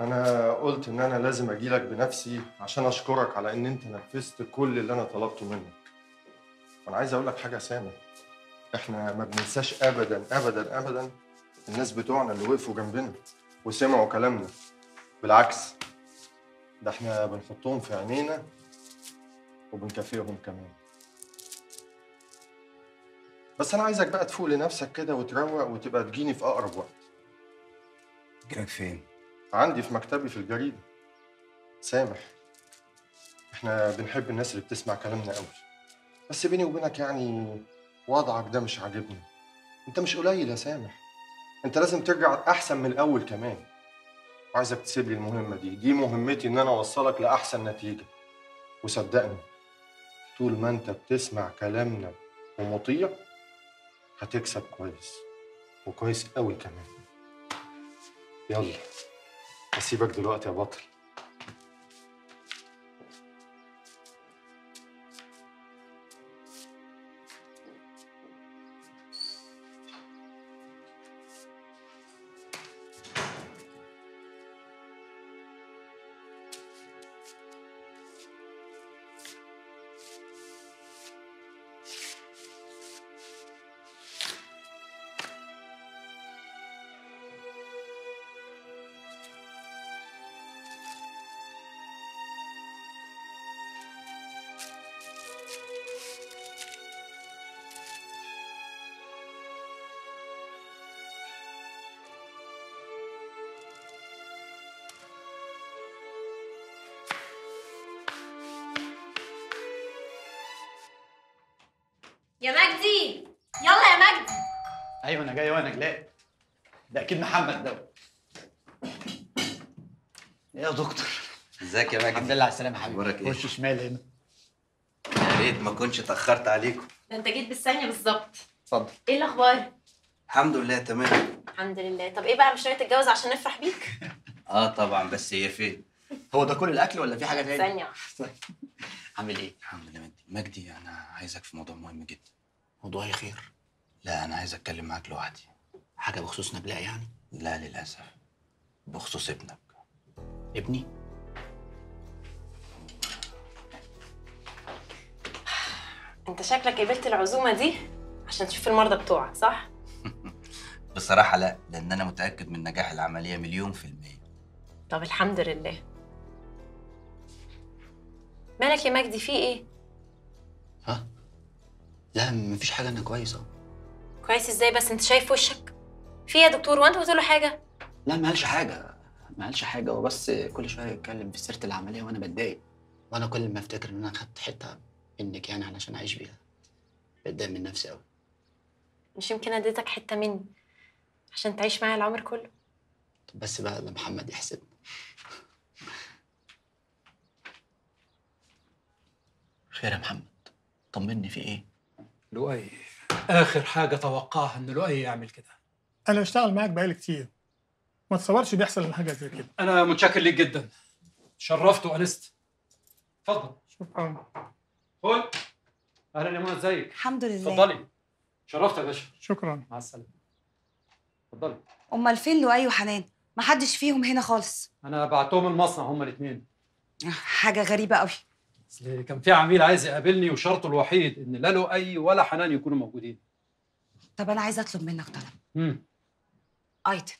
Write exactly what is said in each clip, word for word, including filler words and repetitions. انا قلت ان انا لازم اجيلك بنفسي عشان اشكرك على ان انت نفذت كل اللي انا طلبته منك. وانا عايز اقول لك حاجه يا سامح، احنا ما بننساش ابدا ابدا ابدا الناس بتوعنا اللي وقفوا جنبنا وسمعوا كلامنا، بالعكس ده احنا بنحطهم في عينينا وبنكافئهم كمان. بس انا عايزك بقى تفوق لنفسك كده وتروق وتبقى تجيني في اقرب وقت. جاك فين؟ عندي في مكتبي في الجريده. سامح، احنا بنحب الناس اللي بتسمع كلامنا قوي، بس بيني وبينك يعني وضعك ده مش عاجبني. انت مش قليل يا سامح، انت لازم ترجع احسن من الاول كمان. وعايزك تسيب لي المهمه دي، دي مهمتي ان انا اوصلك لاحسن نتيجه. وصدقني طول ما انت بتسمع كلامنا ومطيع هتكسب كويس، وكويس قوي كمان. يلا هسيبك دلوقتي يا بطل. يا مجدي يلا يا مجدي. ايوه انا جاي وانا نجلاء. ده اكيد محمد دوت. يا دكتور ازيك يا مجدي؟ الحمد لله على السلامه يا حبيبي. اخبارك ايه؟ خش شمال هنا. يا ريت ما كنتش اتاخرت عليكم. ده انت جيت بالثانيه بالظبط. اتفضل. ايه الاخبار؟ الحمد لله تمام. الحمد لله. طب ايه بقى، مش ناوي تتجوز عشان نفرح بيك؟ اه طبعا. بس هي فين؟ هو ده كل الاكل ولا في حاجه تاني؟ ثانيه. عامل ايه؟ الحمد لله. مجدي مجدي انا عايزك في موضوع مهم جدا. موضوعي خير؟ لا انا عايز اتكلم معاك لوحدي. حاجه بخصوص نجلاء يعني؟ لا للاسف، بخصوص ابنك. ابني؟ انت شكلك قبلت العزومه دي عشان تشوف المرضى بتوعك صح؟ بصراحه لا، لان انا متاكد من نجاح العمليه مليون في الميه. طب الحمد لله. مالك يا مجدي، في ايه؟ ها؟ لا مفيش حاجه، انا كويس اهو. كويس ازاي بس؟ انت شايف وشك؟ في يا دكتور وانت قلت له حاجه؟ لا ما قالش حاجه، ما قالش حاجه، هو بس كل شويه يتكلم في سيره العمليه وانا بتضايق، وانا كل ما افتكر ان انا خدت حته منك يعني علشان اعيش بيها بتضايق من نفسي قوي. مش يمكن اديتك حته مني عشان تعيش معايا العمر كله؟ طب بس بقى لا محمد يحسدني. خير يا محمد؟ طمني في ايه؟ لؤي اخر حاجه توقعها ان لؤي يعمل كده. انا بشتغل معاك بقالي كتير، ما تصورش بيحصل حاجه زي كده. انا متشكر ليك جدا، شرفت وانست. اتفضل. شكرا. خد. اهلا يا منى ازيك؟ الحمد لله. اتفضلي. شرفت يا باشا. شكرا. مع السلامه. اتفضلي. امال فين لؤي وحنان؟ ما حدش فيهم هنا خالص. انا بعتهم المصنع هما الاثنين. حاجه غريبه قوي. اصل كان في عميل عايز يقابلني وشرطه الوحيد ان لا لؤي ولا حنان يكونوا موجودين. طب انا عايز اطلب منك طلب. امم ايتن،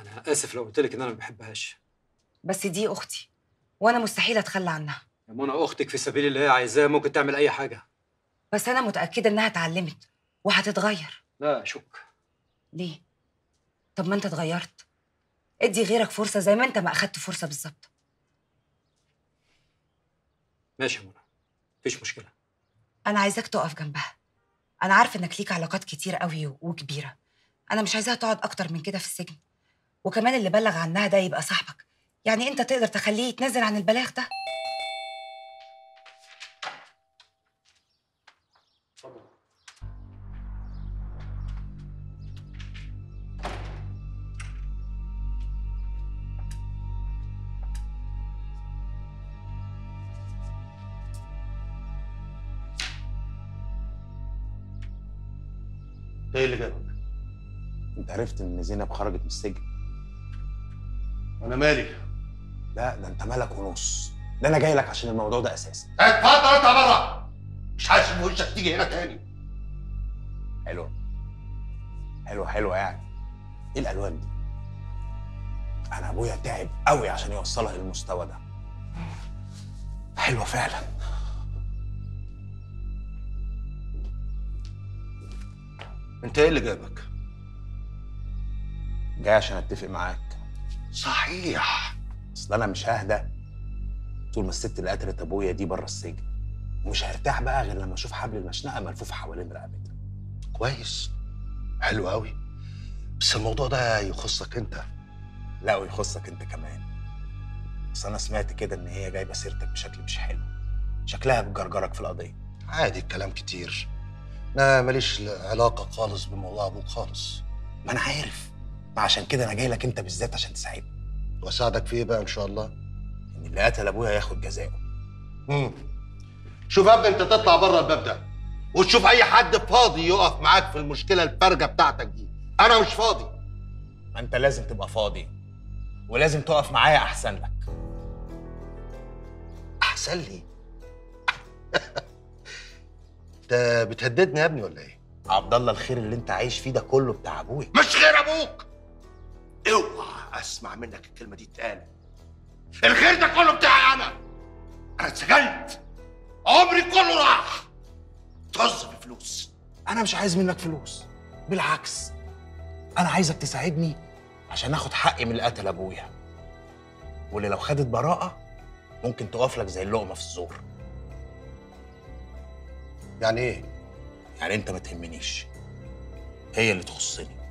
انا اسف لو قلت لك ان انا ما بحبهاش، بس دي اختي وانا مستحيل اتخلى عنها. يا منى اختك في سبيل اللي هي عايزاه ممكن تعمل اي حاجه، بس انا متاكده انها اتعلمت وهتتغير. لا اشك. ليه؟ طب ما انت اتغيرت، ادي غيرك فرصه زي ما انت ما اخدت فرصه بالظبط. ماشي يا منى، مفيش مشكلة. أنا عايزاك تقف جنبها. أنا عارفة إنك ليك علاقات كتير قوي وكبيرة. أنا مش عايزاها تقعد أكتر من كده في السجن. وكمان اللي بلغ عنها ده يبقى صاحبك، يعني أنت تقدر تخليه يتنازل عن البلاغ ده. ايه اللي جابك؟ انت عرفت ان زينب خرجت من السجن؟ أنا مالي؟ لا ده أنت مالك ونص، ده أنا جاي لك عشان الموضوع ده أساسي. اتفضل أنت بره، مش عشان وشك تيجي هنا تاني. حلو حلو حلو يعني، إيه الألوان دي؟ أنا أبويا تعب قوي عشان يوصلها للمستوى ده. حلوة فعلا. أنت إيه اللي جابك؟ جاي عشان أتفق معاك. صحيح. أصل أنا مش ههدى طول ما الست اللي قتلت أبويا دي بره السجن، ومش هرتاح بقى غير لما أشوف حبل المشنقة ملفوف حوالين رقبتها. كويس، حلو قوي. بس الموضوع ده يخصك أنت. لا ويخصك أنت كمان. بس أنا سمعت كده إن هي جايبة سيرتك بشكل مش حلو، شكلها بتجرجرك في القضية. عادي، الكلام كتير. أنا ماليش علاقة خالص بموضوع أبوك خالص. ما أنا عارف، ما عشان كده أنا جاي لك أنت بالذات عشان تساعدني. وأساعدك في إيه بقى إن شاء الله؟ إن اللي قتل أبويا ياخد جزاؤه. امم شوف يا ابني، أنت تطلع بره الباب ده وتشوف أي حد فاضي يقف معاك في المشكلة الفارجة بتاعتك دي. أنا مش فاضي. أنت لازم تبقى فاضي، ولازم تقف معايا أحسن لك. أحسن لي؟ انت بتهددني يا ابني ولا ايه؟ عبد الله الخير اللي انت عايش فيه ده كله بتاع ابوك، مش غير ابوك. اوعى اسمع منك الكلمه دي اتقال. الخير ده كله بتاعي انا. انا اتسجنت، عمري كله راح. طز في فلوس. انا مش عايز منك فلوس، بالعكس انا عايزك تساعدني عشان اخد حقي من اللي قتل ابويا، واللي لو خدت براءه ممكن تقف لك زي اللقمه في الزور. يعني ايه؟ يعني انت ما تهمنيش، هي اللي تخصني.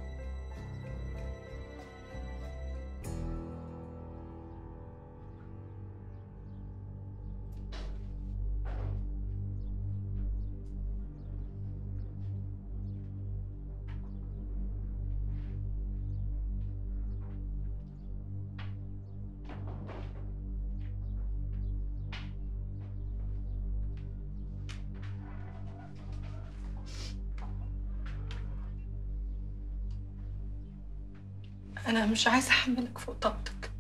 أنا مش عايزة أحملك فوق طاقتك،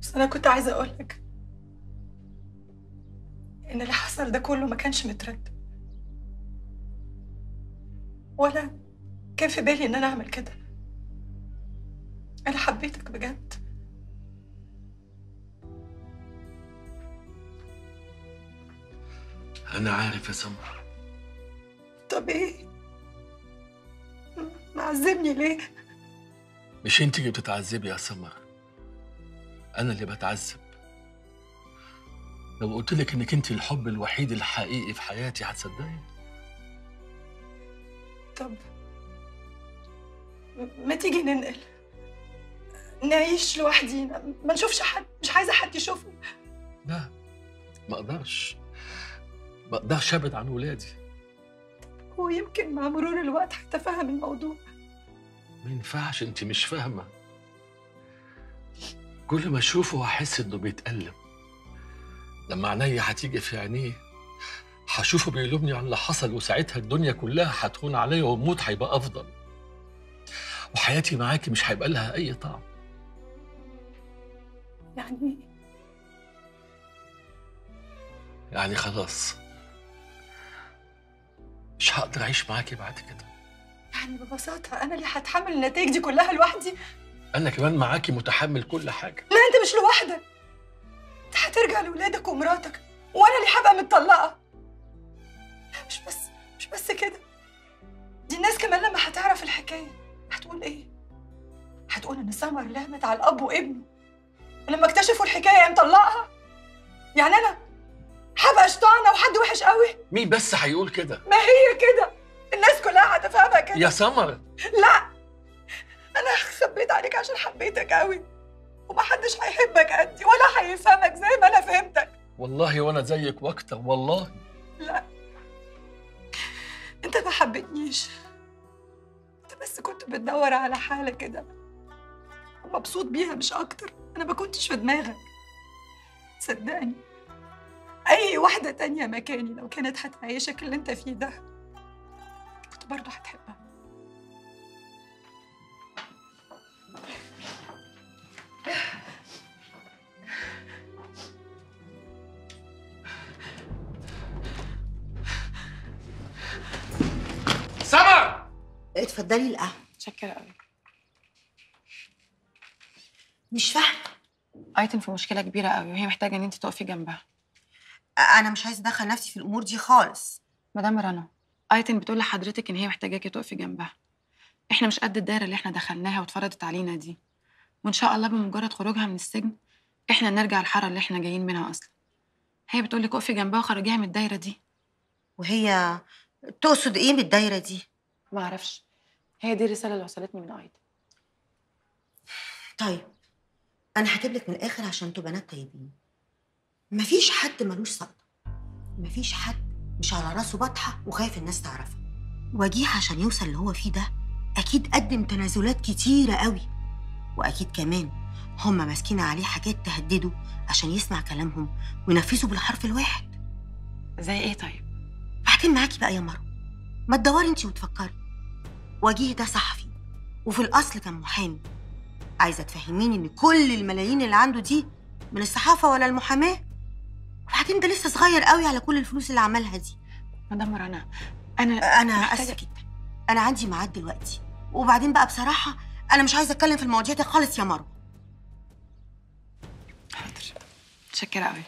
بس أنا كنت عايزة أقولك إن اللي حصل ده كله ما كانش مترتب، ولا كان في بالي إن أنا أعمل كده. أنا حبيتك بجد. أنا عارف يا سمر. طب إيه؟ معذبني ليه؟ مش انت اللي بتتعذبي يا سمر، انا اللي بتعذب. لو قلت لك انك انت الحب الوحيد الحقيقي في حياتي هتصدقي؟ طب ما تيجي ننقل نعيش لوحدينا، ما نشوفش حد، مش عايزه حد يشوفني. لا ما اقدرش، ما اقدرش ابعد عن ولادي. هو يمكن مع مرور الوقت هتفهم الموضوع. ما ينفعش، انت مش فاهمه. كل ما اشوفه هحس انه بيتألم. لما عينيا هتيجي في عينيه هشوفه بيلومني على اللي حصل، وساعتها الدنيا كلها هتهون عليا، والموت هيبقى افضل، وحياتي معاكي مش هيبقى لها اي طعم. يعني يعني خلاص مش هقدر اعيش معاكي بعد كده. يعني ببساطة أنا اللي هتحمل النتائج دي كلها لوحدي؟ أنا كمان معاكي متحمل كل حاجة. لا أنت مش لوحدك، أنت هترجع لولادك ومراتك، وأنا اللي هبقى متطلقة. لا مش بس، مش بس كده، دي الناس كمان لما هتعرف الحكاية هتقول إيه؟ هتقول إن سمر لهمت على الأب وابنه، ولما اكتشفوا الحكاية قام مطلقها. يعني أنا هبقى شطانة وحد وحش قوي؟ مين بس هيقول كده؟ ما هي كده الناس كلها هتفهمها كده يا سمر. لا انا خبيت عليك عشان حبيتك قوي، ومحدش هيحبك قدي ولا هيفهمك زي ما انا فهمتك. والله وانا زيك واكتر والله. لا انت ما حبيتنيش، انت بس كنت بتدور على حاله كده مبسوط بيها مش اكتر. انا ما كنتش في دماغك، صدقني اي واحده تانية مكاني لو كانت هتعيشك اللي انت فيه ده برضه هتحبها. اتفضلي القهوه. متشكره قوي. مش فاهمه. ايتن في مشكله كبيره قوي وهي محتاجه ان انت تقفي جنبها. انا مش عايزه ادخل نفسي في الامور دي خالص. مدام رنا، ايتن بتقول لحضرتك ان هي محتاجاكي تقفي جنبها. احنا مش قد الدايره اللي احنا دخلناها واتفرضت علينا دي. وان شاء الله بمجرد خروجها من السجن احنا نرجع الحاره اللي احنا جايين منها اصلا. هي بتقول لك اقفي جنبها وخرجيها من الدايره دي. وهي تقصد ايه بالدايره دي؟ ما اعرفش. هي دي الرساله اللي وصلتني من ايتن. طيب انا هكتب لك من الاخر عشان تبقى بنات طيبين. مفيش حد ملوش سقطه، مفيش حد مش على راسه بطحه وخايف الناس تعرفها. وجيه عشان يوصل اللي هو فيه ده اكيد قدم تنازلات كتيره قوي، واكيد كمان هم ماسكين عليه حاجات تهدده عشان يسمع كلامهم وينفذوا بالحرف الواحد. زي ايه طيب؟ بعدين معاكي بقى يا مروه، ما تدوري انت وتفكري. وجيه ده صحفي وفي الاصل كان محامي. عايزه تفهميني ان كل الملايين اللي عنده دي من الصحافه ولا المحاماه؟ وبعدين ده لسه صغير قوي على كل الفلوس اللي عملها دي. مدام رنا انا انا اسفه جدا، انا عندي ميعاد دلوقتي. وبعدين بقى بصراحه انا مش عايزه اتكلم في المواضيع دي خالص يا مروه. حاضر، متشكره قوي.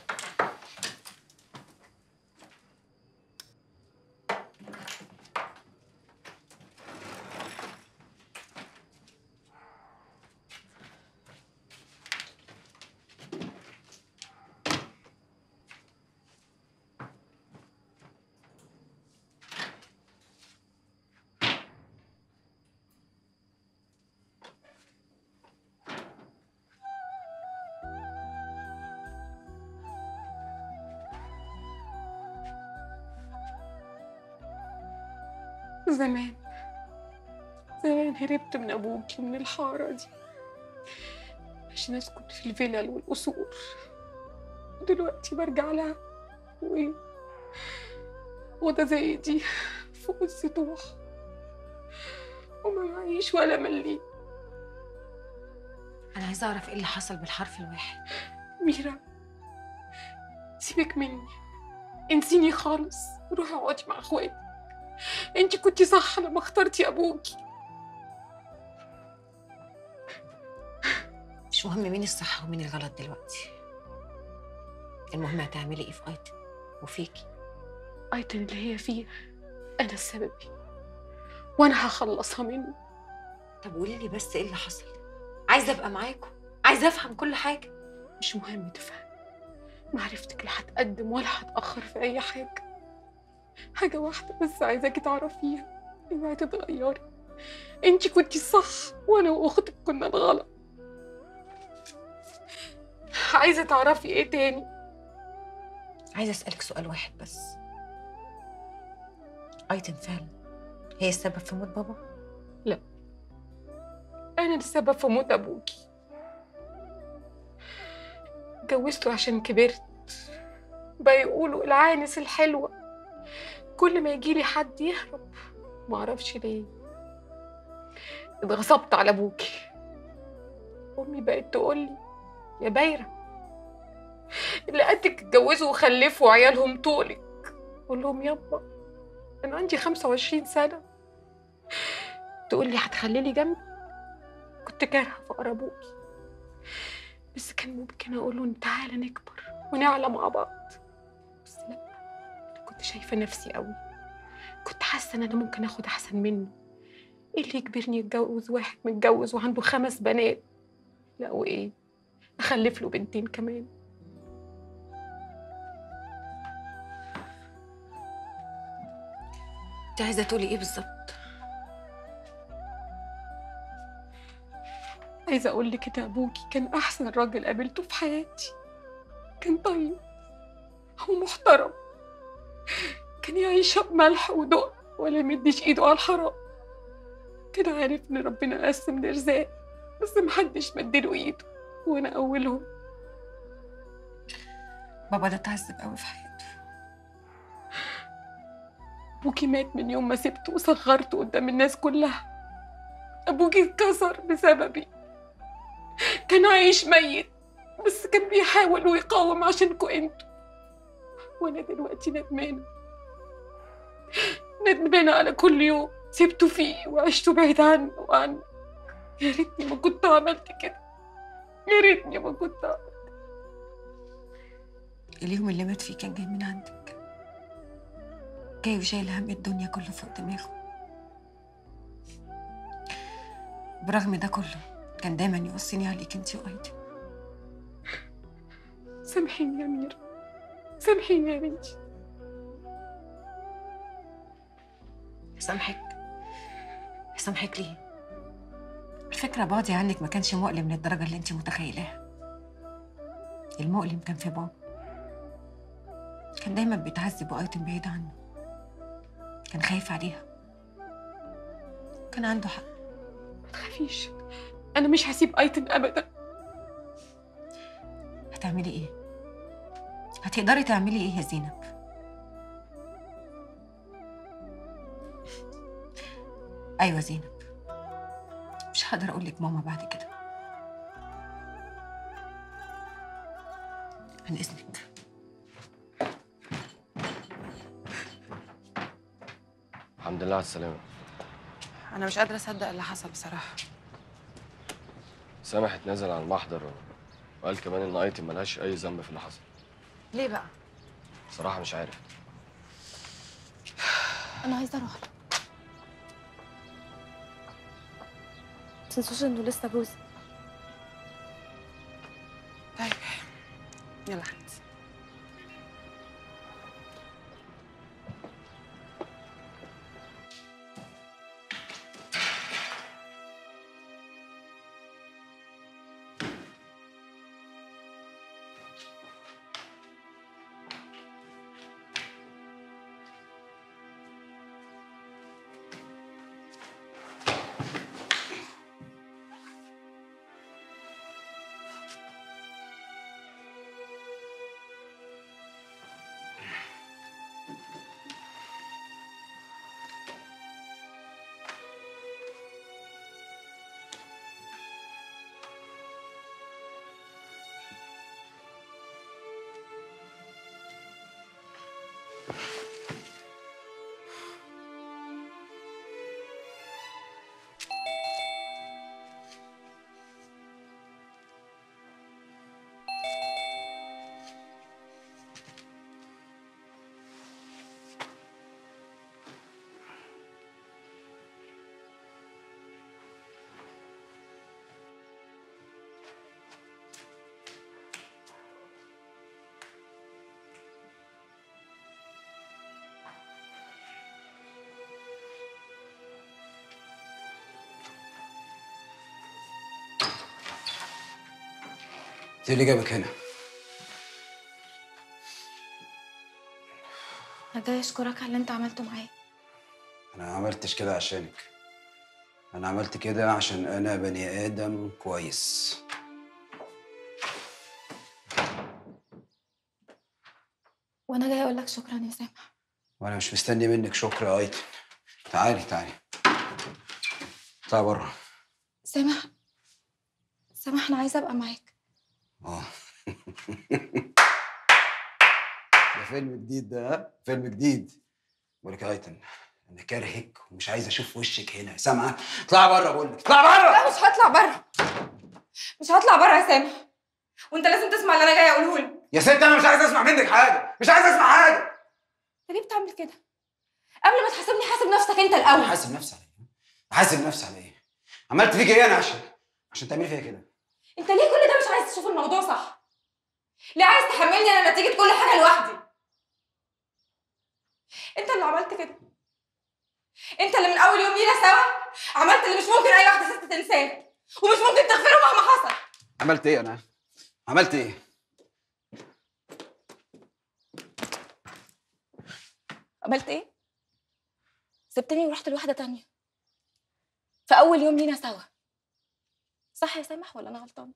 زمان زمان هربت من أبوكي ومن الحارة دي عشان أسكن في الفلل والقصور، ودلوقتي برجع لها وإيه أوضة زي دي فوق السطوح وما معيش ولا مليم. أنا عايزة أعرف إيه اللي حصل بالحرف الواحد. ميرة سيبك مني، انسيني خالص وروحي اقعدي مع إخواتي. انت كنتي صح لما اخترتي ابوكي. مش مهم مين الصح ومين الغلط دلوقتي، المهم هتعملي ايه في ايتن وفيكي. ايتن اللي هي فيه انا السبب وانا هخلصها منه. طب قولي لي بس ايه اللي حصل، عايزه ابقى معاكم، عايزه افهم كل حاجه. مش مهم تفهم، معرفتك لا هتقدم ولا هتاخر في اي حاجه. حاجة واحدة بس عايزاكي تعرفيها، اوعي تتغيري. انتي كنتي الصح وانا واختك كنا الغلط. عايزة تعرفي ايه تاني؟ عايزة اسألك سؤال واحد بس، ايتن فعلا هي السبب في موت بابا؟ لا، انا السبب في موت ابوكي. اتجوزته عشان كبرت، بيقولوا العانس الحلوة. كل ما يجيلي حد يهرب، معرفش ليه اتغصبت على ابوكي. امي بقت تقولي يا بايره اللي قدك اتجوزوا وخلفوا عيالهم طولك. اقول لهم يابا انا عندي خمسة وعشرين سنه. تقولي هتخليلي جنبي. كنت كارهه فقر ابوكي، بس كان ممكن اقول له تعالى نكبر ونعلى مع بعض. بس لا، كنت شايفه نفسي قوي، كنت حاسه ان انا ممكن اخد احسن منه. ايه اللي يجبرني اتجوز واحد متجوز وعنده خمس بنات؟ لا وايه، اخلف له بنتين كمان. انت عايزه تقولي ايه بالظبط؟ عايزه اقول لك كده، ابوكي كان احسن راجل قابلته في حياتي. كان طيب ومحترم، كان يعيش بملح ودق ولا يمدش ايده على الحرام. كان عارف ان ربنا قسم الارزاق بس محدش مديله ايده، وانا اولهم. بابا ده اتعذب قوي في حياته. ابوكي مات من يوم ما سبته وصغرته قدام الناس كلها. ابوكي اتكسر بسببي، كان عايش ميت بس كان بيحاول ويقاوم عشانكوا انتوا. وانا دلوقتي ندمانه، ندمانه على كل يوم سبته فيه وعشته بعيد عنه وعنه. يا ريتني ما كنت عملت كده، يا ريتني ما كنت عملت. اليوم اللي مات فيه كان جاي من عندك، جاي وشايل هم الدنيا كله فوق دماغه. برغم ده كله كان دايما يوصيني عليك انت وأيدي. سامحيني يا ميرة، سامحيني يا بنتي. سامحك سامحك ليه؟ الفكرة بعضي عنك ما كانش مؤلم للدرجة اللي انت متخيلاها. المؤلم كان في بابا، كان دايما بيتعذب وأيتن بعيد عنه، كان خايف عليها، كان عنده حق. ما تخافيش، أنا مش هسيب أيتن أبدا. هتعملي إيه؟ هتقدري تعملي إيه يا زينب؟ أيوة زينب، مش هقدر أقول لك ماما بعد كده. عن إذنك. الحمد لله على السلامة. أنا مش قادرة أصدق اللي حصل بصراحة. سامح اتنازل عن المحضر وقال كمان إن أيتن ملهاش أي ذنب في اللي حصل. ليه بقى؟ بصراحة مش عارف. أنا عايزة أروح له. ما تنسوش إنه لسه جوزي. طيب يلا حبيبتي. ايه اللي جابك هنا؟ انا جاي اشكرك على اللي انت عملته معايا. انا ما عملتش كده عشانك، انا عملت كده عشان انا بني ادم كويس. وانا جاي اقول لك شكرا يا سامح. وانا مش مستني منك شكر يا ايتن. تعالي تعالي تعالي بره. سامح سامح، انا عايزه ابقى معاك. اه ده فيلم جديد ده، ها؟ فيلم جديد. بقول لك يا ايتن انا كارهك ومش عايز اشوف وشك هنا. سامعه؟ اطلعي بره بقول لك، اطلعي بره. لا مش هطلع بره، مش هطلع بره يا سامح، وانت لازم تسمع اللي انا جايه اقوله لك. يا ست انا مش عايز اسمع منك حاجه، مش عايز اسمع حاجه. انت ليه بتعمل كده؟ قبل ما تحاسبني حاسب نفسك انت الاول. حاسب نفسي على ايه؟ حاسب نفسي على ايه؟ عملت فيك ايه انا عشان عشان تعملي فيا كده؟ انت ليه كل ده مش عايز تشوف الموضوع صح؟ ليه عايز تحملني انا نتيجه كل حاجه لوحدي؟ انت اللي عملت كده، انت اللي من اول يوم لينا سوا عملت اللي مش ممكن اي واحده ست تنساه ومش ممكن تغفره مهما حصل. عملت ايه انا؟ عملت ايه؟ عملت ايه؟ سبتني ورحت لواحده تانيه في اول يوم لينا سوا، صح يا سامح ولا انا غلطانه؟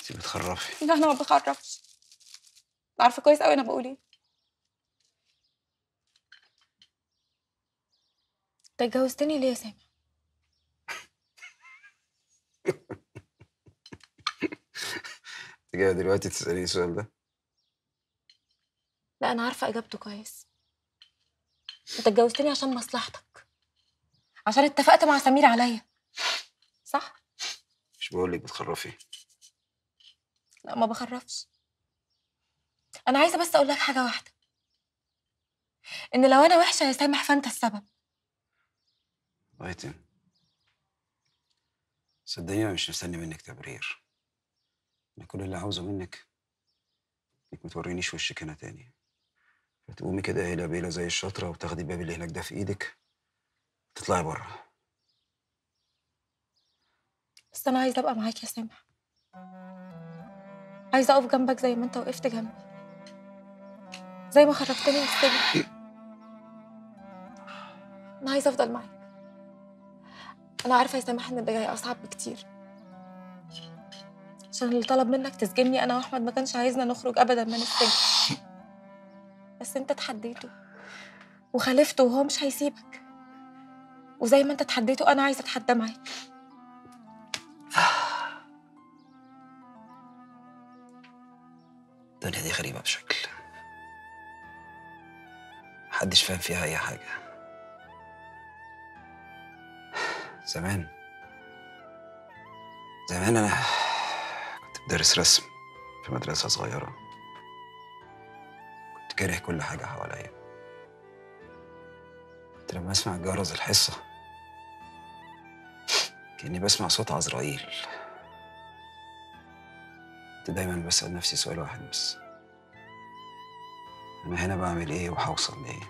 انتي بتخرفي. لا انا ما بخرفش، عارفه كويس قوي انا بقول ايه. انت اتجوزتني ليه يا سامح؟ انت جايه دلوقتي تساليني السؤال ده؟ لا انا عارفه اجابته كويس. انت اتجوزتني عشان مصلحتك، عشان اتفقت مع سمير عليا، صح؟ مش بقول لك بتخرفي؟ لا ما بخرفش. انا عايزه بس اقول لك حاجه واحده، ان لو انا وحشه يا سامح فانت السبب. أيتن صدقني انا مش مستني منك تبرير، انا كل اللي عاوزه منك انك ما تورينيش وشك هنا تاني، فتقومي كده هيله بيله زي الشاطره وتاخدي الباب اللي هناك ده في ايدك تطلعي بره. بس انا عايزه ابقى معاك يا سامح، عايزه اقف جنبك زي ما انت وقفت جنبي، زي ما خرجتني من السجن. انا عايزه افضل معاك. انا عارفه يا سامح ان اللي جاي اصعب بكتير، عشان اللي طلب منك تسجني انا واحمد ما كانش عايزنا نخرج ابدا من السجن، بس انت اتحديته وخالفته وهو مش هيسيبك، وزي ما انت اتحديته انا عايزه اتحدى معاك. الدنيا دي غريبه بشكل محدش فاهم فيها اي حاجه. زمان زمان أنا كنت بدرس رسم في مدرسة صغيرة، كنت كاره كل حاجة حواليا، كنت لما أسمع جرس الحصة كأني بسمع صوت عزرائيل. كنت دايما بسأل نفسي سؤال واحد بس، أنا هنا بعمل إيه وهوصل لإيه؟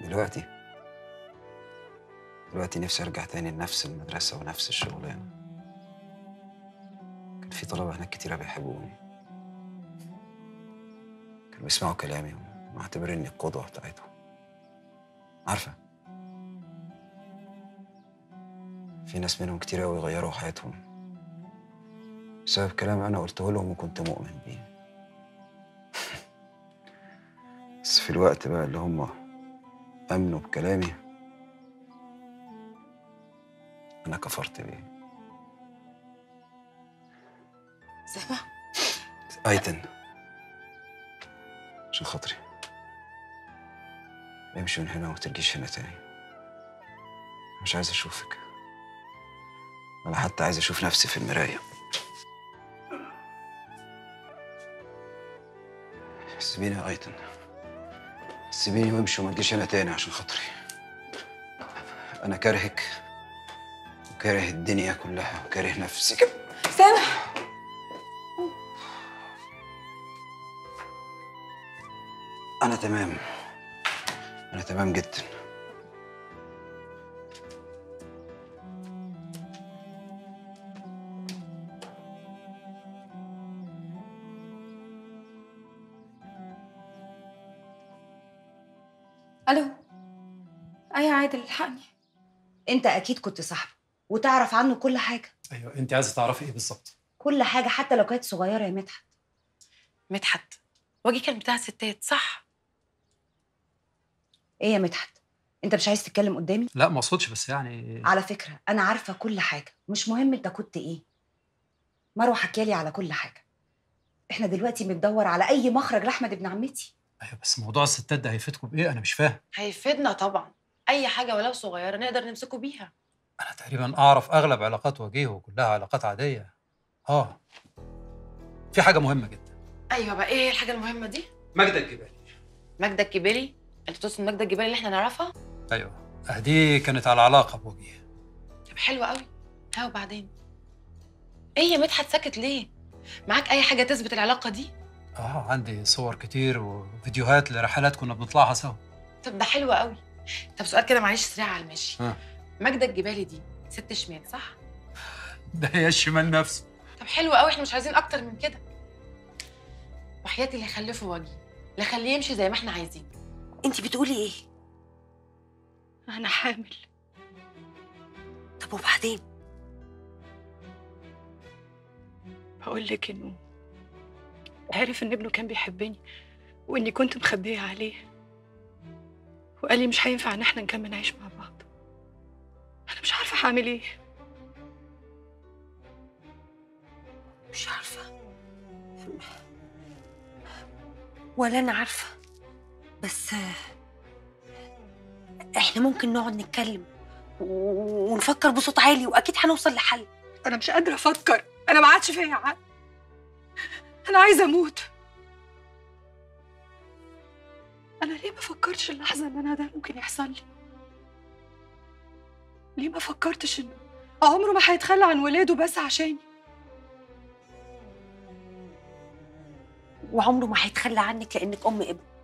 دلوقتي دلوقتي نفسي ارجع تاني لنفس المدرسه ونفس الشغلانه. كان في طلبه هناك كتيره بيحبوني، كانوا بيسمعوا كلامي ومعتبريني القدوه بتاعتهم. عارفه في ناس منهم كتير قوي غيروا حياتهم بسبب كلام انا قلته لهم وكنت مؤمن بيه. بس في الوقت بقى اللي هم امنوا بكلامي أنا كفرت بيه. سامح أيتن عشان خاطري امشي من هنا وما ترجيش هنا تاني، مش عايز أشوفك ولا حتى عايز أشوف نفسي في المراية. سيبيني يا أيتن، سيبيني وامشي وما تجيش هنا تاني عشان خاطري. أنا كارهك، كاره الدنيا كلها، وكاره نفسي كمان. سامح أنا تمام، أنا تمام جدا. ألو أي عادل الحقني. أنت أكيد كنت صاحبه وتعرف عنه كل حاجه. ايوه انت عايزه تعرفي ايه بالظبط؟ كل حاجه حتى لو كانت صغيره يا مدحت. مدحت وجيه كان بتاع الستات صح؟ ايه يا مدحت انت مش عايز تتكلم قدامي؟ لا ما اقصدش، بس يعني على فكره انا عارفه كل حاجه، مش مهم انت كنت ايه. مروه حكيالي على كل حاجه، احنا دلوقتي بندور على اي مخرج لاحمد ابن عمتي. ايوه بس موضوع الستات ده هيفيدكم بايه؟ انا مش فاهم. هيفيدنا طبعا، اي حاجه ولو صغيره نقدر نمسكه بيها. أنا تقريباً أعرف أغلب علاقات وجيه وكلها علاقات عادية. آه في حاجة مهمة جداً. أيوة بقى إيه الحاجة المهمة دي؟ مجدي الجبالي. مجدي الجبالي؟ أنت تقصد مجدي الجبالي اللي إحنا نعرفها؟ أيوة دي كانت على علاقة بوجيه. طب حلوة أوي. ها وبعدين؟ إيه يا مدحت ساكت ليه؟ معاك أي حاجة تثبت العلاقة دي؟ آه عندي صور كتير وفيديوهات لرحلات كنا بنطلعها سوا. طب ده حلوة أوي. طب سؤال كده معلش سريع على الماشي. آه. ماجدة الجبالي دي ست شمال صح؟ ده هي الشمال نفسه. طب حلو قوي، احنا مش عايزين اكتر من كده. وحياتي اللي خلفه وجيه، لا خليه يمشي زي ما احنا عايزين. انت بتقولي ايه؟ انا حامل. طب وبعدين؟ بقول لك انه عارف ان ابنه كان بيحبني واني كنت مخبيه عليه، وقال لي مش هينفع ان احنا نكمل نعيش مع بعض. أنا مش عارفة هعمل إيه. مش عارفة ولا أنا عارفة. بس احنا ممكن نقعد نتكلم ونفكر بصوت عالي واكيد هنوصل لحل. انا مش قادره افكر، انا ما عادش فيا عقل، انا عايزه اموت. انا ليه ما فكرتش اللحظه ان انا ده ممكن يحصل لي؟ ليه ما فكرتش انه عمره ما هيتخلى عن ولاده بس عشاني، وعمره ما هيتخلى عنك لانك ام ابنه.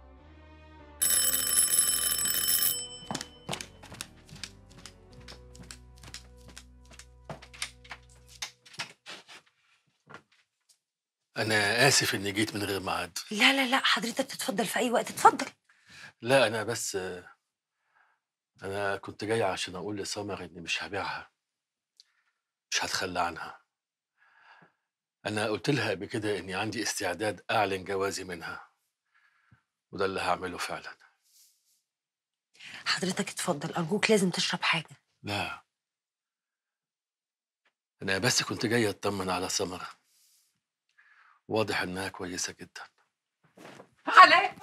أنا آسف إني جيت من غير ميعاد. لا لا لا حضرتك تتفضل في أي وقت، اتفضل. لا أنا بس أنا كنت جاي عشان أقول لسمر إني مش هبيعها، مش هتخلى عنها. أنا قلت لها قبل كده إني عندي استعداد أعلن جوازي منها، وده اللي هعمله فعلا. حضرتك اتفضل أرجوك، لازم تشرب حاجة. لا أنا بس كنت جاي أطمن على سمر، واضح انها كويسه جدا. علاء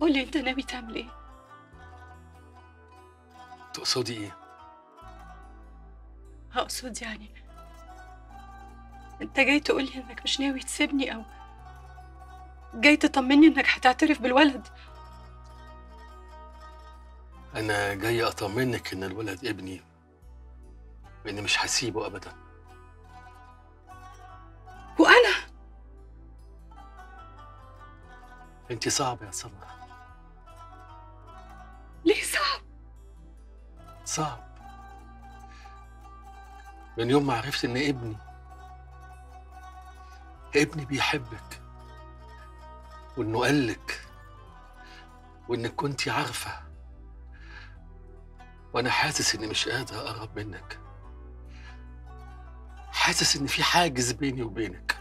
قولي انت ناوي تعمل ايه؟ تقصدي ايه؟ هقصد يعني انت جاي تقولي انك مش ناوي تسيبني، او جاي تطمني انك هتعترف بالولد؟ انا جاي اطمنك ان الولد ابني، وإني مش هسيبه أبدا. وأنا؟ أنتِ صعبة يا سمر. ليه صعب؟ صعب من يوم ما عرفت إن ابني ابني بيحبك، وإنه قالك، وإنك كنتي عارفة، وأنا حاسس إني مش قادر أقرب منك، حاسس إن في حاجز بيني وبينك.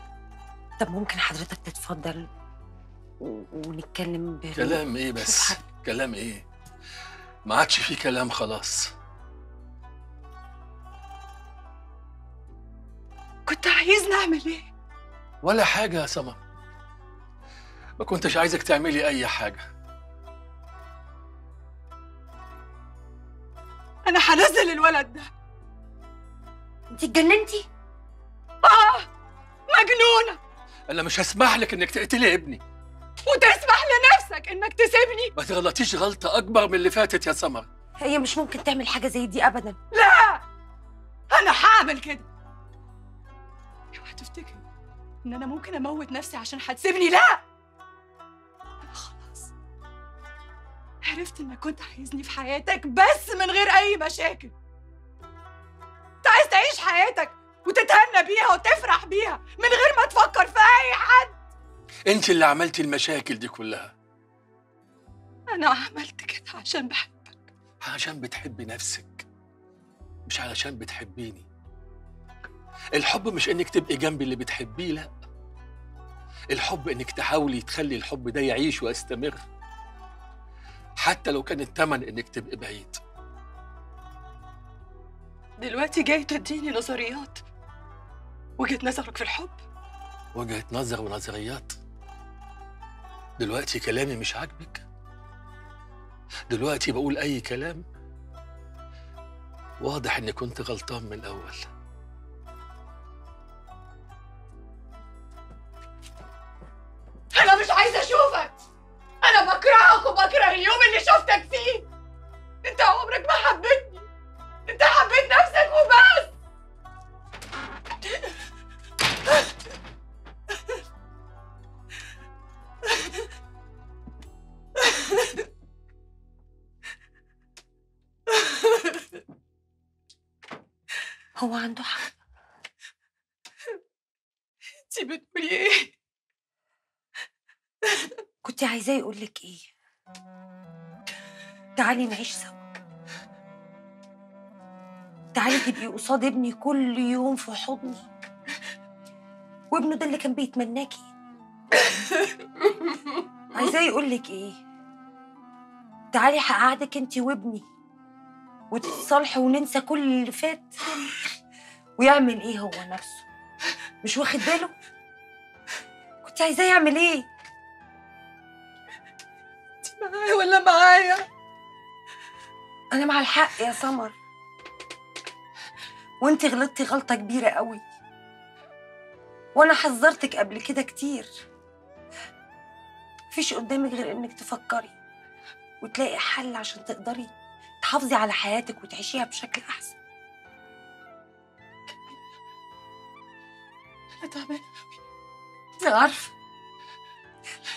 طب ممكن حضرتك تتفضل ونتكلم ب... كلام إيه بس؟ كلام إيه؟ ما عادش في كلام خلاص. كنت عايزني أعمل إيه؟ ولا حاجة يا سمر، ما كنتش عايزك تعملي أي حاجة. أنا هنزل الولد ده. أنتِ اتجننتي؟ آه مجنونة. أنا مش هسمح لك إنك تقتلي ابني، وتسمح لنفسك إنك تسيبني. ما تغلطيش غلطة أكبر من اللي فاتت يا سمر. هي مش ممكن تعمل حاجة زي دي أبداً. لا أنا هعمل كده. أوعى تفتكر إن أنا ممكن أموت نفسي عشان هتسيبني، لا. أنا خلاص عرفت إنك كنت عايزني في حياتك بس من غير أي مشاكل. أنت عايز تعيش حياتك وتتهنى بيها وتفرح بيها من غير ما تفكر في أي حد. أنت اللي عملتي المشاكل دي كلها. أنا عملت كده عشان بحبك، عشان بتحبي نفسك، مش علشان بتحبيني. الحب مش إنك تبقي جنب اللي بتحبيه، لأ. الحب إنك تحاولي تخلي الحب ده يعيش ويستمر، حتى لو كان الثمن إنك تبقي بعيد. دلوقتي جاي تديني نظريات، وجهة نظرك في الحب. وجهة نظر ونظريات؟ دلوقتي كلامي مش عاجبك؟ دلوقتي بقول أي كلام؟ واضح إني كنت غلطان من الأول. أنا مش عايزة أشوفك، أنا بكرهك وبكره اليوم اللي شفتك فيه. أنت عمرك ما حبيتني، أنت حبيت نفسك وبس. هو عنده حق. انتي بتقولي ايه؟ كنت عايزاه يقولك ايه؟ تعالي نعيش سوا، تعالي تبقي قصاد ابني كل يوم في حضني، وابنه ده اللي كان بيتمناكي. عايزاه يقولك ايه؟ تعالي هقعدك انتي وابني وتتصالحي وننسى كل اللي فات. ويعمل ايه هو نفسه؟ مش واخد باله؟ انت عايزاه يعمل ايه؟ انت معايا ولا معايا؟ انا مع الحق يا سمر، وانت غلطتي غلطه كبيره قوي، وانا حذرتك قبل كده كتير. مفيش قدامك غير انك تفكري وتلاقي حل عشان تقدري تحافظي على حياتك وتعيشيها بشكل احسن. انا تعبانه قوي، انا عارفه.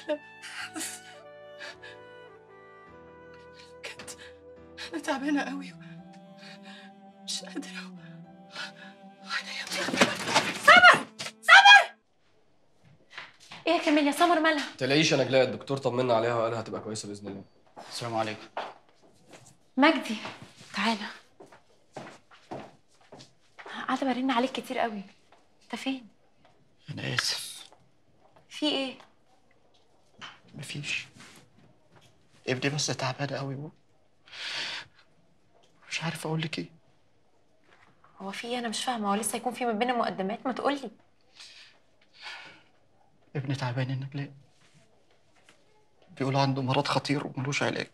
لا لا بس بجد انا تعبانه قوي، مش قادره. ايه يا كاميليا، سمر مالها؟ ما تلاقيش انا نجلاء، الدكتور طمنا عليها وقالها هتبقى كويسه باذن الله. السلام عليكم. مجدي تعالى، قاعده برن عليك كتير قوي، انت فين؟ انا اسف. في ايه؟ مفيش، ابني بس تعبانه قوي، مش عارف اقول لك ايه. هو في ايه؟ انا مش فاهمه، هو لسه هيكون في ما بيننا مقدمات؟ ما تقولي ابني تعبان يا نجلاء، بيقول عنده مرض خطير وملوش علاج.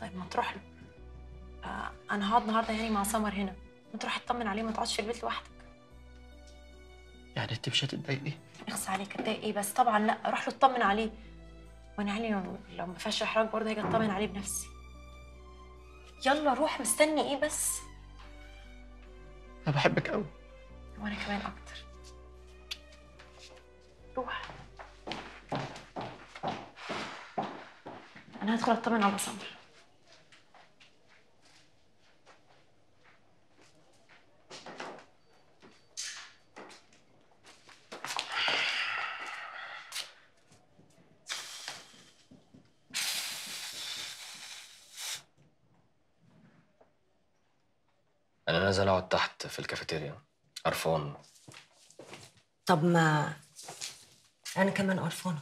طيب ما تروح له. آه انا هقعد النهارده يعني مع سمر هنا، ما تروح تطمن عليه، ما تقعدش في البيت لوحدك. يعني انت مش هتتضايقي؟ اخس عليك، هتضايق ايه بس؟ طبعا لا، روح له اطمن عليه، وانا يعني لو ما فيهاش احراج برضه هاجي اطمن عليه بنفسي. يلا روح، مستني ايه بس؟ انا بحبك قوي. وانا كمان اكتر. روح. أنا هدخل أطمن على سمر. أنا نازل أقعد تحت في الكافيتيريا، قرفان. طب ما أنا كمان قرفانة،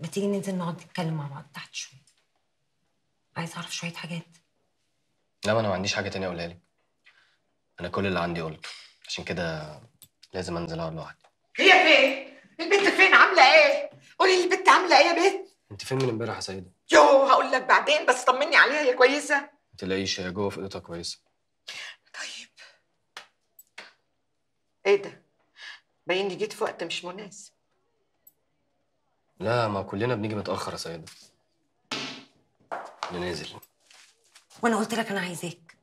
ما تيجي ننزل نقعد نتكلم مع بعض تحت شوية، عايز أعرف شوية حاجات. لا، ما أنا ما عنديش حاجة تانية أقولها لك، أنا كل اللي عندي قلته، عشان كده لازم أنزل أقعد لوحدي. هي فين؟ البت فين؟ عاملة إيه؟ قولي البت عاملة إيه يا بنت؟ أنت فين من إمبارح يا سيدة؟ يوه هقول لك بعدين، بس طمني عليها، هي كويسة؟ ما تلاقيش، هي جوه في أوضتها كويسة. طيب إيه ده؟ باين لي جيت في وقت مش مناسب. لا، ما كلنا بنيجي متأخر يا سيدة. أنا نازل. وأنا قلت لك أنا عايزاك.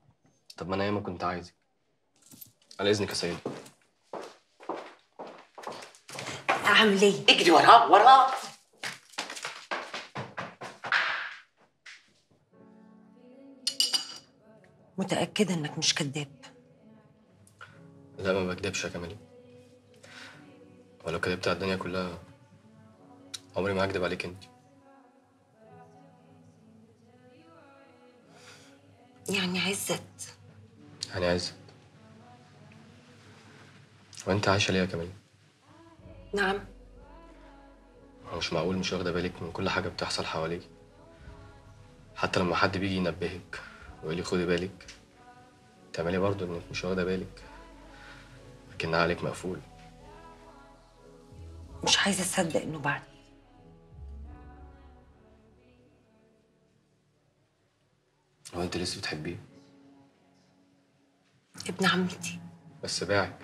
طب ما أنا ياما كنت عايزك. على إذنك يا سيدة. أعمل إيه؟ اجري وراه وراه. متأكدة إنك مش كداب؟ لا، ما بكدبش يا كاميليا. ولو كدبت على الدنيا كلها عمري ما هكدب عليك انت. يعني عزت؟ يعني عزت. وانت عايشه ليه يا كاميليا؟ نعم. هو مش معقول مش واخده بالك من كل حاجه بتحصل حواليك، حتى لما حد بيجي ينبهك ويقول لي خدي بالك تعملي برضه انك مش واخده بالك، لكنها عليك مقفول. مش عايزه اصدق انه بعد هو انت لسه بتحبيه؟ ابن عمتي بس باعك.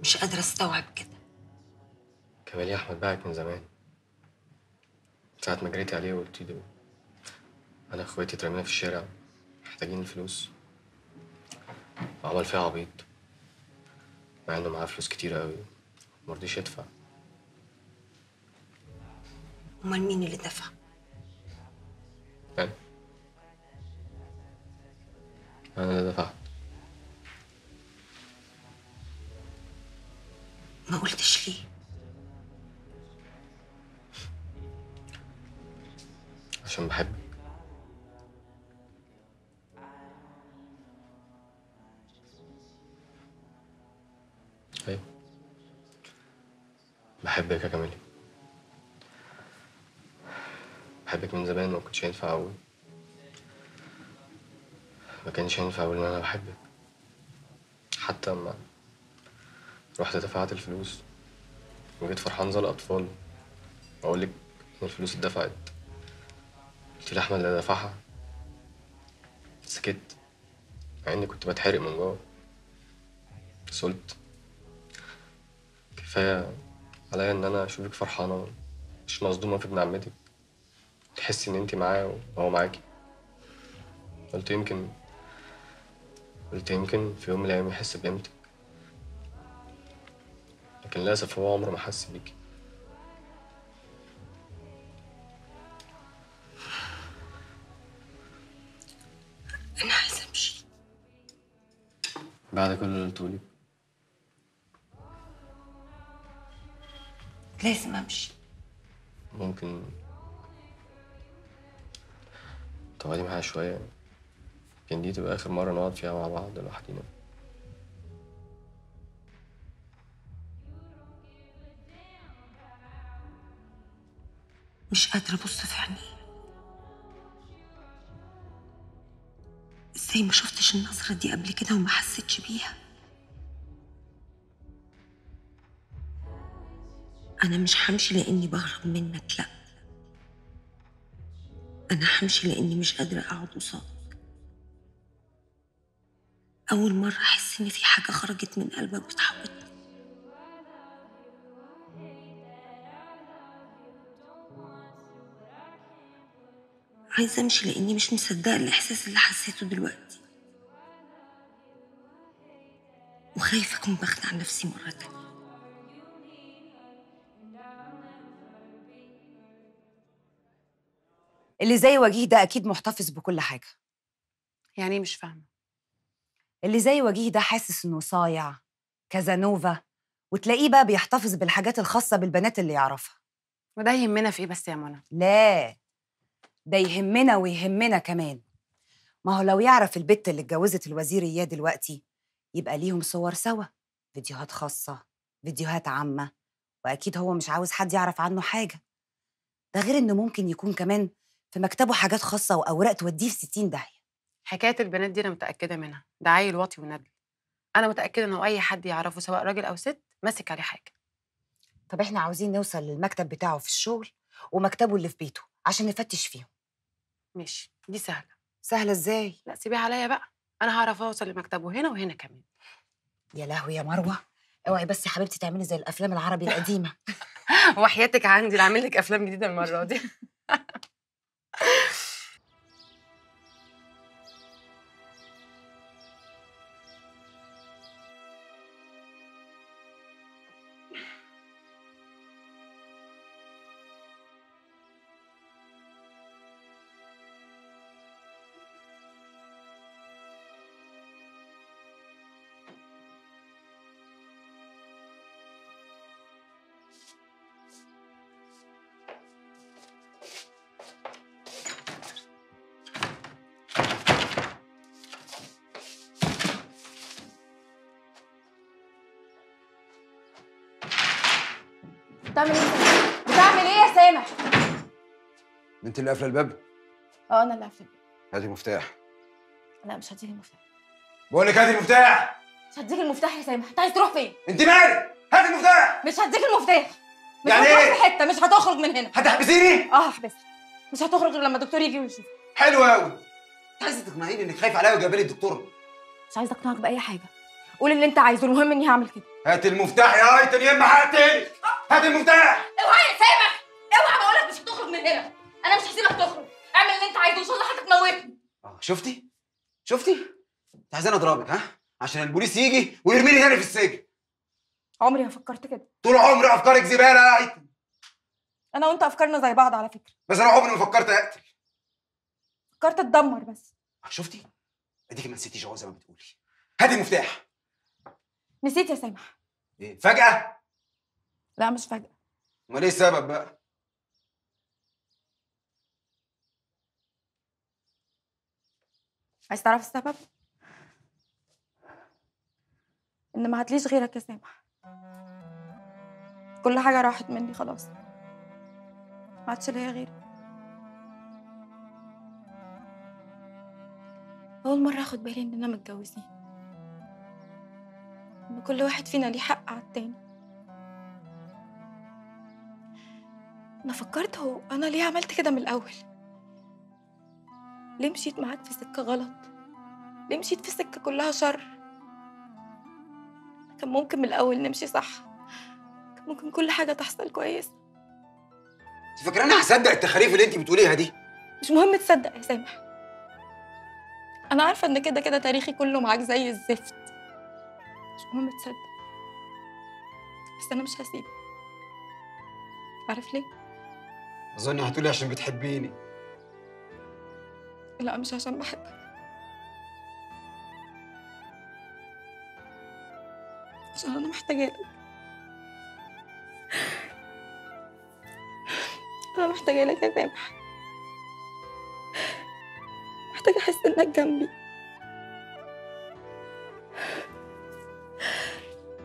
مش قادره استوعب كده. كاميليا، احمد باعك من زمان، ساعه ما جريتي عليه وقلتي له انا اخواتي اترمينا في الشارع محتاجين الفلوس، وعمل فيها عبيط مع انه معاه فلوس كتير قوي، مرضيش يدفع. امال مين اللي دفع؟ انا انا اللي دفعت. ما قلتش ليه؟ عشان بحبك. ايوه بحبك يا كاميليا، بحبك من زمان، ما كنتش هينفع اقول، ما كانش هينفع اقول ان انا بحبك، حتى ما رحت دفعت الفلوس وجيت فرحان زي الأطفال. بقول لك الفلوس اتدفعت. قلت لأحمد اللي دفعها. سكت مع إني كنت بتحرق من جوه، بس قلت كفاية عليا إن أنا أشوفك فرحانة مش مصدومة في ابن عمتك، تحسي إن أنت معاه وهو معاكي. قلت يمكن قلت يمكن في يوم من الأيام يحس بقيمتك، لكن للأسف هو عمره ما حس بيكي. أنا عايزة أمشي بعد كل اللي قلتولي. لازم أمشي. ممكن تقعدي معايا شوية؟ يمكن دي تبقى آخر مرة نقعد فيها مع بعض لوحدينا. مش قادرة أبص في عينيه. ازاي ما شفتش النظرة دي قبل كده وما حسيتش بيها؟ أنا مش همشي لأني بهرب منك، لأ. أنا همشي لأني مش قادرة أقعد قصادك. أول مرة أحس إن في حاجة خرجت من قلبك وتحولتني. عايزة أمشي لأني مش مصدقة الإحساس اللي حسيته دلوقتي، وخايفة أكون بخدع نفسي مرة تانية. اللي زي وجيه ده أكيد محتفظ بكل حاجة. يعني مش فاهمة. اللي زي وجيه ده حاسس إنه صايع كازانوفا، وتلاقيه بقى بيحتفظ بالحاجات الخاصة بالبنات اللي يعرفها. وده يهمنا في إيه بس يا منى؟ لا ده يهمنا ويهمنا كمان. ما هو لو يعرف البت اللي اتجوزت الوزير اياه دلوقتي يبقى ليهم صور سوا، فيديوهات خاصة، فيديوهات عامة، وأكيد هو مش عاوز حد يعرف عنه حاجة. ده غير إنه ممكن يكون كمان في مكتبه حاجات خاصة وأوراق توديه في ستين داهية. حكاية البنات دي أنا متأكدة منها، ده عيل واطي وندل. أنا متأكدة إنه أي حد يعرفه سواء راجل أو ست ماسك عليه حاجة. طب إحنا عاوزين نوصل للمكتب بتاعه في الشغل ومكتبه اللي في بيته عشان نفتش فيهم. ماشي، دي سهلة. سهلة ازاي؟ لا سيبيها عليا بقى، أنا هعرف أوصل لمكتبه هنا وهنا كمان. يا لهوي يا مروة، أوعي بس يا حبيبتي تعملي زي الأفلام العربي القديمة. وحياتك عندي لا أعمل لك أفلام جديدة المرة دي. بتعمل ايه؟ بتعمل ايه يا سامح؟ انت اللي قافله الباب؟ اه انا اللي قافله الباب. هاتي المفتاح. لا مش هديك المفتاح. بقول لك هاتي المفتاح. مش هديك المفتاح يا سامح، انت عايز تروح فين؟ انت مالك؟ هاتي المفتاح. مش هديك المفتاح. مش يعني هتروح في حته، مش هتخرج من هنا. هتحبسيني؟ اه هحبسك. مش هتخرج غير لما الدكتور يجي ويشوفك. حلو قوي. عايزه تقنعيني انك خايف عليا وجايبه لي الدكتور؟ مش عايزه اقنعك باي حاجه، قول اللي انت عايزه، المهم اني هعمل كده. هات المفتاح يا ايتن يا اما هقتلك. هات المفتاح. اوعى يا سامح، اوعى، بقول لك مش هتخرج من هنا، انا مش هسيبك تخرج، اعمل اللي انت عايزه وان شاء الله هتموتني. اه شفتي؟ شفتي؟ انت عايزاني اضربك ها؟ عشان البوليس يجي ويرميني هنا في السجن. عمري ما فكرت كده. طول عمري افكارك زباله يا ايتن. انا وانت افكارنا زي بعض على فكره. بس انا عمري ما فكرت اقتل. فكرت اتدمر بس. اه شفتي؟ اديكي ما نسيتيش اهو زي ما بتقولي. هاتي المفتاح. نسيت يا سامح. ايه فجأة؟ لا مش فجأة. امال ايه السبب بقى؟ عايز تعرف السبب؟ ان ما هتليش غيرك يا سامح. كل حاجة راحت مني خلاص، ما عادش ليا غيرك. أول مرة آخد بالي إننا متجوزين، وكل واحد فينا ليه حق على التاني. أنا فكرت هو أنا ليه عملت كده من الأول؟ ليه مشيت معاك في سكة غلط؟ ليه مشيت في سكة كلها شر؟ كان ممكن من الأول نمشي صح، كان ممكن كل حاجة تحصل كويس. أنت فاكرة أنا هصدق التخاريف اللي أنت بتقوليها دي؟ مش مهم تصدق يا سامح، أنا عارفة إن كده كده تاريخي كله معاك زي الزفت، مش مهم تصدق، بس أنا مش هسيبك. عارف ليه؟ أظن هتقولي عشان بتحبيني. لا، مش عشان بحبك، عشان أنا محتاجاك. أنا محتاجاك يا سامح، محتاجة أحس إنك جنبي،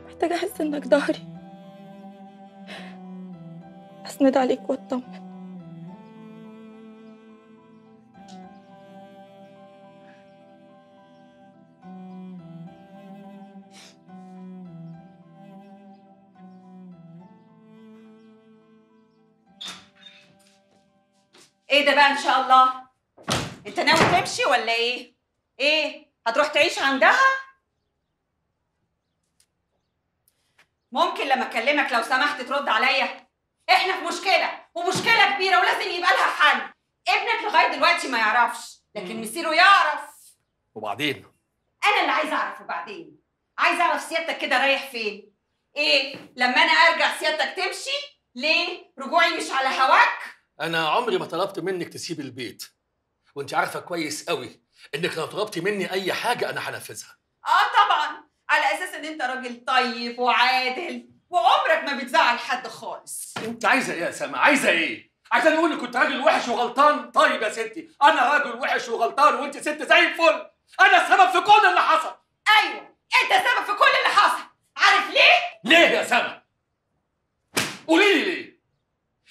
محتاجة أحس إنك ظهري، أسند عليك وأطمن. ايه ده بقى ان شاء الله؟ انت ناوي تمشي ولا ايه؟ ايه؟ هتروح تعيش عندها؟ ممكن لما اكلمك لو سمحت ترد عليا؟ احنا في مشكلة ومشكلة كبيرة ولازم يبقى لها حل. ابنك لغاية دلوقتي ما يعرفش، لكن مصيره يعرف. وبعدين؟ أنا اللي عايزة أعرفه بعدين، عايزة أعرف سيادتك كده رايح فين؟ ايه؟ لما أنا أرجع سيادتك تمشي؟ ليه؟ رجوعي مش على هواك؟ أنا عمري ما طلبت منك تسيب البيت، وأنت عارفة كويس قوي إنك لو طلبتي مني أي حاجة أنا هنفذها. آه طبعًا، على أساس إن أنت راجل طيب وعادل وعمرك ما بتزعل حد خالص. أنت عايزة إيه يا سما؟ عايزة إيه؟ عايزة نقول إنك كنت راجل وحش وغلطان؟ طيب يا ستي، أنا راجل وحش وغلطان وأنت ست زي الفل، أنا السبب في كل اللي حصل. أيوه، أنت السبب في كل اللي حصل، عارف ليه؟ ليه يا سما؟ قولي لي ليه؟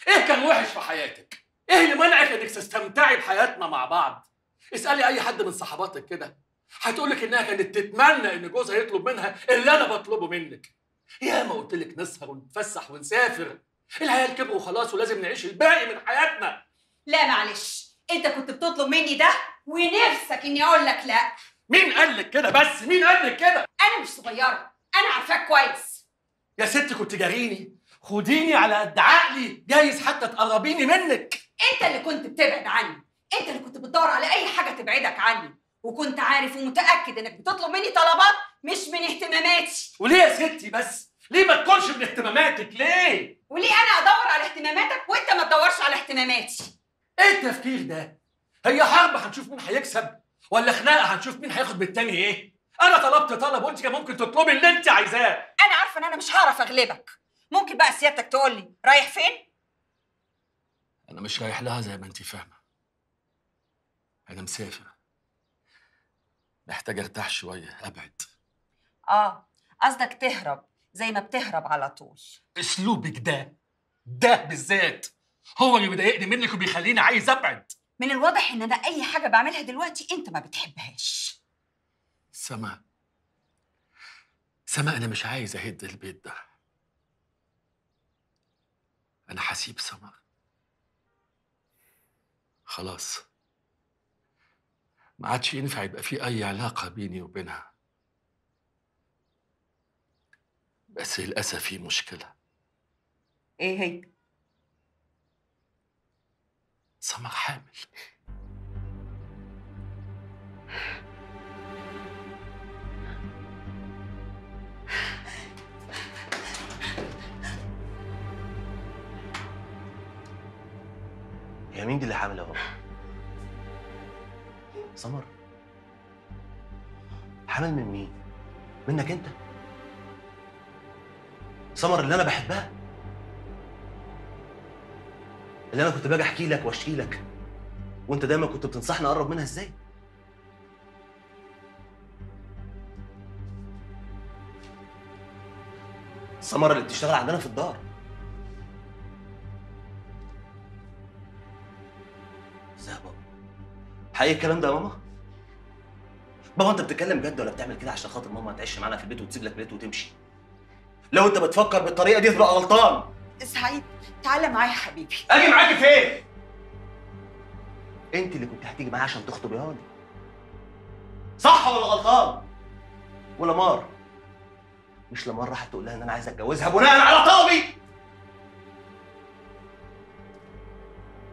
ايه كان وحش في حياتك؟ ايه اللي منعك انك تستمتعي بحياتنا مع بعض؟ اسالي اي حد من صحباتك كده هتقولك انها كانت تتمنى ان جوزها يطلب منها اللي انا بطلبه منك. ياما قلت لك نسهر ونتفسح ونسافر، العيال كبروا خلاص ولازم نعيش الباقي من حياتنا. لا معلش، انت كنت بتطلب مني ده ونفسك اني اقول لك لا. مين قال لك كده بس؟ مين قال لك كده؟ انا مش صغيره، انا عارفاك كويس. يا ست كنت جاريني، خديني على قد عقلي، جايز حتى تقربيني منك. انت اللي كنت بتبعد عني، انت اللي كنت بتدور على اي حاجه تبعدك عني، وكنت عارف ومتاكد انك بتطلب مني طلبات مش من اهتماماتي. وليه يا ستي بس؟ ليه ما تكونش من اهتماماتك؟ ليه؟ وليه انا ادور على اهتماماتك وانت ما تدورش على اهتماماتي؟ ايه التفكير ده؟ هي حرب هنشوف مين هيكسب، ولا خناقه هنشوف مين هياخد بالتاني ايه؟ انا طلبت طلب وانت كان ممكن تطلبي اللي انت عايزاه. انا عارفه ان انا مش هعرف اغلبك. ممكن بقى سيادتك تقول لي رايح فين؟ أنا مش رايح لها زي ما أنت فاهمة، أنا مسافر، محتاج أرتاح شوية أبعد. آه قصدك تهرب زي ما بتهرب على طول. أسلوبك ده ده بالذات هو اللي بيضايقني منك وبيخليني عايز أبعد. من الواضح إن أنا أي حاجة بعملها دلوقتي أنت ما بتحبهاش. سما سما أنا مش عايز أهد البيت ده، أنا هسيب سمر خلاص، ما عادش ينفع يبقى في أي علاقة بيني وبينها، بس للأسف في مشكلة. إيه هي؟ سمر حامل. يا مين دي اللي حامل اهو؟ سمر حامل من مين؟ منك انت؟ سمر اللي انا بحبها، اللي انا كنت باجي احكي لك واشكي لك وانت دايما كنت بتنصحني اقرب منها. ازاي؟ سمر اللي بتشتغل عندنا في الدار، حقيقي الكلام ده يا ماما؟ بابا انت بتتكلم بجد ولا بتعمل كده عشان خاطر ماما تعيش معانا في البيت وتسيب لك بيت وتمشي؟ لو انت بتفكر بالطريقه دي تبقى غلطان. سعيد تعالى معايا يا حبيبي. اجي معاكي فين؟ انت اللي كنت هتيجي معايا عشان تخطبي هادي. صح ولا غلطان؟ ولا مار مش لما راحت تقول لها ان انا عايز اتجوزها بناء على طلبي.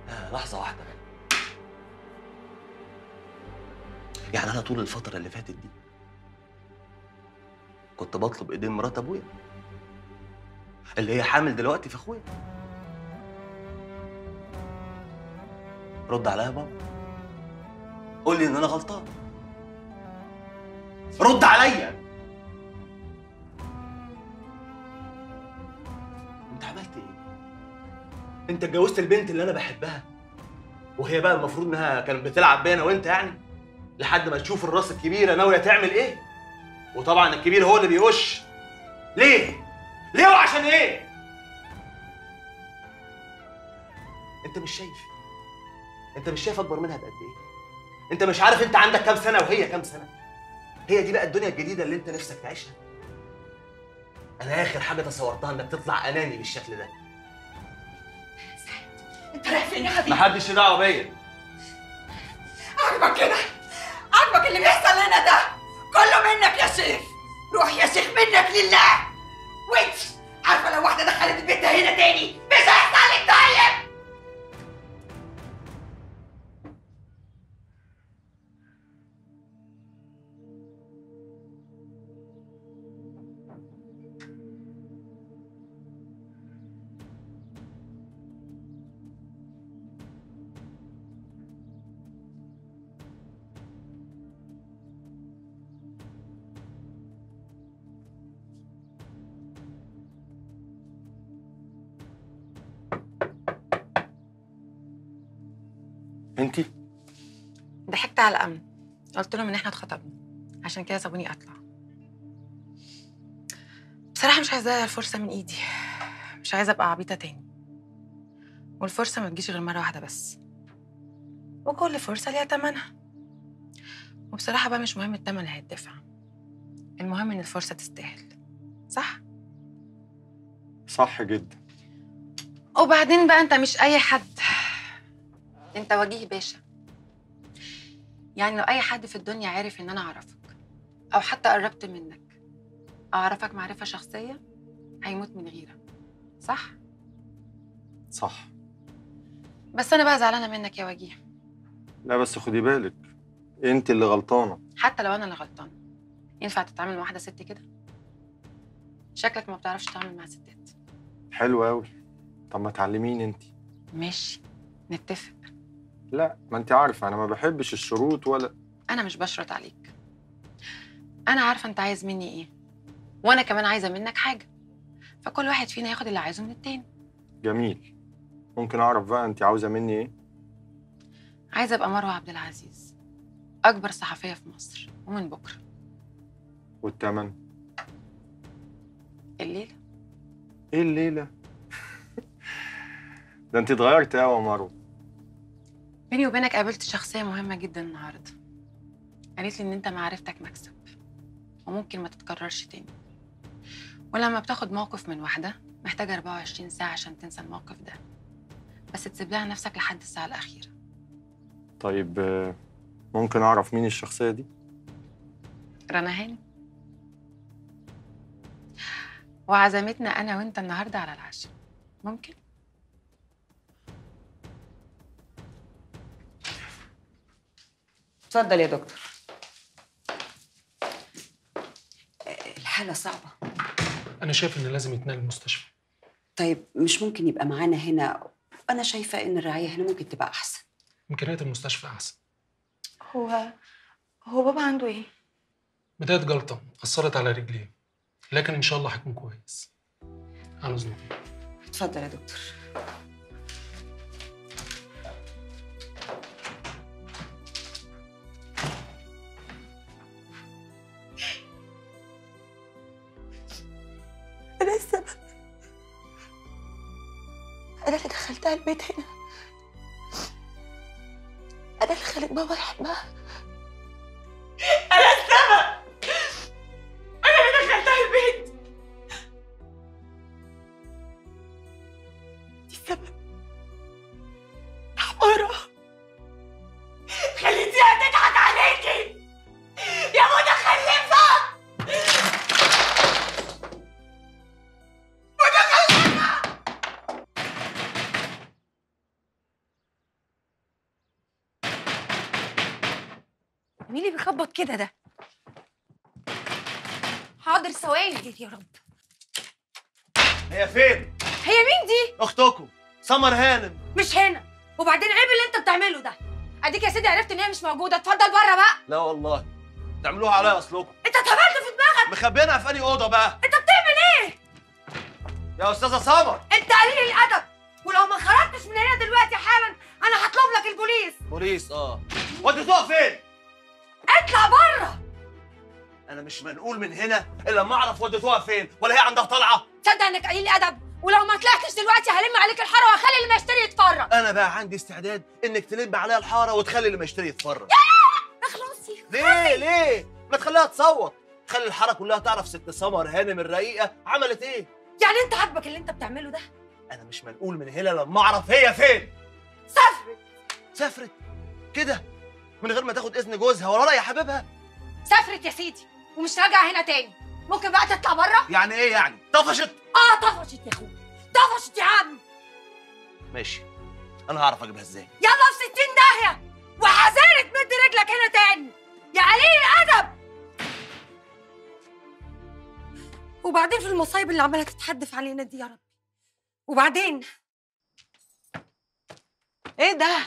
آه لحظه واحده بقى. يعني انا طول الفتره اللي فاتت دي كنت بطلب ايدين مرات ابويا اللي هي حامل دلوقتي في اخويا. رد عليا يا بابا، قول لي ان انا غلطان، رد عليا. انت عملت ايه؟ انت اتجوزت البنت اللي انا بحبها وهي بقى المفروض انها كانت بتلعب بينا وانت يعني لحد ما تشوف الراس الكبيره ناويه تعمل ايه، وطبعا الكبير هو اللي بيقش. ليه؟ ليه وعشان ايه؟ انت مش شايف، انت مش شايف اكبر منها بقد ايه؟ انت مش عارف انت عندك كام سنه وهي كام سنه؟ هي دي بقى الدنيا الجديده اللي انت نفسك تعيشها؟ انا اخر حاجه تصورتها انك تطلع اناني بالشكل ده. سعيد انت رايح فين يا حبيبي؟ محدش دعوه بيا. عاجبك كده؟ عاجبك اللي بيحصل هنا ده؟ كله منك يا شيخ. روح يا شيخ منك لله. وانت عارفه لو واحده دخلت البيت ده هنا تاني مش هيحصل لك طيب؟ انتي ضحكت على الامن، قلت لهم ان احنا اتخطبنا عشان كده سابوني اطلع. بصراحه مش عايزه اضيع الفرصه من ايدي، مش عايزه ابقى عبيطه تاني، والفرصه ما تجيش غير مره واحده بس، وكل فرصه ليها تمنها، وبصراحه بقى مش مهم التمن اللي هيدفع، المهم ان الفرصه تستاهل. صح؟ صح جدا. وبعدين بقى انت مش اي حد، انت وجيه باشا. يعني لو اي حد في الدنيا عارف ان انا اعرفك او حتى قربت منك، اعرفك معرفه شخصيه، هيموت من غيره. صح؟ صح. بس انا بقى زعلانه منك يا وجيه. لا بس خدي بالك، انت اللي غلطانه. حتى لو انا اللي غلطانه، ينفع تتعامل مع واحده ست كده؟ شكلك ما بتعرفش تتعامل مع ستات. حلو قوي. طب ما تعلميني انت. ماشي نتفق. لا ما انت عارفه انا ما بحبش الشروط. ولا انا مش بشرط عليك، انا عارفه انت عايز مني ايه، وانا كمان عايزه منك حاجه، فكل واحد فينا ياخد اللي عايزه من التاني. جميل. ممكن اعرف بقى انت عاوزه مني ايه؟ عايزه ابقى مروه عبد العزيز، اكبر صحفيه في مصر، ومن بكره. والتمن الليله. ايه الليله؟ ده انت اتغيرت قوي يا مروه. بيني وبينك قابلت شخصية مهمة جدا النهارده، قالت لي إن أنت معرفتك مكسب وممكن ما تتكررش تاني، ولما بتاخد موقف من واحدة محتاجة أربعة وعشرين ساعة عشان تنسى الموقف ده، بس تسيب لها نفسك لحد الساعة الأخيرة. طيب ممكن أعرف مين الشخصية دي؟ رنا هاني. وعزمتنا أنا وأنت النهارده على العشاء، ممكن؟ اتفضل يا دكتور. الحالة صعبة، أنا شايف إن لازم يتنقل المستشفى. طيب مش ممكن يبقى معانا هنا؟ أنا شايفة إن الرعاية هنا ممكن تبقى أحسن. إمكانيات المستشفى أحسن. هو هو بابا عنده إيه؟ بداية جلطة أثرت على رجليه، لكن إن شاء الله هيكون كويس. على إذنكم. اتفضل يا دكتور. أنا اللي دخلتها البيت هنا، أنا اللي خلت بابا يحبها، أنا مين اللي بيخبط كده ده؟ حاضر ثواني يا رب. هي فين؟ هي مين دي؟ اختكم سمر هانم. مش هنا، وبعدين عيب اللي انت بتعمله ده. اديك يا سيدي عرفت ان هي مش موجوده. اتفضل بره بقى. لا والله تعملوها عليا اصلكم. انت اتهبلت في دماغك. مخبينها في انهي اوضه بقى؟ انت بتعمل ايه؟ يا استاذه سمر انت قليل الادب، ولو ما خرجتش من هنا دلوقتي حالا انا هطلب لك البوليس. بوليس اه؟ وانت تقف فين؟ اطلع بره. انا مش منقول من هنا الا ما اعرف وديتوها فين، ولا هي عندها طلعه. تصدق انك قليل ادب، ولو ما طلعتش دلوقتي هلم عليك الحاره وهخلي اللي ما يشتري يتفرج. انا بقى عندي استعداد انك تلم عليا الحاره وتخلي اللي ما يشتري يتفرج. يا اخلصي. ليه ليه؟ ما تخليها تصوت، خلي الحاره كلها تعرف ست سمر هانم الرقيقه عملت ايه. يعني انت عاجبك اللي انت بتعمله ده؟ انا مش منقول من هنا لما اعرف هي فين. سافرت. سافرت كده من غير ما تاخد اذن جوزها ولا راي حبيبها؟ سافرت يا سيدي ومش راجعه هنا تاني. ممكن بقى تطلع بره؟ يعني ايه يعني؟ طفشت؟ اه طفشت يا اخويا، طفشت يا عم. ماشي، انا هعرف اجيبها ازاي. يلا في ستين داهيه، وحذرت مد رجلك هنا تاني يا قليل الادب. وبعدين في المصايب اللي عماله تتحدف علينا دي يا رب. وبعدين ايه ده؟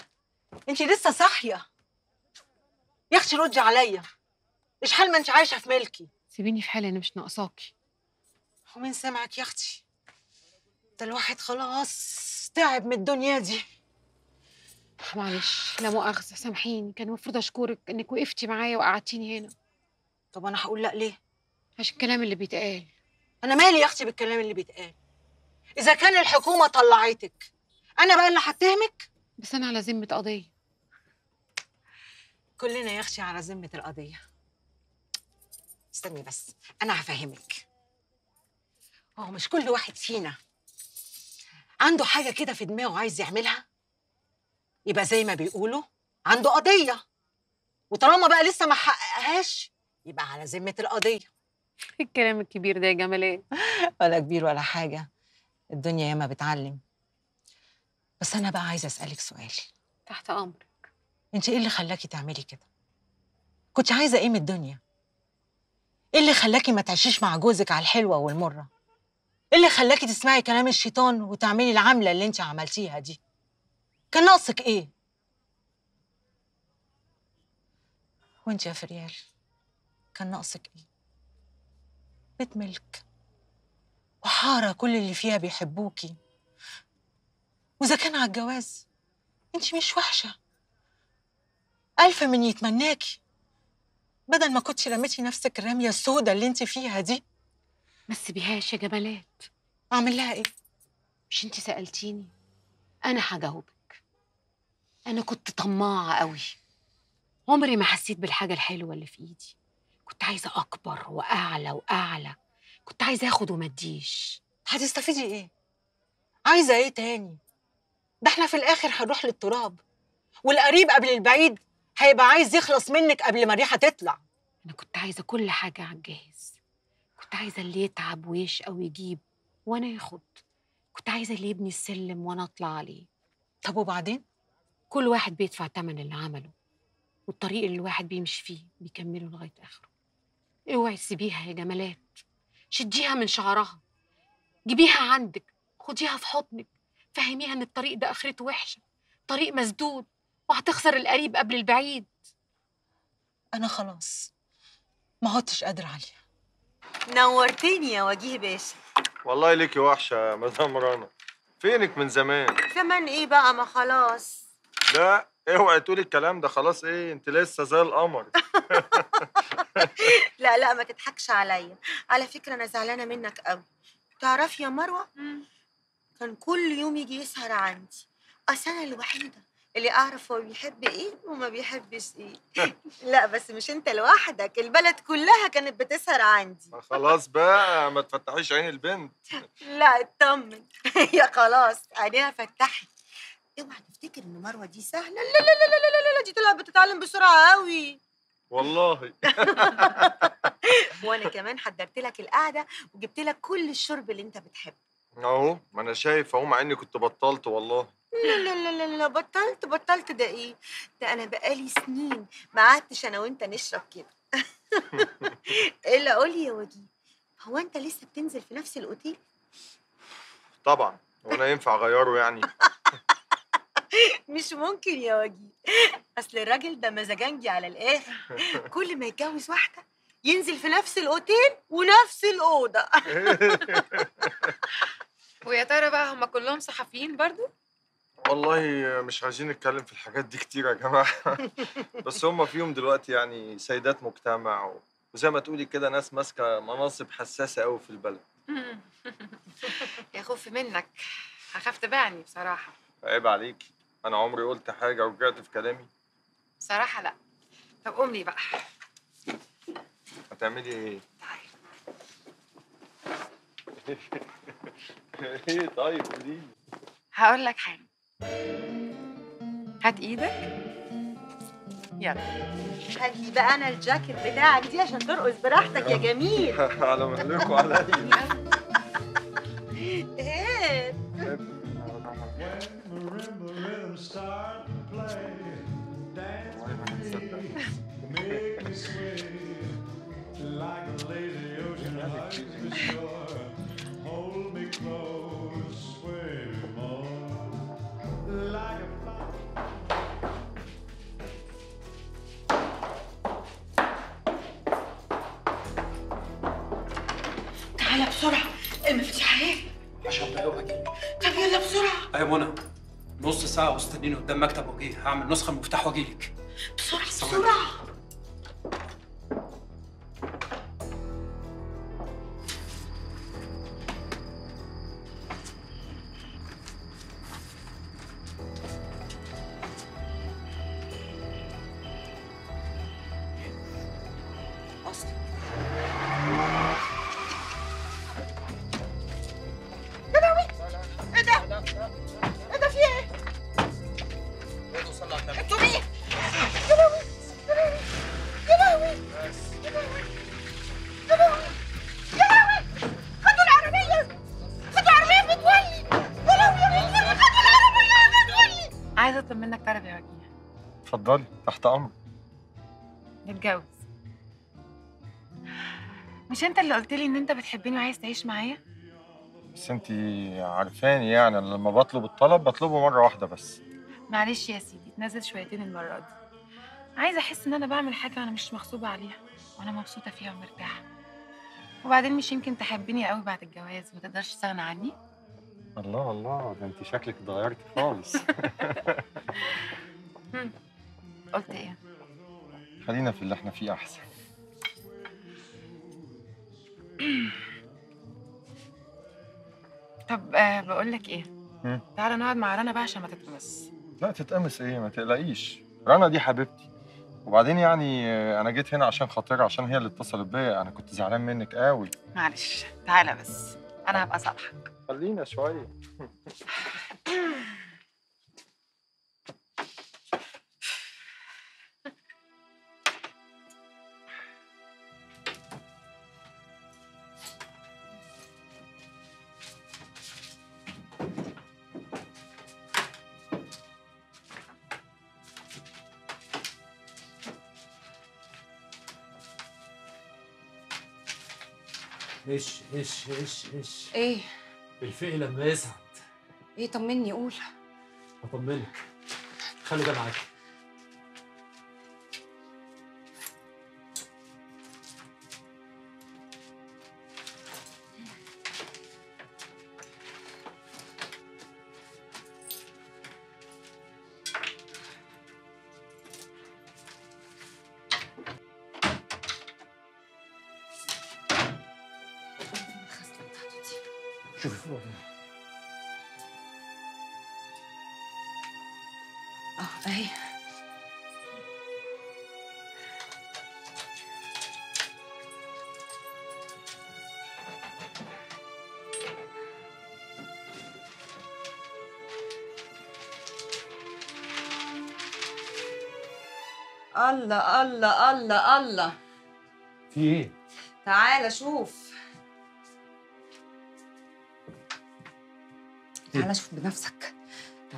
انت لسه صاحيه يا اختي؟ ردي عليا. اشحال ما انت عايشه في ملكي. سيبيني في حالي، انا مش ناقصاكي. ومين سامعك يا اختي؟ ده الواحد خلاص تعب من الدنيا دي. معلش لا مؤاخذه، سامحيني. كان المفروض اشكرك انك وقفتي معايا وقعدتيني هنا. طب انا هقول لا ليه؟ عشان الكلام اللي بيتقال. انا مالي يا اختي بالكلام اللي بيتقال؟ اذا كان الحكومه طلعتك انا بقى اللي هتهمك؟ بس انا على ذمه قضيه. كلنا يا اختي على ذمه القضيه. استني بس انا هفهمك. هو مش كل واحد فينا عنده حاجه كده في دماغه عايز يعملها، يبقى زي ما بيقولوا عنده قضيه، وطالما بقى لسه ما حققهاش يبقى على ذمه القضيه. الكلام الكبير ده يا جمال ايه؟ ولا كبير ولا حاجه، الدنيا ياما بتعلم. بس انا بقى عايزه اسالك سؤال. تحت امرك. انت ايه اللي خلاكي تعملي كده؟ كنت عايزه ايه من الدنيا؟ ايه اللي خلاكي ما تعيشيش مع جوزك على الحلوه والمره؟ ايه اللي خلاكي تسمعي كلام الشيطان وتعملي العمله اللي انت عملتيها دي؟ كان ناقصك ايه؟ وانت يا فريال كان ناقصك ايه؟ بيت ملك وحاره كل اللي فيها بيحبوكي، واذا كان على الجواز انت مش وحشه، الف من يتمناكي بدل ما كنتي رميتي نفسك الرميه السودة اللي انت فيها دي. ما تسيبيهاش يا جمالات. اعمل لها ايه؟ مش انت سالتيني؟ انا هجاوبك. انا كنت طماعه قوي، عمري ما حسيت بالحاجه الحلوه اللي في ايدي. كنت عايزه اكبر واعلى واعلى، كنت عايزه اخد وما اديش. هتستفيدي ايه؟ عايزه ايه تاني؟ ده احنا في الاخر هنروح للتراب، والقريب قبل البعيد هيبقى عايز يخلص منك قبل ما الريحه تطلع. انا كنت عايزه كل حاجه على الجاهز، كنت عايزه اللي يتعب ويشقى ويجيب وانا ياخد، كنت عايزه اللي يبني السلم وانا اطلع عليه. طب وبعدين؟ كل واحد بيدفع ثمن اللي عمله، والطريق اللي الواحد بيمشي فيه بيكمله لغايه اخره. اوعي تسيبيها يا جمالات، شديها من شعرها، جيبيها عندك، خديها في حضنك، فهميها ان الطريق ده اخرته وحشه، طريق مسدود وهتخسر القريب قبل البعيد. أنا خلاص ما عدتش قادرة عليها. نورتني يا وجيه باشا. والله ليكي وحشة يا مدام رنا، فينك من زمان؟ زمان إيه بقى، ما خلاص. لا اوعي تقولي الكلام ده، خلاص إيه، أنت لسه زي القمر. لا لا ما تضحكش عليا، على فكرة أنا زعلانة منك قوي. تعرفي يا مروة كان كل يوم يجي يسهر عندي، أصل أنا الوحيدة اللي اعرف هو بيحب ايه وما بيحبش ايه. لا بس مش انت لوحدك، البلد كلها كانت بتسهر عندي. خلاص بقى ما تفتحيش عين البنت. لا اطمن. يا خلاص عينيها فتحت. اوعى تفتكر ان مروه دي سهله، لا لا لا لا لا لا، دي طلعت بتتعلم بسرعه قوي والله. وانا كمان حضرت لك القعده وجبت لك كل الشرب اللي انت بتحبه. اهو ما انا شايف اهو، مع اني كنت بطلت والله. لا لا لا لا بطلت بطلت ده ايه؟ ده انا بقالي سنين ما قعدتش انا وانت نشرب كده. الا قول لي يا وجيه، هو انت لسه بتنزل في نفس الاوتيل؟ طبعا، وانا ينفع اغيره يعني؟ مش ممكن يا وجيه، اصل الراجل ده مزاجنجي على الاخر، كل ما يتجوز واحده ينزل في نفس الاوتيل ونفس الاوضه. ويا ترى بقى هم كلهم صحفيين برضو؟ والله مش عايزين نتكلم في الحاجات دي كتير يا جماعه. بس هم فيهم دلوقتي يعني سيدات مجتمع و... وزي ما تقولي كده ناس ماسكه مناصب حساسه قوي في البلد. يا خوفي منك، هخاف تبيعني بصراحه. عيب عليكي، انا عمري قلت حاجه ورجعت في كلامي؟ بصراحه لا. طب قوم لي بقى. هتعملي ايه؟ طيب. ايه طيب قولي لي. هقول لك حاجه. هات ايدك. يلا. هات لي بقى انا الجاكيت بتاعك دي عشان ترقص براحتك يا جميل. على مهلكم عليا. ايه؟ تعالى بسرعة، المفاتيح اهي عشان ضيقك. طب يلا بسرعة. ايوه منى، نص ساعة واستنيني قدام مكتب وجيه، هعمل نسخة المفتاح واجيلك. بسرعة بسرعة. اتفضلي تحت امرك. نتجوز؟ مش انت اللي قلت لي ان انت بتحبني وعايز تعيش معايا؟ بس انت عارفاني يعني، انا لما بطلب الطلب بطلبه مره واحده بس. معلش يا سيدي، اتنزل شويتين المره دي. عايزه احس ان انا بعمل حاجه انا مش مغصوبه عليها، وانا مبسوطه فيها ومرتاحه. وبعدين مش يمكن تحبني قوي بعد الجواز وما تقدرش تستغنى عني؟ الله الله، ده انت شكلك اتغيرتي خالص. قلت ايه؟ خلينا في اللي احنا فيه احسن. طب آه بقول لك ايه؟ تعالى نقعد مع رنا بقى عشان ما تتقمص. لا تتقمص ايه؟ ما تقلقيش، رنا دي حبيبتي. وبعدين يعني انا جيت هنا عشان خاطرها، عشان هي اللي اتصلت بيا، انا كنت زعلان منك قوي. معلش، تعالى بس، انا هبقى صالحك. خلينا شويه. ايش ايش ايش ايش ايه؟ الفقي لما يسعد. ايه؟ طمني، قول. هطمنك، خلي ده معاكي. الله الله الله الله، في ايه؟ تعالى شوف، تعالى شوف بنفسك.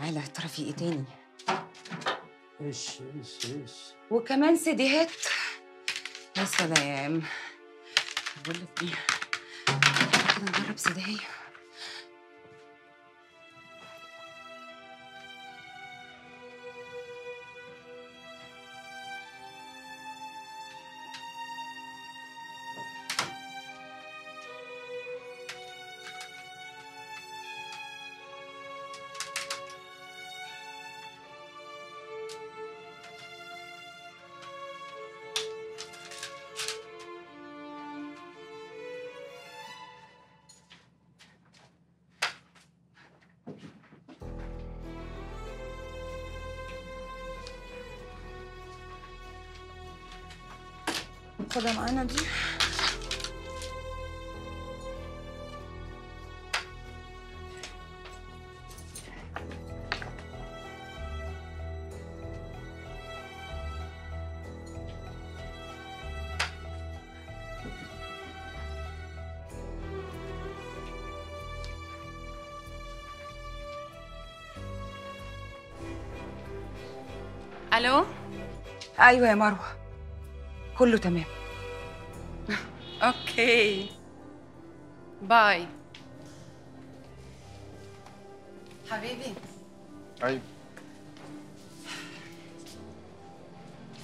تعالى طرفي ايه تاني؟ ايش ايش ايش وكمان سيديهات. يا سلام، بقول لك ايه، كده نجرب سيديهات. خدها معانا دي. الو. ايوه يا مروه، كله تمام. اوكي باي حبيبي. ايوه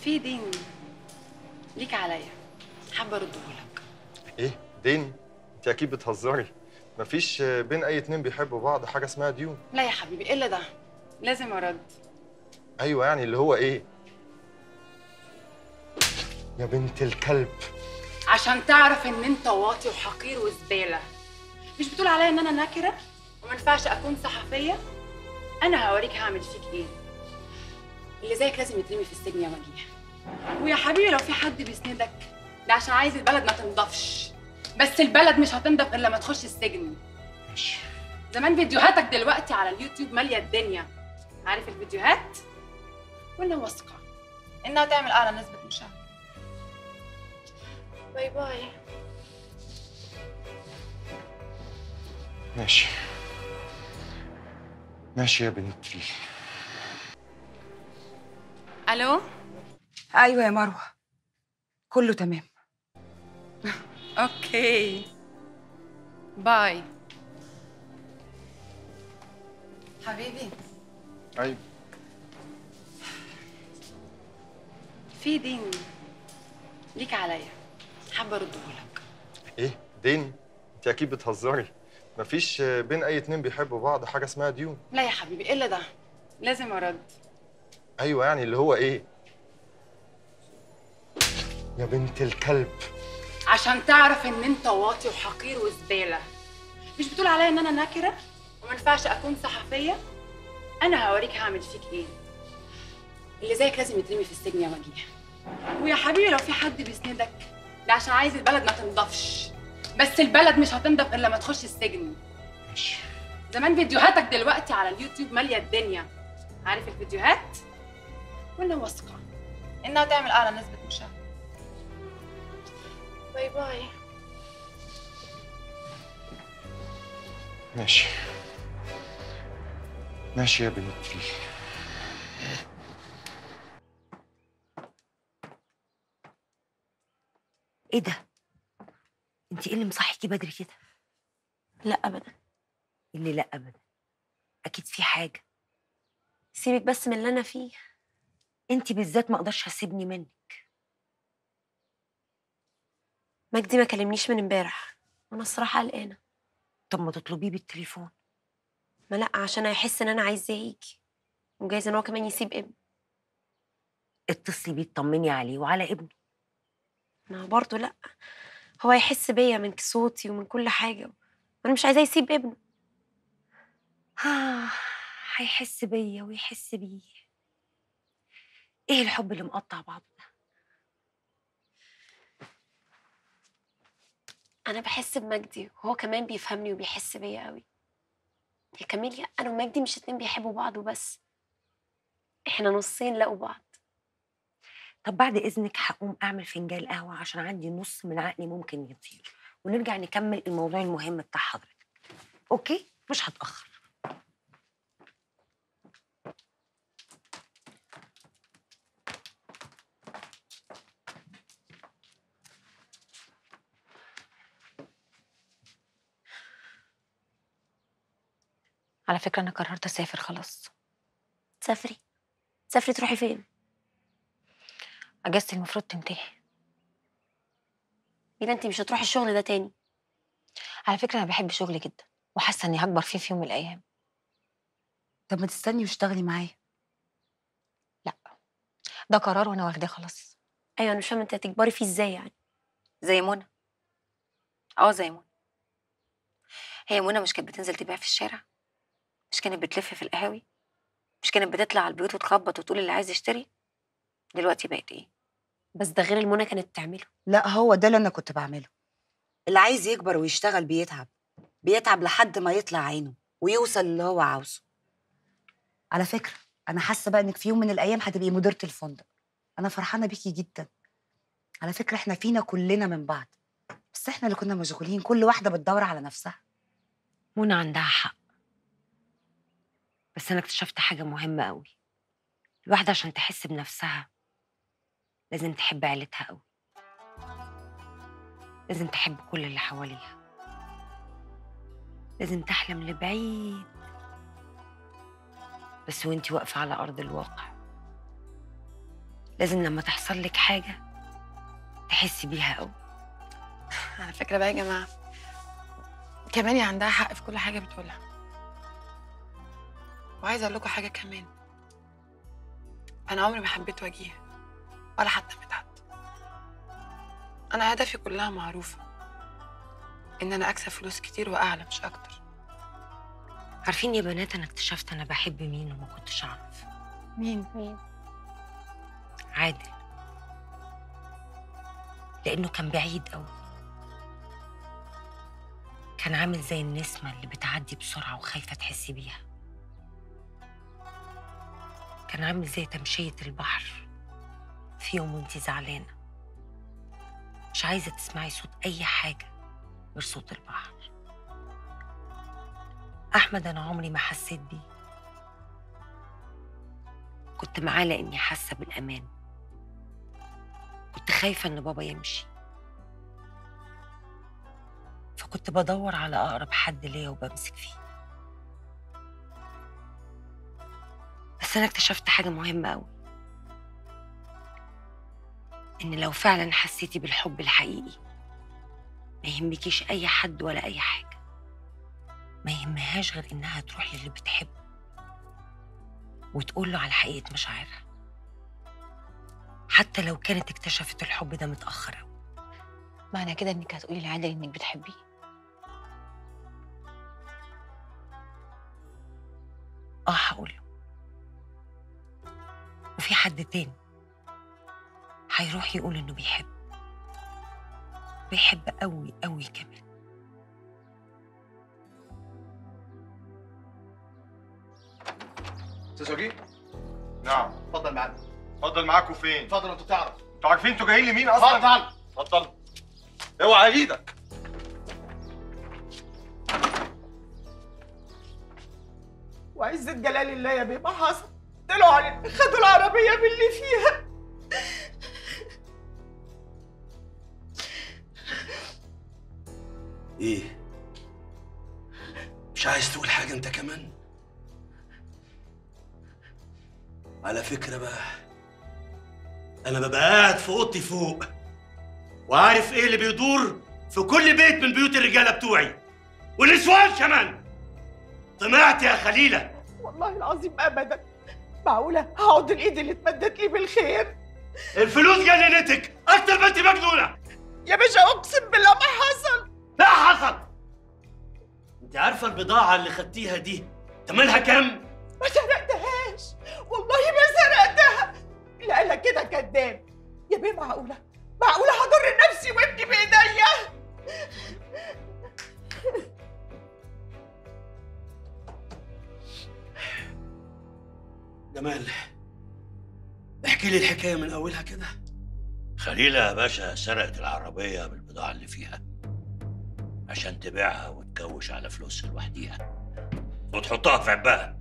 في دين ليك عليا، حابه اردهولك. ايه دين؟ انت اكيد بتهزري، مفيش بين اي اتنين بيحبوا بعض حاجه اسمها ديون. لا يا حبيبي، الا ده لازم ارد. ايوه يعني اللي هو ايه يا بنت الكلب؟ عشان تعرف ان انت واطي وحقير وزباله. مش بتقول عليا ان انا نكره وما ينفعش اكون صحفيه؟ انا هوريك هعمل فيك ايه. اللي زيك لازم يترمي في السجن يا وجيه. ويا حبيبي لو في حد بيسندك ده عشان عايز البلد ما تنضفش، بس البلد مش هتنضف الا لما تخش السجن. ماشي. زمان فيديوهاتك دلوقتي على اليوتيوب ماليه الدنيا، عارف الفيديوهات؟ وانا واثقه انها تعمل اعلى نسبه مشاهده. باي باي. ماشي ماشي يا بنتي. الو. ايوه يا مروه، كله تمام. اوكي باي حبيبي. ايوه في دين ليك عليا، حابه اردهولك. ايه دين؟ انت اكيد بتهزري، مفيش بين اي اتنين بيحبوا بعض حاجه اسمها ديون. لا يا حبيبي، الا ده لازم ارد. ايوه يعني اللي هو ايه يا بنت الكلب؟ عشان تعرف ان انت واطي وحقير وزباله. مش بتقول عليا ان انا نكره وما ينفعش اكون صحفيه؟ انا هوريك هعمل فيك ايه. اللي زيك لازم يترمي في السجن يا وجيه. ويا حبيبي لو في حد بيسندك ده عشان عايز البلد ما تنضفش، بس البلد مش هتنضف الا لما تخش السجن. ماشي. زمان فيديوهاتك دلوقتي على اليوتيوب ماليه الدنيا، عارف الفيديوهات؟ وانا واثقه انها تعمل اعلى نسبه مشاهده. باي باي. ماشي ماشي يا بنتي. ايه ده؟ انت ايه اللي مصحيكي بدري كده؟ لا ابدا. اللي لا ابدا؟ اكيد في حاجه. سيبك بس من اللي انا فيه. انت بالذات ما اقدرش هسيبني منك. مجدي ما كلمنيش من امبارح وانا الصراحه قلقانه. طب ما تطلبيه بالتليفون. ما لا، عشان هيحس ان انا عايزاه يجي، وجايز ان هو كمان يسيب ابنه. اتصلي بيه اطمني عليه وعلى ابنه. أنا برضه لأ، هو هيحس بيا من صوتي ومن كل حاجة، وأنا مش عايزاه يسيب ابنه. آه هيحس بيا ويحس بيه. إيه الحب اللي مقطع بعضه ده؟ أنا بحس بمجدي وهو كمان بيفهمني وبيحس بيا قوي. يا كاميليا، أنا ومجدي مش اتنين بيحبوا بعض وبس، إحنا نصين لقوا بعض. طب بعد إذنك هقوم أعمل فنجان قهوة عشان عندي نص من عقلي ممكن يطير، ونرجع نكمل الموضوع المهم بتاع حضرتك. أوكي؟ مش هتأخر. على فكرة أنا قررت أسافر خلاص. تسافري؟ تسافري تروحي فين؟ أجازتي المفروض تنتهي. ميرا أنت مش هتروحي الشغل ده تاني. على فكرة أنا بحب شغلي جدا وحاسة إني هكبر فيه في يوم من الأيام. طب ما تستني واشتغلي معايا. لأ ده قرار وأنا واخداه خلاص. أيوه أنا مش فاهمة أنت هتكبري فيه إزاي يعني؟ زي منى. أه زي منى. هي منى مش كانت بتنزل تبيع في الشارع؟ مش كانت بتلف في القهاوي؟ مش كانت بتطلع على البيوت وتخبط وتقول اللي عايز يشتري؟ دلوقتي بقت ايه؟ بس ده غير اللي منى كانت بتعمله. لا هو ده اللي انا كنت بعمله. اللي عايز يكبر ويشتغل بيتعب، بيتعب لحد ما يطلع عينه ويوصل اللي هو عاوزه. على فكره انا حاسه بقى انك في يوم من الايام هتبقي مديره الفندق. انا فرحانه بيكي جدا. على فكره احنا فينا كلنا من بعض، بس احنا اللي كنا مشغولين، كل واحده بتدور على نفسها. منى عندها حق، بس أنا اكتشفت حاجة مهمة قوي. الواحدة عشان تحس بنفسها لازم تحب عيلتها قوي، لازم تحب كل اللي حواليها، لازم تحلم لبعيد بس وانتي واقفة على أرض الواقع. لازم لما تحصل لك حاجة تحسي بيها قوي. على فكرة بقى يا جماعة كاميليا عندها حق في كل حاجة بتقولها. وعايزه اقول لكم حاجه كمان، انا عمري ما حبيت وجيه ولا حتى مدحت. انا هدفي كلها معروفه، ان انا اكسب فلوس كتير واعلى مش اكتر. عارفين يا بنات انا اكتشفت انا بحب مين وما كنتش اعرف. مين؟ مين؟ عادل، لانه كان بعيد قوي، كان عامل زي النسمه اللي بتعدي بسرعه وخايفه تحسي بيها، كان عامل زي تمشية البحر في يوم وانتي زعلانة مش عايزة تسمعي صوت أي حاجة غير صوت البحر. أحمد أنا عمري ما حسيت بيه، كنت معاه لأني حاسة بالأمان، كنت خايفة إن بابا يمشي، فكنت بدور على أقرب حد ليا وبمسك فيه. بس أنا اكتشفت حاجة مهمة أوي، إن لو فعلا حسيتي بالحب الحقيقي ما يهمكيش أي حد ولا أي حاجة، ما يهمهاش غير إنها تروح للي بتحبه وتقول له على حقيقة مشاعرها، حتى لو كانت اكتشفت الحب ده متأخر أوي. معنى كده إنك هتقولي لعادل إنك بتحبيه؟ آه هقوله. وفي حد تاني هيروح يقول انه بيحب، بيحب قوي قوي كمان. استاذ وجيه؟ نعم. اتفضل معانا. اتفضل معاكم فين؟ اتفضل. انتوا بتعرفوا انتوا عارفين انتوا جايين لمين اصلا؟ اتفضل اتفضل. اوعى ايدك. وعزة جلال الله يا بيه ما حصل، خدوا العربية باللي فيها. ايه؟ مش عايز تقول حاجة انت كمان؟ على فكرة بقى انا ببقى قاعد في اوضتي فوق وعارف ايه اللي بيدور في كل بيت من بيوت الرجالة بتوعي والنسوان كمان. طمعت يا خليلة؟ والله العظيم ابدا. معقولة هقعد الإيد اللي اتمدت لي بالخير؟ الفلوس جننتك أكتر ما أنت مجنونة يا باشا. أقسم بالله ما حصل. لا حصل. أنت عارفة البضاعة اللي خدتيها دي تمنها كام؟ ما سرقتهاش والله ما سرقتها. لا لا كده كداب يا بيه. معقولة معقولة هضر نفسي وابني بإيديا؟ جمال احكي لي الحكايه من اولها كده. خليله يا باشا سرقت العربيه بالبضاعه اللي فيها عشان تبيعها وتكوش على فلوسها لوحديها وتحطها في عبها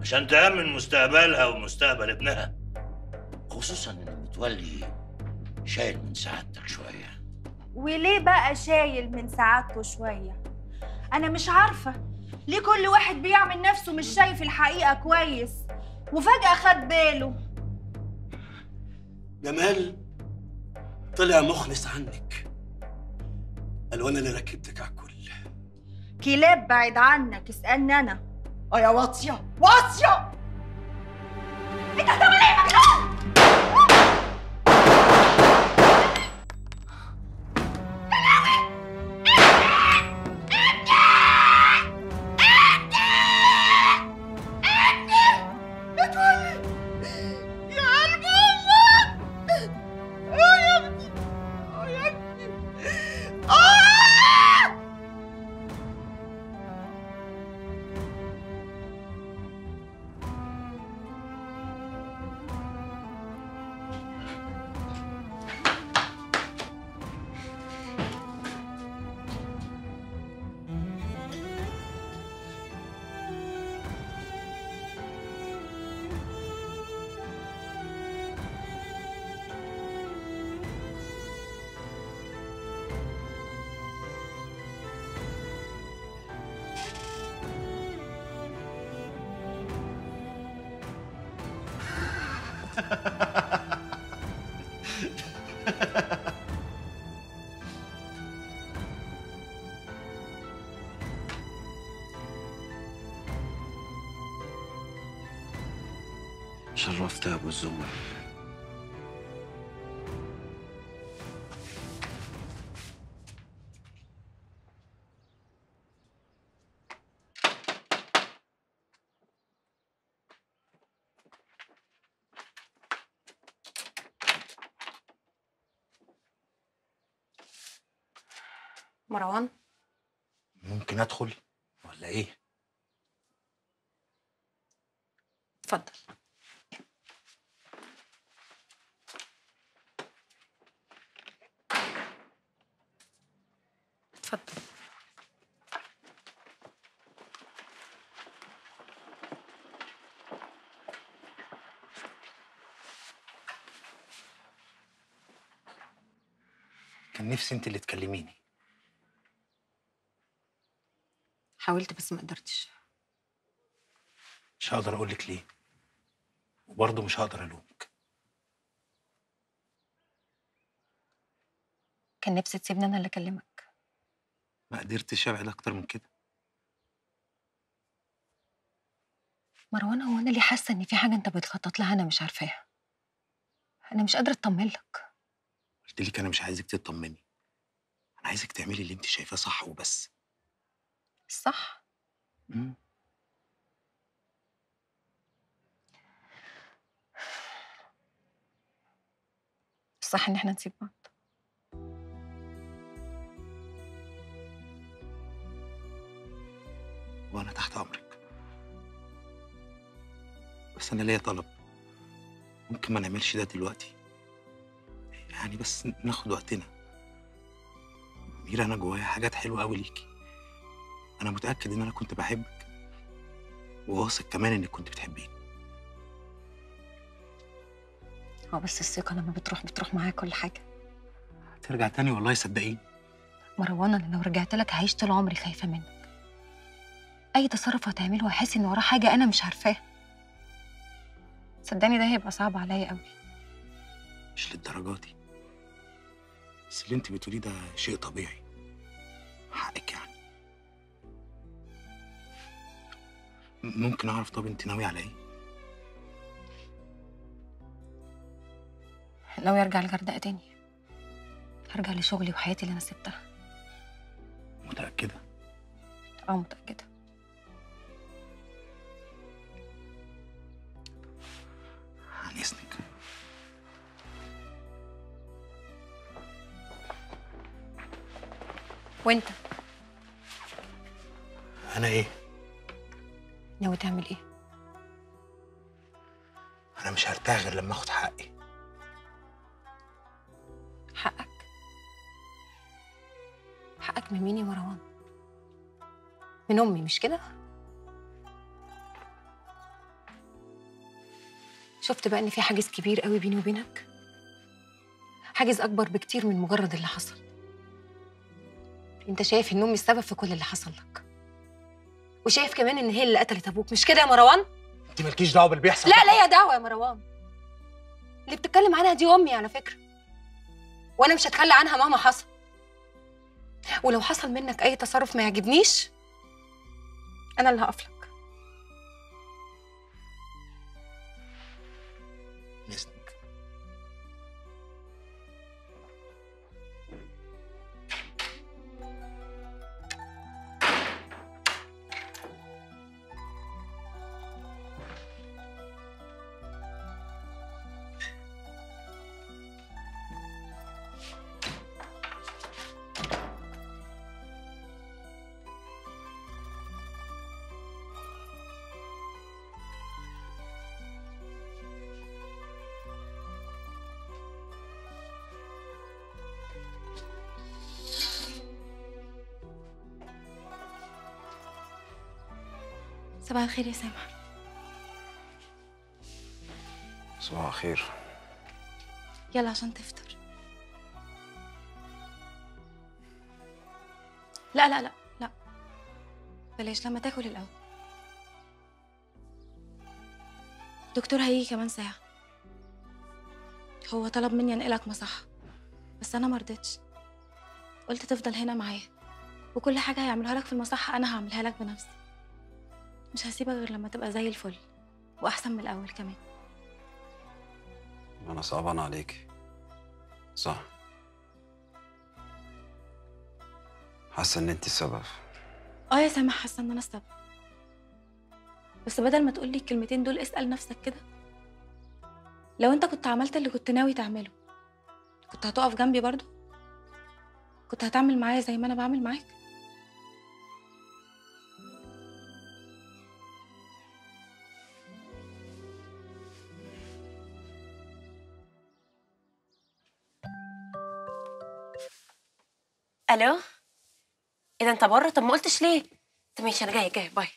عشان تامن مستقبلها ومستقبل ابنها، خصوصا ان متولي شايل من سعادتك شويه. وليه بقى شايل من سعادته شويه؟ انا مش عارفه. ليه كل واحد بيعمل نفسه مش شايف الحقيقة كويس وفجأة خد باله؟ جمال طلع مخلص عنك، قالوا انا اللي ركبتك على الكل. كلاب بعد عنك، اسألني أنا. اه يا واطية واطية، أنت هتعمل إيه يا مجنون؟ شرفت يا ابو الزمر. مروان، ممكن ادخل ولا ايه؟ اتفضل. اتفضل. كان نفسي انت اللي تكلميني. حاولت بس ما قدرتش. مش هقدر اقولك ليه، وبرضه مش هقدر الومك. كان نفسي تسيبني انا اللي اكلمك. ما قدرتش ابعد اكتر من كده. مروان، هو انا اللي حاسه ان في حاجه انت بتخطط لها انا مش عارفاها. انا مش قادره اطمن لك. قلت لك انا مش عايزك تطمني، انا عايزك تعملي اللي انت شايفاه صح وبس. صح؟ مم. الصح ان احنا نسيب بعض. وانا تحت امرك، بس انا ليا طلب. ممكن ما نعملش ده دلوقتي يعني، بس ناخد وقتنا. ميرة، انا جوايا حاجات حلوه قوي ليكي. أنا متأكد إن أنا كنت بحبك، وواثق كمان إنك كنت بتحبيني. هو بس الثقة لما بتروح بتروح معاها كل حاجة. هترجع تاني والله، صدقيني. مروان، أنا لو رجعت لك هعيش طول عمري خايفة منك. أي تصرف هتعمله هحس إن وراه حاجة أنا مش عارفاها. صدقني ده هيبقى صعب عليا قوي. مش للدرجة دي، بس اللي أنت بتقوليه ده شيء طبيعي. حقك يعني. ممكن أعرف طب أنت ناوية على إيه؟ ناوية أرجع الغردقة تاني. أرجع لشغلي وحياتي اللي أنا سبتها. متأكدة؟ أه متأكدة. عن إذنك. وأنت؟ أنا إيه؟ ناوي تعمل ايه؟ انا مش هرتاح غير لما اخد حقي. حقك؟ حقك من مين يا مروان؟ من امي مش كده؟ شفت بقى ان في حاجز كبير قوي بيني وبينك؟ حاجز اكبر بكتير من مجرد اللي حصل. انت شايف ان امي السبب في كل اللي حصل لك. وشايف كمان ان هي اللي قتلت ابوك، مش كده يا مروان؟ انت مالكيش دعوه باللي بيحصل. لا ليا دعوه يا مروان، اللي بتتكلم عنها دي امي على فكره، وانا مش هتخلى عنها مهما حصل. ولو حصل منك اي تصرف ما يعجبنيش انا اللي هقفلك. باذنك. صباح الخير يا سامح. صباح الخير. يلا عشان تفطر. لا لا لا لا بلاش، لما تاكل الأول. الدكتور هيجي كمان ساعة، هو طلب مني انقلك مصحة بس أنا مرضتش، قلت تفضل هنا معايا وكل حاجة هيعملها لك في المصحة أنا هعملها لك بنفسي، مش هسيبك غير لما تبقى زي الفل واحسن من الاول كمان. انا صعبان عليك صح؟ حاسه ان انت السبب. اه يا سامح، حاسه ان انا السبب، بس بدل ما تقولي الكلمتين دول اسال نفسك كده، لو انت كنت عملت اللي كنت ناوي تعمله كنت هتقف جنبي برضه؟ كنت هتعمل معايا زي ما انا بعمل معاك؟ الو، ايه ده انت بره؟ طب ما قلتش ليه؟ طب ماشي انا جايه جايه باي.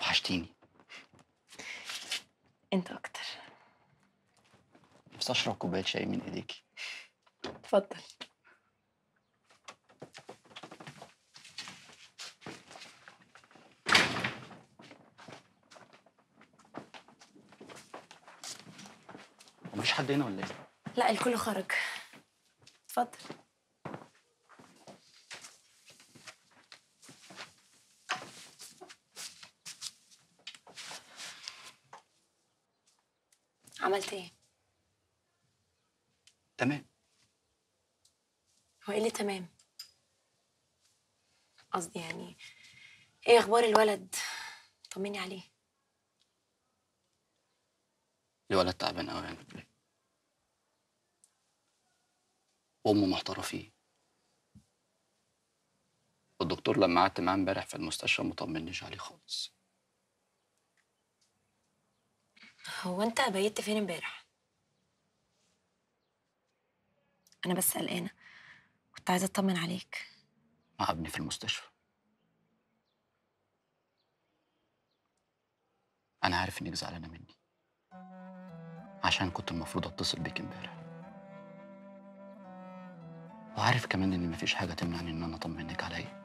وحشتيني. انت اكتر. نفسي اشرب كوبايه شاي من ايديكي. اتفضل. مفيش حد هنا ولا ايه؟ لا الكل خرج. اتفضل. عملت ايه؟ تمام. هو ايه اللي تمام؟ قصدي يعني ايه اخبار الولد؟ طمني عليه. الولد تعبان قوي يعني، وأمه محتارة فيه، والدكتور لما قعدت معاه امبارح في المستشفى مطمنيش عليه خالص. هو أنت بيت فين امبارح؟ أنا بس قلقانة، كنت عايزة أطمن عليك. مع ابني في المستشفى. أنا عارف إنك زعلانة مني، عشان كنت المفروض أتصل بيك امبارح، وعارف كمان ان مفيش حاجه تمنعني ان انا اطمنك عليا،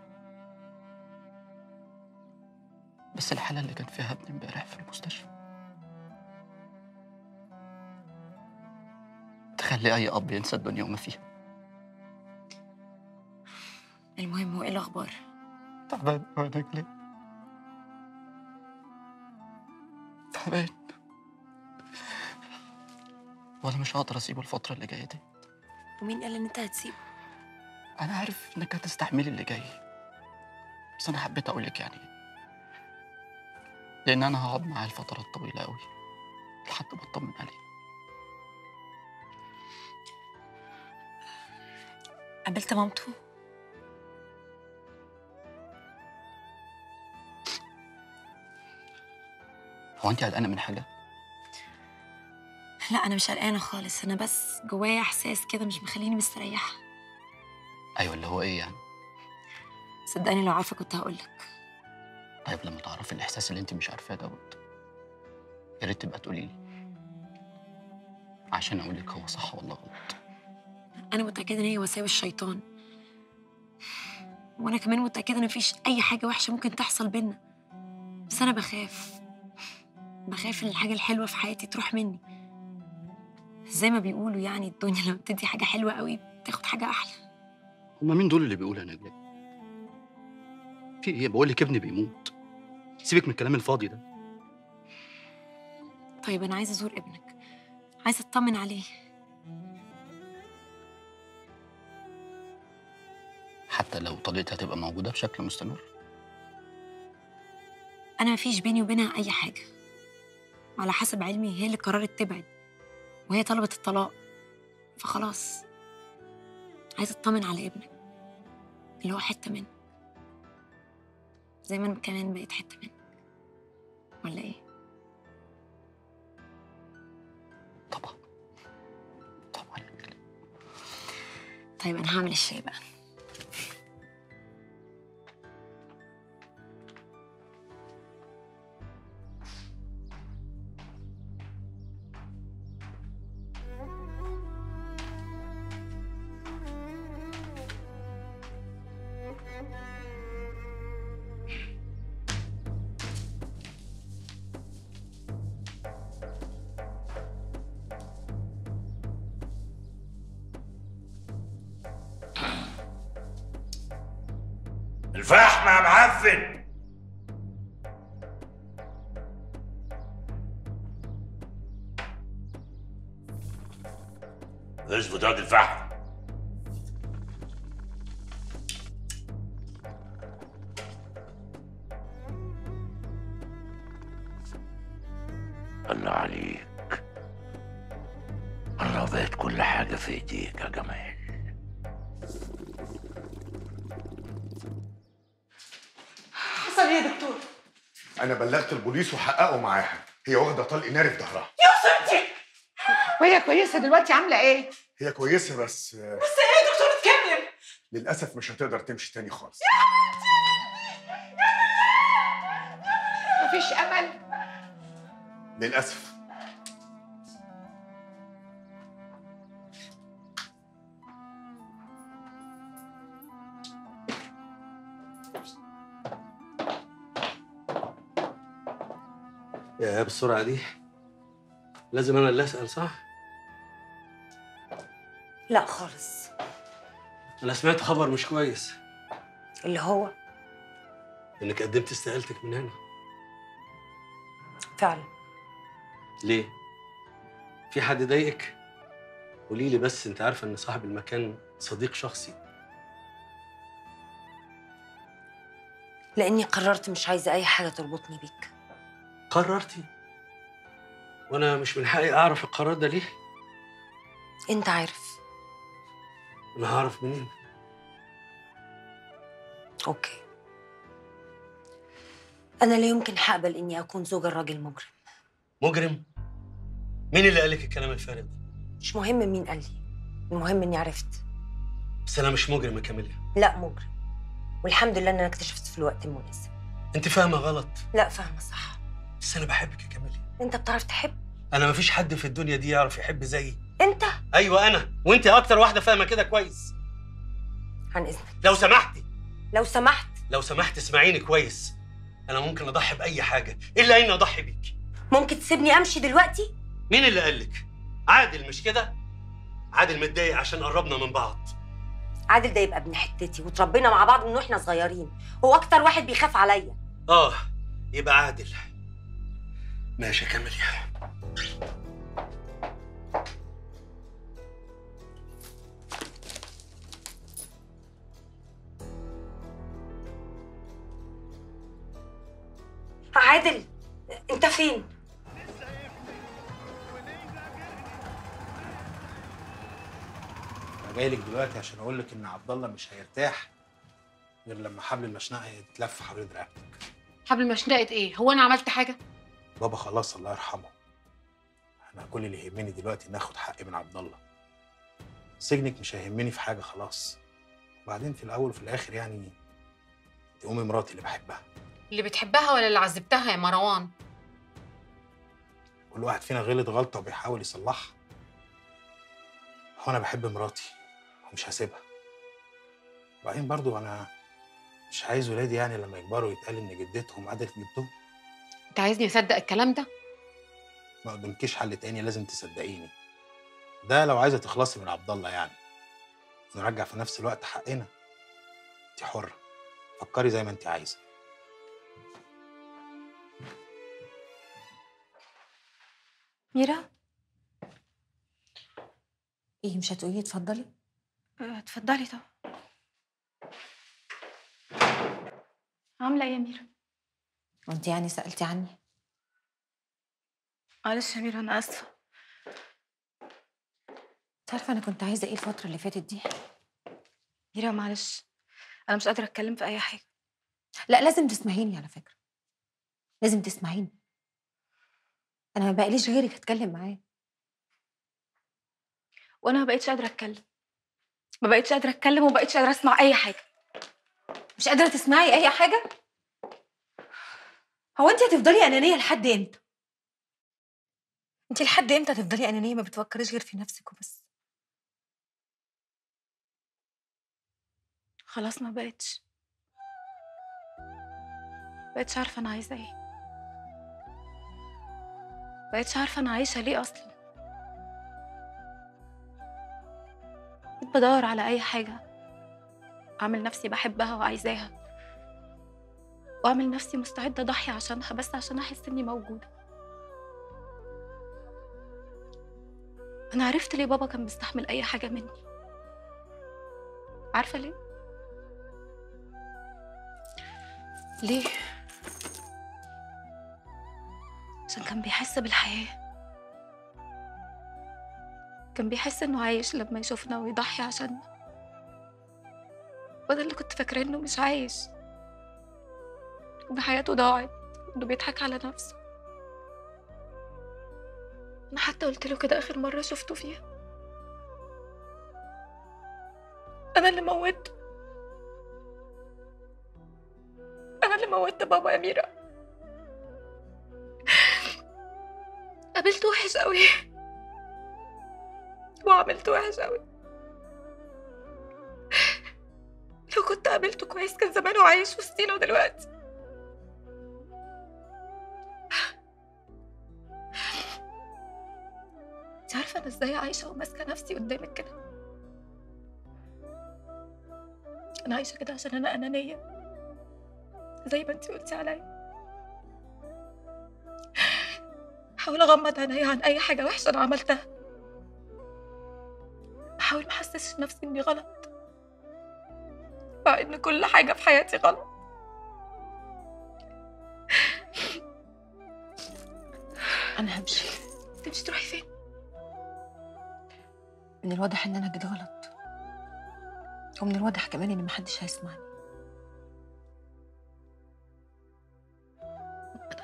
بس الحاله اللي كان فيها ابني امبارح في المستشفى تخلي اي اب ينسى الدنيا وما فيها. المهم هو ايه الاخبار؟ تعبان قوي نجلاء، تعبان وانا مش هقدر اسيبه الفتره اللي جايه دي. ومين قال ان انت هتسيبه؟ أنا عارف إنك هتستحملي اللي جاي، بس أنا حبيت أقولك يعني، لأن أنا هقعد معاه الفترة الطويلة أوي لحد ما أطمن عليه. قابلت مامته؟ هو أنت قلقانة من حاجة؟ لا أنا مش قلقانة خالص، أنا بس جوايا إحساس كده مش مخليني مستريحة. ايوه اللي هو ايه يعني؟ صدقني لو عارفه كنت هقولك. طيب لما تعرفي الاحساس اللي انت مش عارفاه دوت يا ريت تبقى تقولي لي عشان اقول لك هو صح ولا غلط. انا متاكده ان هي وساوس الشيطان، وانا كمان متاكده ان مفيش اي حاجه وحشه ممكن تحصل بينا، بس انا بخاف بخاف ان الحاجه الحلوه في حياتي تروح مني. زي ما بيقولوا يعني الدنيا لما بتدي حاجه حلوه قوي بتاخد حاجه احلى. هما مين دول اللي بيقولوا يا نجلاء؟ في ايه؟ بقول لك ابني بيموت، سيبك من الكلام الفاضي ده. طيب انا عايزه ازور ابنك، عايزه اطمن عليه. حتى لو طليقتي هتبقى موجوده بشكل مستمر؟ انا مفيش بيني وبينها اي حاجه، على حسب علمي هي اللي قررت تبعد وهي طلبت الطلاق، فخلاص عايزه اطمن على ابنك اللي هو حته منك زي ما انا كمان بقيت حته منك، ولا ايه؟ طبعا طبعا. طيب انا هعمل الشاي بقى. الفحم يا معفن. اظبط هاد الفحم. الله عليك، الله بقت كل حاجة في ايديك يا جمال. أنا بلغت البوليس وحققوا معاها، هي واخدة طلق ناري في ظهرها. يا ساتر! وهي كويسة دلوقتي عاملة إيه؟ هي كويسة بس بس إيه يا دكتور؟ اتكلم. للأسف مش هتقدر تمشي تاني خالص. يا ساتر! مفيش أمل؟ للأسف. يا بالسرعة دي لازم أنا اللي أسأل صح؟ لا خالص. أنا سمعت خبر مش كويس. اللي هو؟ إنك قدمت استقالتك من هنا. فعلا. ليه؟ في حد ضايقك؟ قولي لي بس، أنت عارفة إن صاحب المكان صديق شخصي. لأني قررت مش عايزة أي حاجة تربطني بيك. قررتي؟ وانا مش من حقي اعرف القرار ده ليه؟ انت عارف. انا هعرف منين؟ اوكي. انا لا يمكن هقبل اني اكون زوجة الراجل مجرم. مجرم؟ مين اللي قالك الكلام الفارغ ده؟ مش مهم مين قال لي، المهم اني عرفت. بس انا مش مجرم يا كاميليا. لا مجرم، والحمد لله ان انا اكتشفت في الوقت المناسب. انت فاهمة غلط. لا فاهمة صح. بس أنا بحبك يا كاميليا. أنت بتعرف تحب؟ أنا مفيش حد في الدنيا دي يعرف يحب زيي. أنت؟ أيوه أنا، وأنت أكتر واحدة فاهمة كده كويس. عن إذنك. لو سمحتي. لو سمحت. لو سمحت اسمعيني كويس. أنا ممكن أضحي بأي حاجة، إلا إني أضحي بيك. ممكن تسيبني أمشي دلوقتي؟ مين اللي قالك؟ عادل مش كده؟ عادل متضايق عشان قربنا من بعض. عادل ده يبقى ابن حتتي وتربينا مع بعض من وإحنا صغيرين، هو أكتر واحد بيخاف عليا. آه، يبقى عادل. ماشي يا كاميليا. عادل انت فين؟ انا جاي لك دلوقتي عشان اقول لك ان عبد الله مش هيرتاح غير لما حبل المشنقه يتلف حوالين رقبتك. حبل المشنقه ايه؟ هو انا عملت حاجه؟ بابا خلاص الله يرحمه. انا كل اللي يهمني دلوقتي ان اخد حقي من عبد الله. سجنك مش هيهمني في حاجه خلاص. وبعدين في الاول وفي الاخر يعني دي امي مراتي اللي بحبها. اللي بتحبها ولا اللي عذبتها يا مروان؟ كل واحد فينا غلط غلطه وبيحاول يصلحها. هو انا بحب مراتي ومش هسيبها. وبعدين برضو انا مش عايز ولادي يعني لما يكبروا يتقال ان جدتهم عدلت جدهم. انت عايزني اصدق الكلام ده؟ ما قدامكيش حل تاني، لازم تصدقيني. ده لو عايزه تخلصي من عبد الله يعني، ونرجع في نفس الوقت حقنا. انت حره، فكري زي ما انت عايزه. ميرة، ايه مش هتقولي اتفضلي؟ اتفضلي طبعا. عامله ايه يا ميرة؟ وانت يعني سألتي عني؟ معلش يا ميرة انا اسفه. تعرفي انا كنت عايزه ايه الفتره اللي فاتت دي؟ ميرة معلش انا مش قادره اتكلم في اي حاجه. لا لازم تسمعيني على فكره، لازم تسمعيني. انا ما بقاليش غيرك اتكلم معاه. وانا ما بقتش قادره اتكلم، ما بقتش قادره اتكلم وما بقتش قادره اسمع اي حاجه. مش قادره تسمعي اي حاجه؟ هو انت هتفضلي انانيه لحد امتى؟ انت لحد امتى هتفضلي انانيه ما بتفكريش غير في نفسك وبس؟ خلاص ما بقتش بقتش عارفه انا عايزه ايه. بقتش عارفه انا عايشه ليه اصلا. بقيت بدور على اي حاجه اعمل نفسي بحبها وعايزاها، واعمل نفسي مستعده اضحي عشانها بس عشان احس اني موجوده. انا عرفت ليه بابا كان بيستحمل اي حاجه مني. عارفه ليه؟ ليه؟ عشان كان بيحس بالحياة، كان بيحس إنه عايش لما يشوفنا ويضحي عشاننا، وده اللي كنت فاكرة إنه مش عايش، إن حياته ضاعت، إنه بيضحك على نفسه. أنا حتى قلت له كده آخر مرة شفته فيها، أنا اللي موتته، أنا اللي موتت بابا يا ميرة. قابلت وحش قوي وعملت وحش قوي. لو كنت قابلته كويس كان زمانه عايش وسطينا دلوقتي. انت عارفه انا ازاي عايشه وماسكه نفسي قدامك كده؟ انا عايشه كده عشان انا انانيه زي ما انت قلتي عليا. بحاول اغمض عيني عن اي حاجه وحشه انا عملتها، بحاول ما احسسش نفسي اني غلط مع ان كل حاجه في حياتي غلط. انا همشي. انت مش تروحي فين؟ من الواضح ان انا كده غلط، ومن الواضح كمان ان محدش هيسمعني.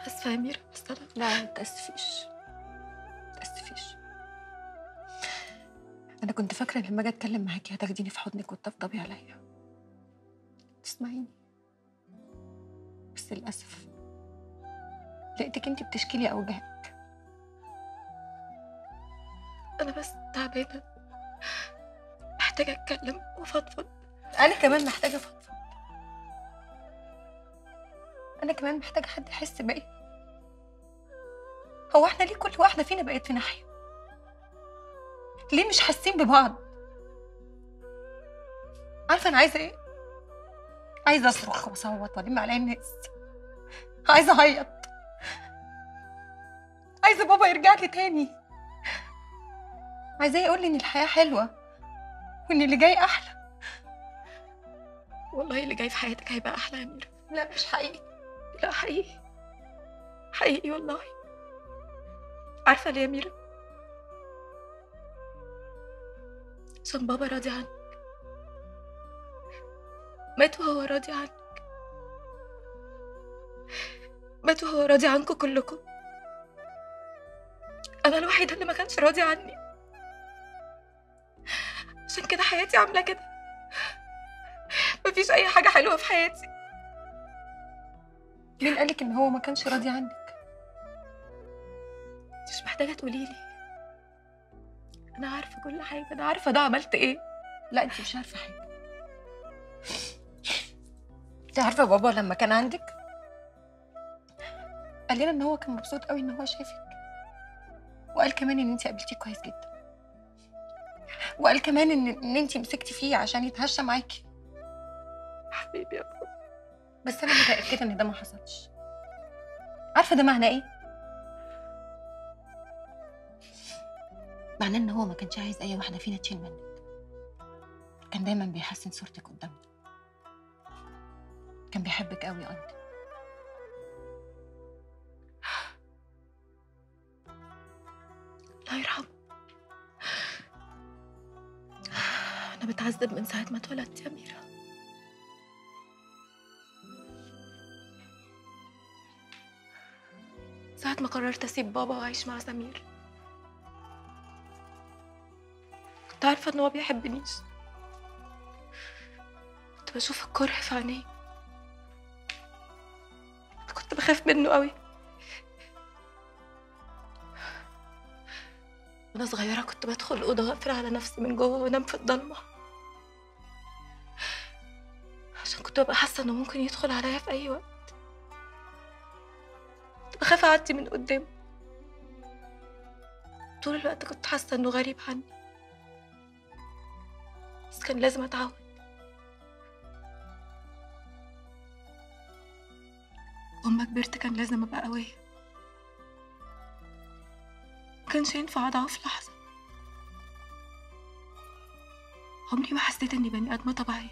اسفه يا ميرة بس انا. لا ما تاسفيش ما تاسفيش. انا كنت فاكره لما اجي اتكلم معاكي هتاخديني في حضنك وتطبطبي عليا تسمعيني، بس للاسف لقيتك انت بتشكي لي اوجاعك. انا بس تعبانه، محتاجه اتكلم وفضفض. انا كمان محتاجه فضفض، انا كمان محتاجه حد يحس بيا. هو احنا ليه كل واحده فينا بقت في ناحيه؟ ليه مش حاسين ببعض؟ عارفه انا عايزه ايه؟ عايزه اصرخ واصوت والم عليا الناس، عايزه اعيط، عايزه بابا يرجع لي تاني، عايزاه يقول لي ان الحياه حلوه وان اللي جاي احلى. والله اللي جاي في حياتك هيبقى احلى يا ميرة. لا مش حقيقي. لا حقيقي حقيقي والله. عارفة ليه يا ميرة؟ عشان بابا راضي عنك، مات وهو راضي عنك، مات وهو راضي عنكم كلكم. أنا الوحيدة اللي ما كانش راضي عني، عشان كده حياتي عاملة كده، مفيش أي حاجة حلوة في حياتي. مين قالك ان هو ما كانش راضي عنك؟ مش محتاجه تقولي لي، انا عارفه كل حاجه، انا عارفه ده عملت ايه. لا انت مش عارفه حاجه. انت عارفه بابا لما كان عندك قال لنا ان هو كان مبسوط قوي ان هو شافك، وقال كمان ان انت قابلتيه كويس جدا، وقال كمان ان ان انت مسكتي فيه عشان يتهشى معاكي. حبيبي يا بابا، بس انا متاكده ان ده ما حصلش. عارفه ده معناه ايه؟ معناه ان هو ما كانش عايز اي واحده فينا تشيل منك، كان دايما بيحسن صورتك قدامنا، كان بيحبك قوي انت. الله يرحمه، انا بتعذب من ساعه ما اتولدت يا ميرة. ساعة ما قررت اسيب بابا واعيش مع سمير كنت عارفه ان هو بيحبنيش، كنت بشوف الكره في عينيه، كنت بخاف منه قوي. وانا صغيره كنت بدخل الاوضه واقفل على نفسي من جوه وانام في الضلمه، عشان كنت ببقى حاسه انه ممكن يدخل عليا في اي وقت، بخاف اعدي من قدامه. طول الوقت كنت حاسه انه غريب عني، بس كان لازم اتعود. وأما كبرت كان لازم ابقى قويه، مكانش ينفع اضعف لحظه. عمري ما حسيت اني بني ادمه طبيعيه.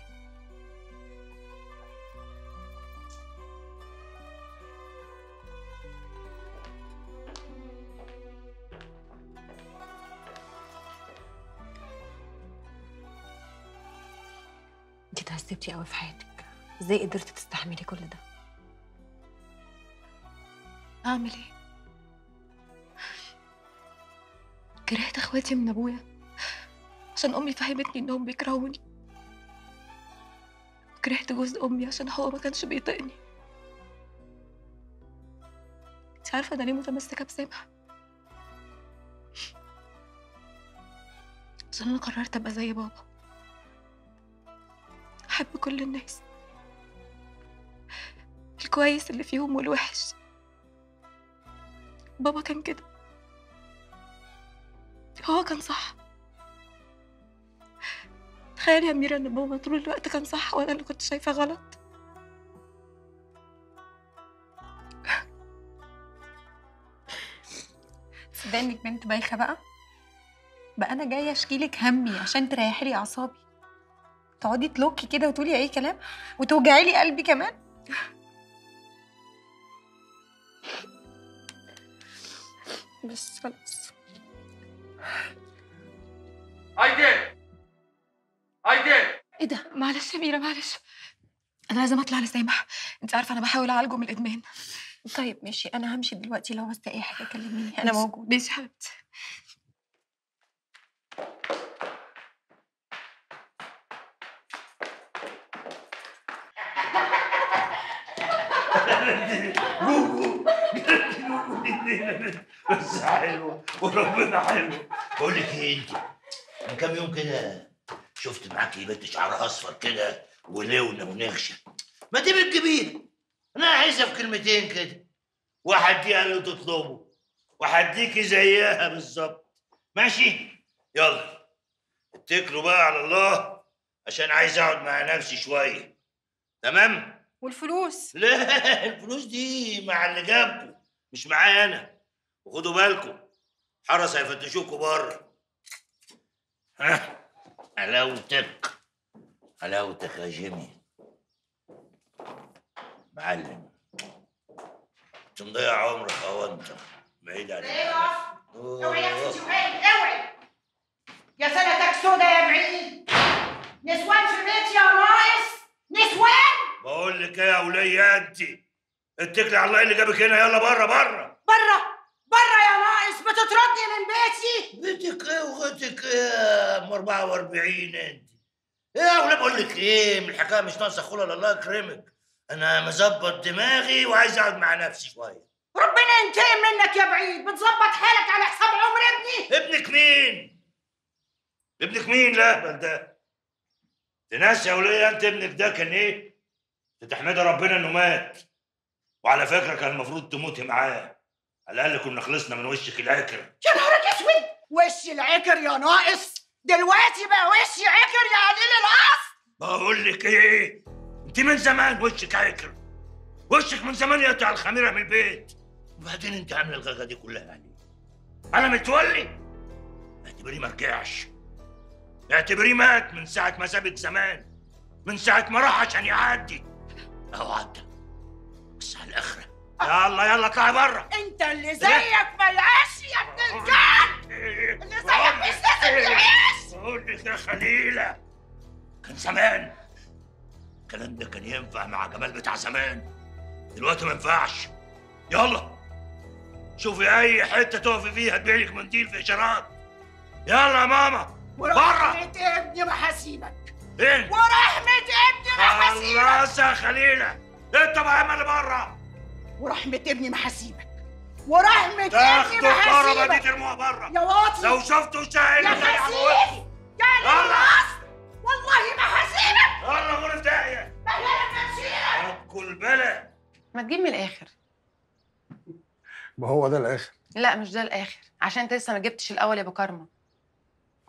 تعذبتي قوي في حياتك، ازاي قدرتي تستحملي كل ده؟ اعمل ايه؟ كرهت اخواتي من ابويا عشان امي فهمتني انهم بيكرهوني، كرهت جوز امي عشان هو ما كانش بيطقني. انت عارفه انا ليه متمسكه بسامح؟ عشان انا قررت ابقى زي بابا، بحب كل الناس، الكويس اللي فيهم والوحش. بابا كان كده، هو كان صح. تخيل يا ميرة ان بابا طول الوقت كان صح وانا اللي كنت شايفة غلط. تصدقي انك بنت بايخة بقى؟ بقى انا جاية اشكيلك همي عشان تريحي لي اعصابي، تقعدي تلوكي كده وتقولي اي كلام وتوجعي لي قلبي كمان. بس خلاص. أيتن أيتن ايه ده؟ معلش يا ميرة، معلش انا لازم اطلع لسامح، انت عارفه انا بحاول اعالجه من الادمان. طيب ماشي، انا همشي دلوقتي، لو عايزه اي حاجه كلميني انا موجود. ماشي حبيبتي. جوجو جبتي جوجو منين؟ بس حلوه وربنا حلو. بقول لك ايه، انت من كام يوم كده شفت معاكي بنت شعرها اصفر كده ولونه ونغشه، ما تبقي الكبير، انا عايزها في كلمتين كده، وهديها اللي تطلبه وهديكي زيها بالظبط. ماشي؟ يلا اتكلوا بقى على الله، عشان عايز اقعد مع نفسي شويه. تمام؟ والفلوس؟ لا الفلوس دي مع اللي جابكم مش معايا انا، وخدوا بالكم حرس هيفتشوكوا بره. ها حلاوتك حلاوتك يا جيمي معلم، انت مضيع عمرك اهو، انت بعيد عنك. ايوه اوعي يا ستي، اوعي يا سنتك سودا يا بعيد، نسوان في بيتي يا ناقص نسوان. بقول لك ايه يا وليه، انت اتكلي على الله اللي جابك هنا، يلا بره بره بره بره يا ناقص، ما تطردني من بيتي. بيتك ايه وغيتك ايه يا ام أربعة وأربعين انت؟ ايه يا وليه بقول لك ايه، من الحكايه مش ناقصه خول، الله يكرمك، أنا مظبط دماغي وعايز أقعد مع نفسي شوية. ربنا ينتقم منك يا بعيد، بتظبط حالك على حساب عمر ابني. ابنك مين؟ ابنك مين؟ لا ده تنسى وليه أنت ابنك ده كان إيه؟ تحمد ربنا إنه مات، وعلى فكرة كان المفروض تموتي معاه، على الأقل كنا خلصنا من وشك العكر. يا نهارك أسود، وش العكر يا ناقص؟ دلوقتي بقى وشي عكر يا قليل الأصل. بقول لك إيه؟ أنت من زمان وشك عكر، وشك من زمان يقطع الخميرة من البيت. وبعدين أنت عاملة الغاغة دي كلها يعني؟ على متولي؟ اعتبريه ما رجعش، اعتبريه مات من ساعة ما سابك زمان، من ساعة ما راح عشان يعدي أو عدى، بس على الآخرة. يلا يلا اطلعي بره. انت اللي زيك ملقاش يا ابن الجن، اللي زيك مش لازم يعيش. بقول لك يا خليله، كان زمان الكلام ده كان ينفع مع جمال بتاع زمان، دلوقتي ما ينفعش. يلا شوفي اي حته تقفي فيها تبيع لك منديل في اشارات. يلا يا ماما بره. ورحمه ابني ما هسيبك. فين؟ ورحمه ابني ما هسيبك. خلاص يا خليله انت بقى يا اللي بره. ورحمة ابني ما هسيبك، ورحمة ابني ما هسيبك. تاخدوا الكهرباء دي ترموها بره يا واطي، لو شفتوا الشاهين يا خسيف يا للأصل، والله ما هسيبك. يلا غور الداقية مهلالك ما تشيلك أكل بلا ما تجيب من الآخر. ما هو ده الآخر. لا مش ده الآخر، عشان أنت لسه ما جبتش الأول يا أبو كرمة.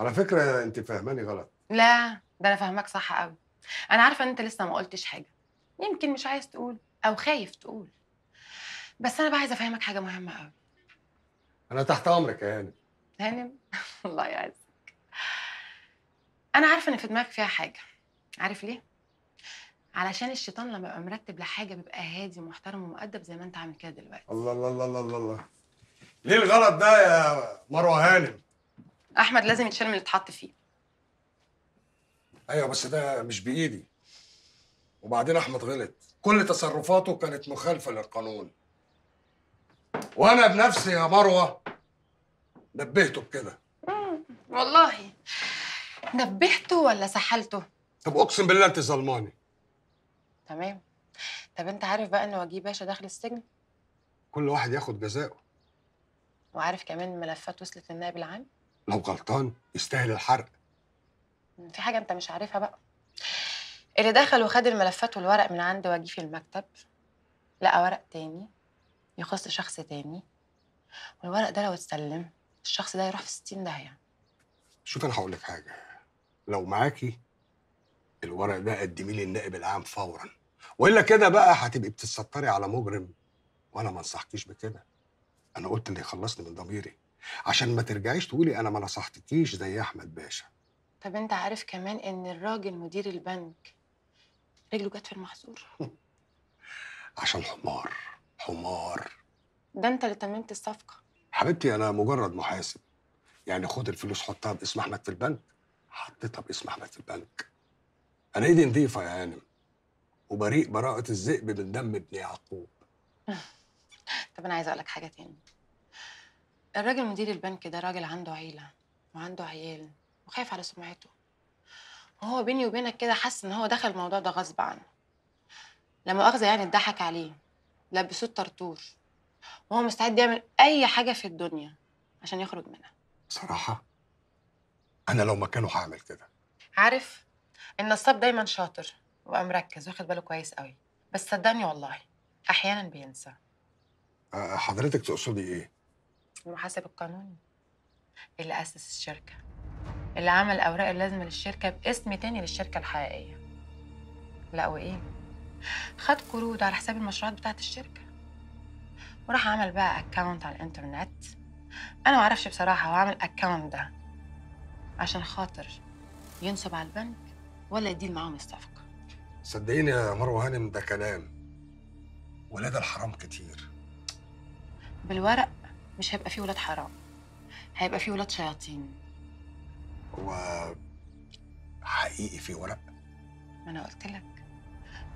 على فكرة أنت فاهماني غلط. لا ده أنا فاهماك صح قوي، أنا عارفة أن أنت لسه ما قلتش حاجة، يمكن مش عايز تقول أو خايف تقول، بس أنا بقى عايزة أفهمك حاجة مهمة أوي. أنا تحت أمرك يا هانم. هانم؟ الله يعزك. أنا عارفة إن في دماغك فيها حاجة، عارف ليه؟ علشان الشيطان لما يبقى مرتب لحاجة بيبقى هادي ومحترم ومؤدب زي ما أنت عامل كده دلوقتي. الله الله الله الله الله. ليه الغلط ده يا مروة هانم؟ أحمد لازم يتشال من اللي اتحط فيه. أيوه بس ده مش بإيدي. وبعدين أحمد غلط، كل تصرفاته كانت مخالفة للقانون. وانا بنفسي يا مروه نبهته بكده. امم والله نبهته ولا سحلته؟ طب اقسم بالله انت ظلماني. تمام. طب انت عارف بقى ان وجيه باشا داخل السجن؟ كل واحد ياخد جزائه. وعارف كمان ملفات وصلت للنائب العام؟ لو غلطان يستاهل الحرق. في حاجه انت مش عارفها بقى، اللي دخل وخد الملفات والورق من عند وجيه في المكتب لقى ورق تاني يخص شخص تاني، والورق ده لو اتسلم الشخص ده يروح في ستين داهيه. شوف انا هقول لك حاجه، لو معاكي الورق ده قدميه للنائب العام فورا، والا كده بقى هتبقي بتتستري على مجرم، وانا ما انصحكيش بكده. انا قلت اللي يخلصني من ضميري عشان ما ترجعيش تقولي انا ما نصحتكيش زي احمد باشا. طب انت عارف كمان ان الراجل مدير البنك رجله جت في المحظور؟ عشان حمار حمار. ده انت اللي تممت الصفقه حبيبتي. انا مجرد محاسب يعني، خد الفلوس حطها باسم احمد في البنك. حطيتها باسم احمد في البنك. انا ايدي نضيفه يا هانم، وبريء براءه الذئب من دم ابن يعقوب. طب انا عايزه اقول لك حاجه تاني، الراجل مدير البنك ده راجل عنده عيله وعنده عيال وخايف على سمعته، وهو بيني وبينك كده حس ان هو دخل الموضوع ده غصب عنه، لا مؤاخذه يعني اتضحك عليه، لبسوه الطرطور، وهو مستعد يعمل أي حاجة في الدنيا عشان يخرج منها. بصراحة أنا لو مكانه هعمل كده. عارف النصاب دايماً شاطر وبقى مركز واخد باله كويس قوي، بس صدقني والله أحياناً بينسى. أه حضرتك تقصدي إيه؟ المحاسب القانوني اللي أسس الشركة، اللي عمل الأوراق اللازمة للشركة باسم تاني للشركة الحقيقية. لا وإيه؟ خد قروض على حساب المشروعات بتاعت الشركة، وراح عمل بقى اكونت على الانترنت. انا ما اعرفش بصراحه هو عمل الاكونت ده عشان خاطر ينصب على البنك ولا يديل معاهم الصفقه. صدقيني يا مروه هانم ده كلام ولاد الحرام كتير. بالورق مش هيبقى فيه ولاد حرام، هيبقى فيه ولاد شياطين. هو حقيقي في ورق؟ ما انا قلت لك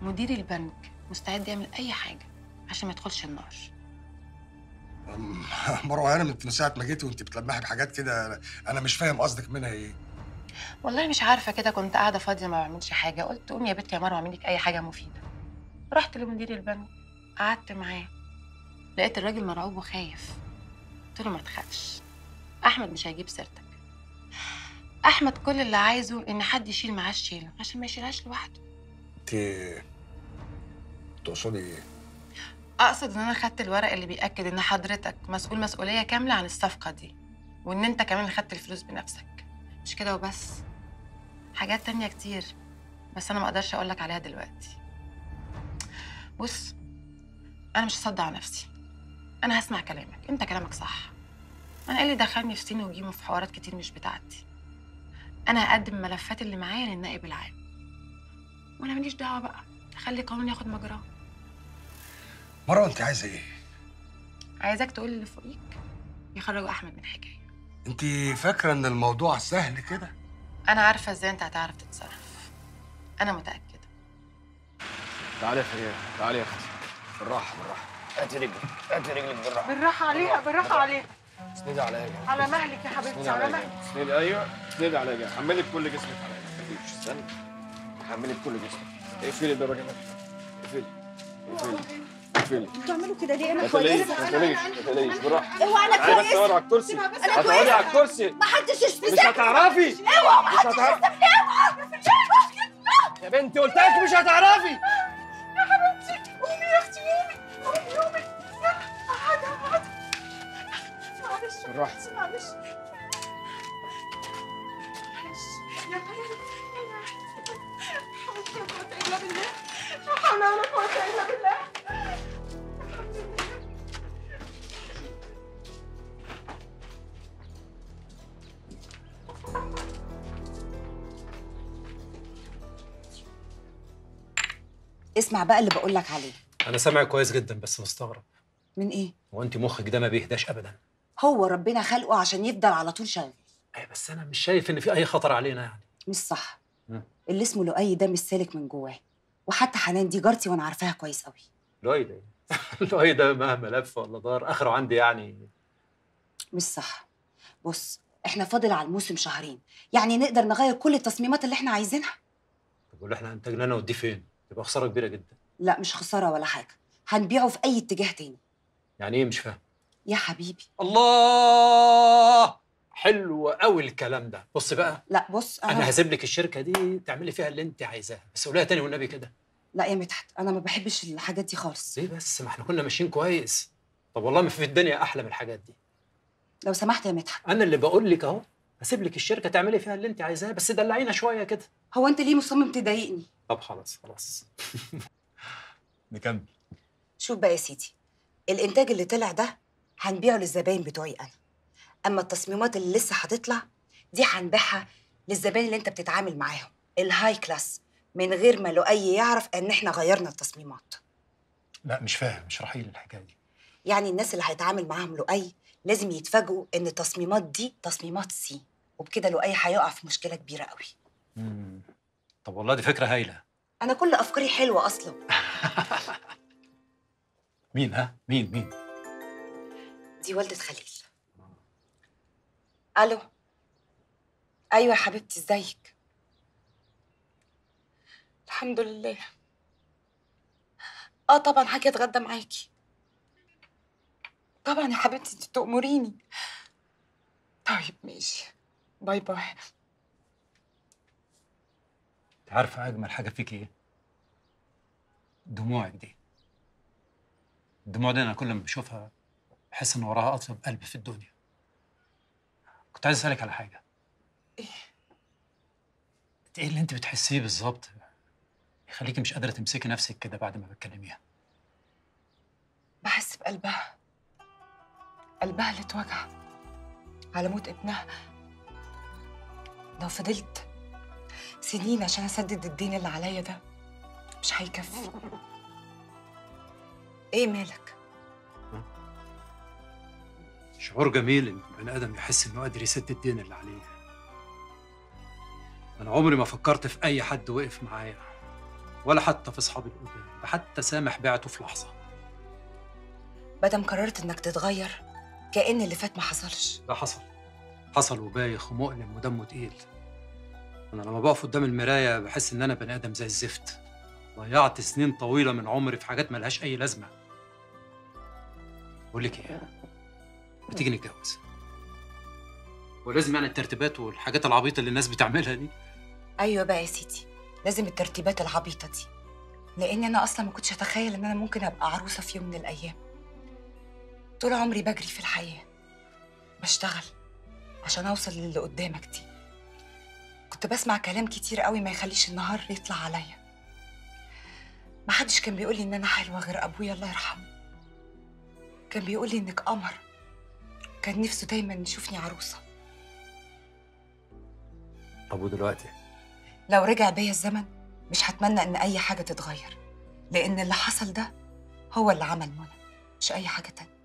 مدير البنك مستعد يعمل اي حاجه عشان ما يدخلش النار. مروة هانم انت من ساعة ما جيتي وانت بتلمحي بحاجات كده انا مش فاهم قصدك منها ايه. والله مش عارفة كده، كنت قاعدة فاضية ما بعملش حاجة، قلت قومي يا بنت يا مروة اعمل لك أي حاجة مفيدة. رحت لمدير البنك قعدت معاه، لقيت الراجل مرعوب وخايف. قلت له ما تخافش، احمد مش هيجيب سيرتك. احمد كل اللي عايزه ان حد يشيل معاه الشيله عشان ما يشيلهاش لوحده. انت تقصدي ايه؟ اقصد ان انا خدت الورق اللي بياكد ان حضرتك مسؤول مسؤوليه كامله عن الصفقه دي، وان انت كمان خدت الفلوس بنفسك. مش كده وبس، حاجات تانية كتير بس انا ما اقدرش اقول لك عليها دلوقتي. بص، انا مش هصدع نفسي، انا هسمع كلامك، انت كلامك صح. انا اللي دخلني في سين وجيم في حوارات كتير مش بتاعتي. انا هقدم الملفات اللي معايا للنائب العام، وانا ماليش دعوه بقى، اخلي قانون ياخد مجراه. مروه انت عايزه ايه؟ عايزاك تقول اللي فوقيك يخرجوا احمد من الحكايه. انت فاكره ان الموضوع سهل كده؟ انا عارفه ازاي انت هتعرف تتصرف، انا متاكده. تعالي يا فريال، تعالي يا اختي، بالراحه بالراحه. هاتي رجلك، هاتي رجلك بالراحه بالراحه عليها، بالراحه عليها. اسندي عليا، على مهلك يا حبيبتي، على مهلك. اسندي، ايوه اسندي عليا، حملي بكل جسمك عليا، ما تخافيش. استني، حملي بكل جسمك. اقفلي الباب يا جمال، اقفلي اقفلي اقفلي. انتوا بتعملوا كده ليه؟ انا كويسه، ما تقلقيش ما تقلقيش، بالراحه. اوعى انا كويسه، بس اقعدي على الكرسي، اقعدي على الكرسي، ما حدش يشتمك، مش هتعرفي. اوعى ما حدش يشتمني، اوعى يا بنتي، قلت لك مش هتعرفي. يا حبيبتي قومي يا اختي، قومي قومي قومي. اقعدي اقعدي، معلش معلش معلش يا خليل، يا حول ولا قوة إلا بالله، لا حول ولا قوة إلا بالله. اسمع بقى اللي بقول لك عليه. انا سامع كويس جدا بس مستغرب من ايه؟ هو انت مخك ده ما بيهداش ابدا؟ هو ربنا خلقه عشان يفضل على طول شغال. ايوه بس انا مش شايف ان في اي خطر علينا يعني. مش صح. مم. اللي اسمه لؤي ده مش سالك من جواه، وحتى حنان دي جارتي وانا عارفاها كويس قوي. لؤي ده لؤي ده مهما لف ولا دار اخره عندي يعني. مش صح. بص، احنا فاضل على الموسم شهرين، يعني نقدر نغير كل التصميمات اللي احنا عايزينها. طب واللي احنا انتجناه انا ودي فين؟ تبقى خساره كبيره جدا. لا مش خساره ولا حاجه، هنبيعه في اي اتجاه تاني. يعني ايه مش فاهم؟ يا حبيبي الله، حلو قوي الكلام ده. بص بقى، لا بص انا, أنا هسيب لك الشركه دي تعملي فيها اللي انت عايزاه، بس قولها تاني والنبي كده. لا يا مدحت، انا ما بحبش الحاجات دي خالص. ليه بس؟ ما احنا كنا ماشيين كويس. طب والله ما في الدنيا احلى من الحاجات دي. لو سمحت يا مدحت، انا اللي بقول لك اهو، هسيب لك الشركه تعملي فيها اللي انت عايزاه، بس دلعينا شويه كده. هو انت ليه مصمم تضايقني؟ طب خلاص خلاص نكمل. شوف بقى يا سيدي، الانتاج اللي طلع ده هنبيعه للزباين بتوعي انا، اما التصميمات اللي لسه هتطلع دي هنبيعها للزباين اللي انت بتتعامل معاهم الهاي كلاس، من غير ما لؤي يعرف ان احنا غيرنا التصميمات. لا مش فاهم، مش رحيل الحكايه دي. يعني الناس اللي هيتعامل معاهم لؤي لازم يتفاجئوا ان التصميمات دي تصميمات سي، وبكده لؤي هيقع في مشكله كبيره قوي. امم طب والله دي فكره هايله. انا كل افكاري حلوه اصلا. مين ها؟ مين مين؟ دي والده خليل. الو. ايوه يا حبيبتي، ازيك؟ الحمد لله. اه طبعا هاجي اتغدى معاكي. طبعا يا حبيبتي، انت تأمريني. طيب ماشي، باي باي. انت عارفه اجمل حاجه فيكي ايه؟ دموعك دي. الدموع دي انا كل ما بشوفها بحس ان وراها اطيب قلب في الدنيا. كنت عايز اسالك على حاجه. ايه؟ ايه اللي انت بتحسيه بالظبط يخليكي مش قادره تمسكي نفسك كده بعد ما بتكلميها؟ بحس بقلبها، قلبها اللي اتوجع على موت ابنها. لو فضلت سنين عشان اسدد الدين اللي عليا ده مش هيكفي. ايه مالك؟ شعور جميل ان البني ادم يحس انه قادر يسد الدين اللي عليه. انا عمري ما فكرت في اي حد وقف معايا، ولا حتى في اصحابي القدام، ده حتى سامح بعته في لحظه. بدل ما قررت انك تتغير كأن اللي فات ما حصلش. ده حصل، حصل وبايخ ومؤلم ودمه تقيل. انا لما بقف قدام المرايه بحس ان انا بني ادم زي الزفت، ضيعت سنين طويلة من عمري في حاجات مالهاش أي لازمة. بقول لك إيه؟ ما تيجي نتجوز؟ ولازم يعني الترتيبات والحاجات العبيطة اللي الناس بتعملها دي؟ أيوة بقى يا سيدي، لازم الترتيبات العبيطة دي، لأن أنا أصلاً ما كنتش أتخيل إن أنا ممكن أبقى عروسة في يوم من الأيام. طول عمري بجري في الحياة، بشتغل عشان أوصل للي قدامك دي. كنت بسمع كلام كتير قوي ما يخليش النهار يطلع عليا. محدش كان بيقولي إن أنا حلوة غير أبويا الله يرحمه. كان بيقولي إنك قمر. كان نفسه دايماً يشوفني عروسة. طب ودلوقتي؟ لو رجع بيا الزمن مش هتمنى إن أي حاجة تتغير، لأن اللي حصل ده هو اللي عمل منى، مش أي حاجة تانية.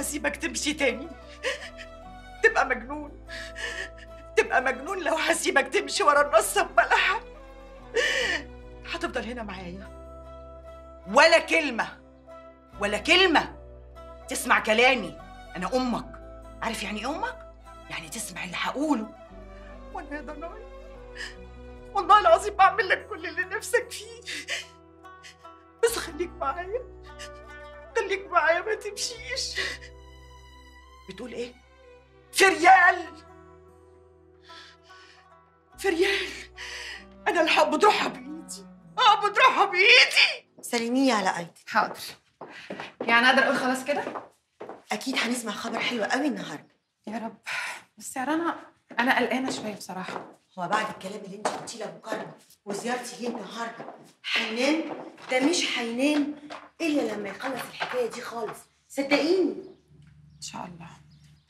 سيبك تمشي تاني، تبقى مجنون، تبقى مجنون لو هسيبك تمشي ورا الرصه ببلحه. هتفضل هنا معايا، ولا كلمه ولا كلمه تسمع كلامي. انا امك، عارف يعني ايه امك؟ يعني تسمع اللي هقوله. وانا يا ضنايا والله العظيم بعمل لك كل اللي نفسك فيه، بس خليك معايا، خليك معايا، ما تمشيش. بتقول ايه؟ فريال، فريال، انا اللي حب بضرحها بايدي، اه بضرحها بايدي. سلميه على ايتن. حاضر. يعني اقدر اقول خلاص كده؟ اكيد هنسمع خبر حلو قوي النهارده. يا رب. بس يا رنا انا قلقانه شويه بصراحه. هو بعد الكلام اللي انت قلتيه لابو كرم وزيارتي ليه النهارده، حنان ده مش هينام الا لما يخلص الحكايه دي خالص، صدقيني. ان شاء الله.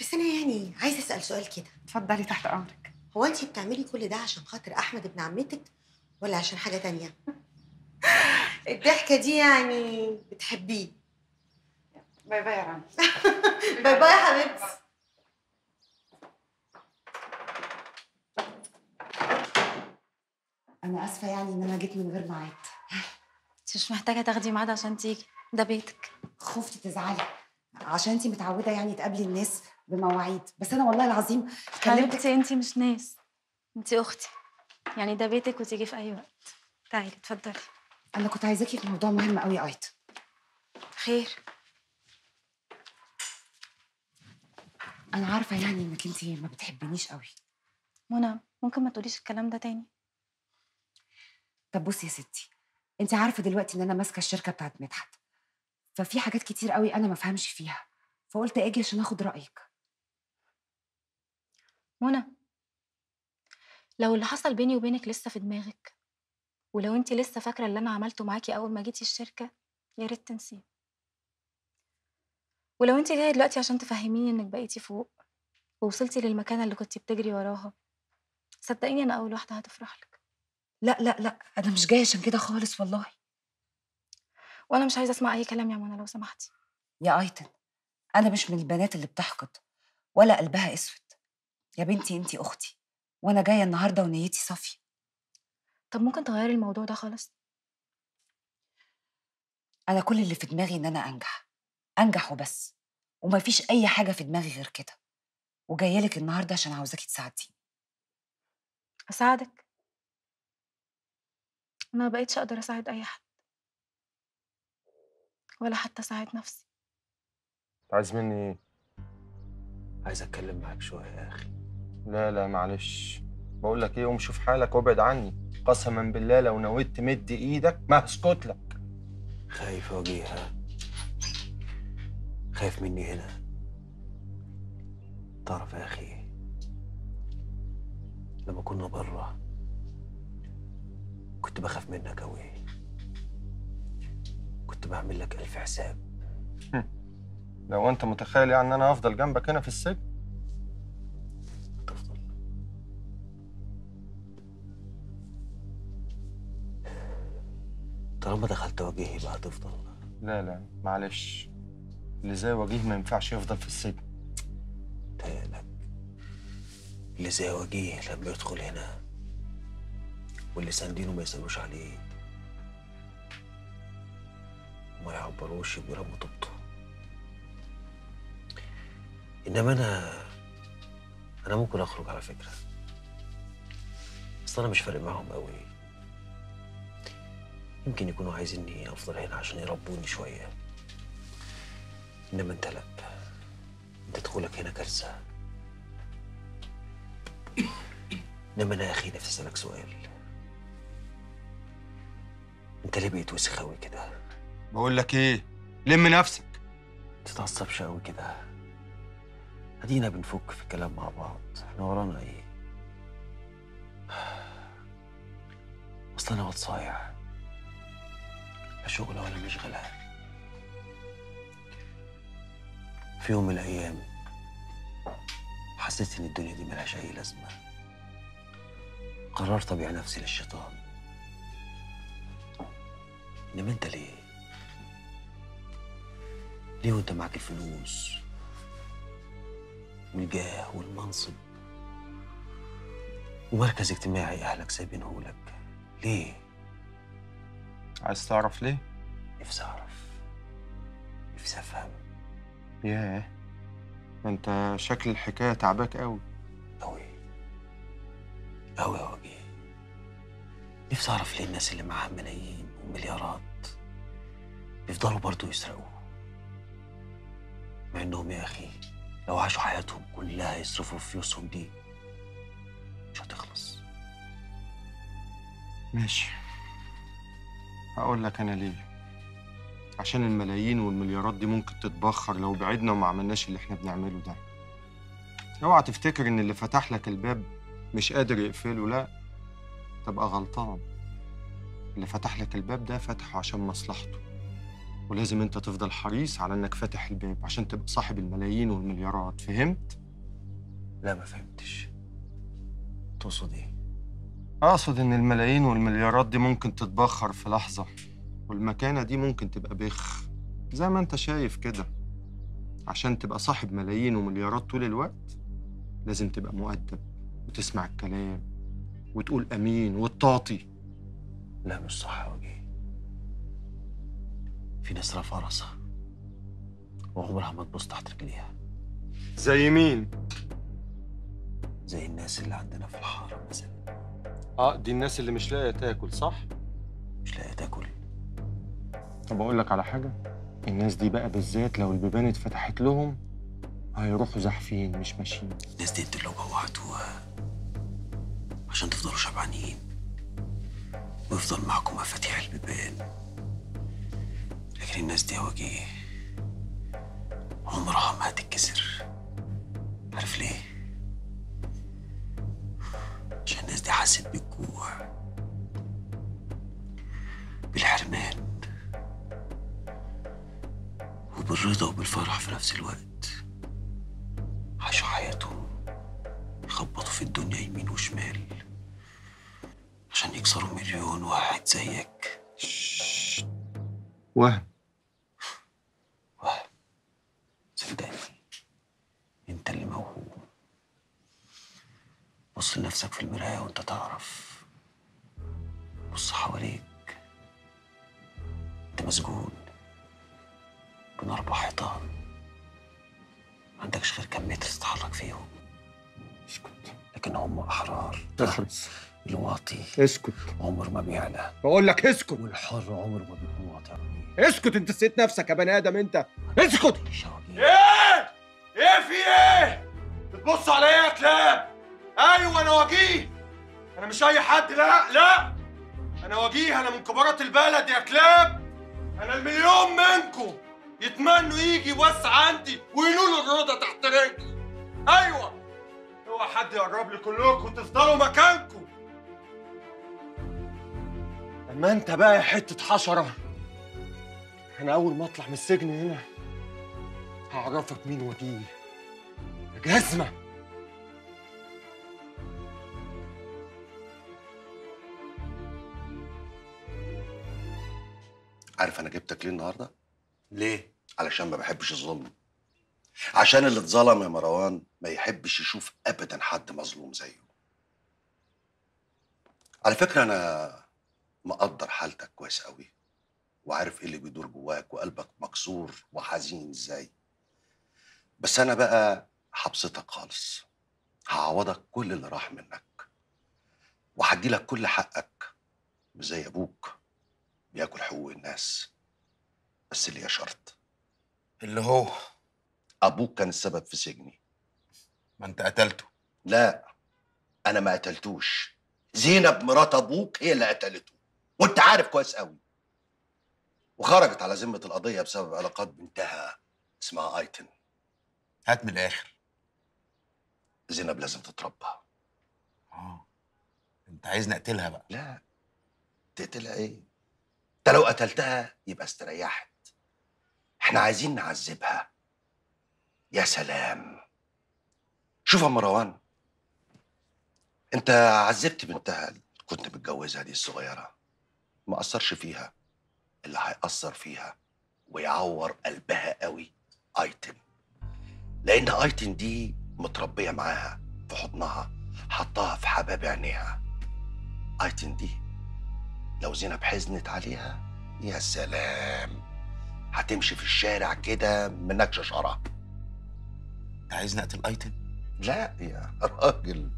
بس انا يعني عايزه اسال سؤال كده. اتفضلي تحت امرك. هو انت بتعملي كل ده عشان خاطر احمد ابن عمتك ولا عشان حاجه تانية؟ الضحكه دي يعني بتحبيه؟ باي باي يا رنا. باي باي يا حبيبتي. انا اسفه يعني ان انا جيت من غير ميعاد. انت مش محتاجه تاخدي ميعاد عشان تيجي، ده بيتك. خفت تزعلي عشان انتي متعوده يعني تقابلي الناس بمواعيد، بس انا والله العظيم حبيبتي انتي مش ناس، انتي اختي، يعني ده بيتك وتيجي في اي وقت. تعالي اتفضلي. انا كنت عايزاكي في موضوع مهم قوي يا ايتن. خير؟ انا عارفه يعني انك انتي ما بتحبنيش قوي. منى ممكن ما تقوليش الكلام ده تاني؟ طب بصي يا ستي، انتي عارفه دلوقتي ان انا ماسكه الشركه بتاعت مدحت، ففي حاجات كتير قوي انا ما فهمش فيها، فقلت اجي عشان اخد رايك. منى، لو اللي حصل بيني وبينك لسه في دماغك، ولو انت لسه فاكره اللي انا عملته معاكي اول ما جيتي الشركه، يا ريت تنسيه. ولو انت جايه دلوقتي عشان تفهميني انك بقيتي فوق ووصلتي للمكانه اللي كنت بتجري وراها، صدقيني انا اول واحده هتفرح لك. لا لا لا، انا مش جايه عشان كده خالص والله. وانا مش عايزه اسمع اي كلام يا منى لو سمحتي. يا ايتن، انا مش من البنات اللي بتحقد ولا قلبها اسود. يا بنتي انتي اختي، وانا جايه النهارده ونيتي صافيه. طب ممكن تغيري الموضوع ده خالص؟ انا كل اللي في دماغي ان انا انجح انجح وبس، ومفيش اي حاجه في دماغي غير كده، وجايه لك النهارده عشان عاوزاكي تساعديني. اساعدك؟ انا ما بقيتش اقدر اساعد اي حد ولا حتى اساعد نفسي. عايز مني ايه؟ عايز اتكلم معاك شويه يا اخي. لا لا معلش، بقول لك ايه، قوم شوف حالك وابعد عني، قسما بالله لو نويت تمد ايدك ما هسكت لك. خايف يا وجيه؟ ها؟ خايف مني هنا؟ تعرف يا اخي لما كنا بره كنت بخاف منك اوي، كنت بعمل لك ألف حساب. لو أنت متخيل يعني إن أنا هفضل جنبك هنا في السجن؟ هتفضل. طالما دخلت وجيه يبقى هتفضل. لا لا معلش، اللي زي وجيه ما ينفعش يفضل في السجن. تهيألك اللي زي وجيه لما يدخل هنا واللي ساندينه ما يسألوش عليه وما يعبروش بيرموا طبطه، انما انا انا ممكن اخرج على فكره، اصل انا مش فارق معاهم قوي، يمكن يكونوا عايزيني افضل هنا عشان يربوني شويه، انما انت لا، انت دخولك هنا كارثه. انما انا يا اخي نفسي اسالك سؤال، انت ليه بقيت وسخ قوي كده؟ بقول لك ايه، لم نفسك. متتعصبش قوي كده، ادينا بنفك في الكلام مع بعض، احنا ورانا ايه؟ اصل انا واد صايع، لا شغل ولا مشغله. في يوم من الايام حسيت ان الدنيا دي ملهاش اي لازمه، قررت ابيع نفسي للشيطان. انما انت ليه؟ ليه وانت معاك الفلوس والجاه والمنصب ومركز اجتماعي اهلك سايبينهولك؟ ليه؟ عايز تعرف ليه؟ نفسي اعرف، نفسي افهم. ياه، انت شكل الحكايه تعباك قوي قوي قوي يا وجيه. نفسي اعرف ليه الناس اللي معاها ملايين ومليارات بيفضلوا برضه يسرقوا، مع انهم يا اخي لو عاشوا حياتهم كلها يصرفوا فلوسهم دي مش هتخلص. ماشي، هقول لك انا ليه. عشان الملايين والمليارات دي ممكن تتبخر لو بعدنا وما عملناش اللي احنا بنعمله ده. اوعى تفتكر ان اللي فتح لك الباب مش قادر يقفله، لا تبقى غلطان. اللي فتح لك الباب ده فتحه عشان مصلحته، ولازم انت تفضل حريص على انك فاتح الباب عشان تبقى صاحب الملايين والمليارات. فهمت؟ لا ما فهمتش. تقصد ايه؟ اقصد ان الملايين والمليارات دي ممكن تتبخر في لحظه، والمكانه دي ممكن تبقى بخ زي ما انت شايف كده. عشان تبقى صاحب ملايين ومليارات طول الوقت لازم تبقى مؤدب وتسمع الكلام وتقول امين وتعطي. لا مش صح يا وجيه، في ناس رافعه راسها وعمرها ما تبص تحت رجليها. زي مين؟ زي الناس اللي عندنا في الحاره مثلا. اه دي الناس اللي مش لاقيه تاكل، صح؟ مش لاقيه تاكل. طب اقول لك على حاجه، الناس دي بقى بالذات لو البيبان اتفتحت لهم هيروحوا زحفين مش ماشيين. الناس دي انتوا لو جوعتوها عشان تفضلوا شبعانين ويفضل معاكم مفاتيح البيبان، لكن الناس دي يا وجيه عمرها ما هتتكسر. عارف ليه؟ عشان الناس دي حست بالجوع بالحرمان وبالرضا وبالفرح في نفس الوقت، عاشوا حياتهم يخبطوا في الدنيا يمين وشمال عشان يكسروا مليون واحد زيك. وهم وهم صدقني انت اللي موهوب، بص لنفسك في المراية وانت تعرف. بص حواليك، انت مسجون بين أربع حيطان، ما عندكش غير كم متر تتحرك فيهم. اسكت. لكن هم أحرار. تخلص. الواطي اسكت عمر ما بيعلى. بقول لك اسكت. والحر عمر ما بيكون واطي. اسكت، انت سيت نفسك يا بني ادم انت. اسكت. ايه؟ ايه في ايه؟ بتبص على ايه يا كلاب؟ ايوه انا وجيه. انا مش اي حد، لا لا. انا وجيه، انا من كبارة البلد يا كلاب. انا المليون منكم يتمنوا يجي يوسع عندي وينولوا الرضا تحت رجلي. ايوه. اوعى حد يقرب لي، كلكم تفضلوا مكانكم. اما انت بقى يا حته حشره، انا اول ما اطلع من السجن هنا هعرفك مين وجيه يا جزمه. عارف انا جبتك ليه النهارده؟ ليه؟ علشان ما بحبش الظلم. عشان اللي اتظلم يا مروان ما يحبش يشوف ابدا حد مظلوم زيه. على فكره انا مقدر حالتك كويس قوي، وعارف ايه اللي بيدور جواك، وقلبك مكسور وحزين ازاي. بس انا بقى هبسطك خالص، هعوضك كل اللي راح منك، وهديلك كل حقك، مش زي ابوك بياكل حقوق الناس. بس ليا شرط. اللي هو ابوك كان السبب في سجني. ما انت قتلته. لا انا ما قتلتوش، زينب مرات ابوك هي اللي قتلته، وانت عارف كويس قوي. وخرجت على ذمه القضيه بسبب علاقات بنتها اسمها أيتن. هات من الاخر. زينب لازم تتربى. اه انت عايزني اقتلها بقى؟ لا. تقتلها ايه؟ انت لو قتلتها يبقى استريحت. احنا عايزين نعذبها. يا سلام. شوف يا مروان، انت عذبت بنتها اللي كنت متجوزها دي الصغيره. ما اثرش فيها اللي هيأثر فيها ويعور قلبها قوي أيتن، لان أيتن دي متربيه معاها في حضنها، حطها في حباب عينيها. أيتن دي لو زينب حزنت عليها يا سلام، هتمشي في الشارع كده منكش شعرها. انت عايزني اقتل أيتن؟ لا يا راجل،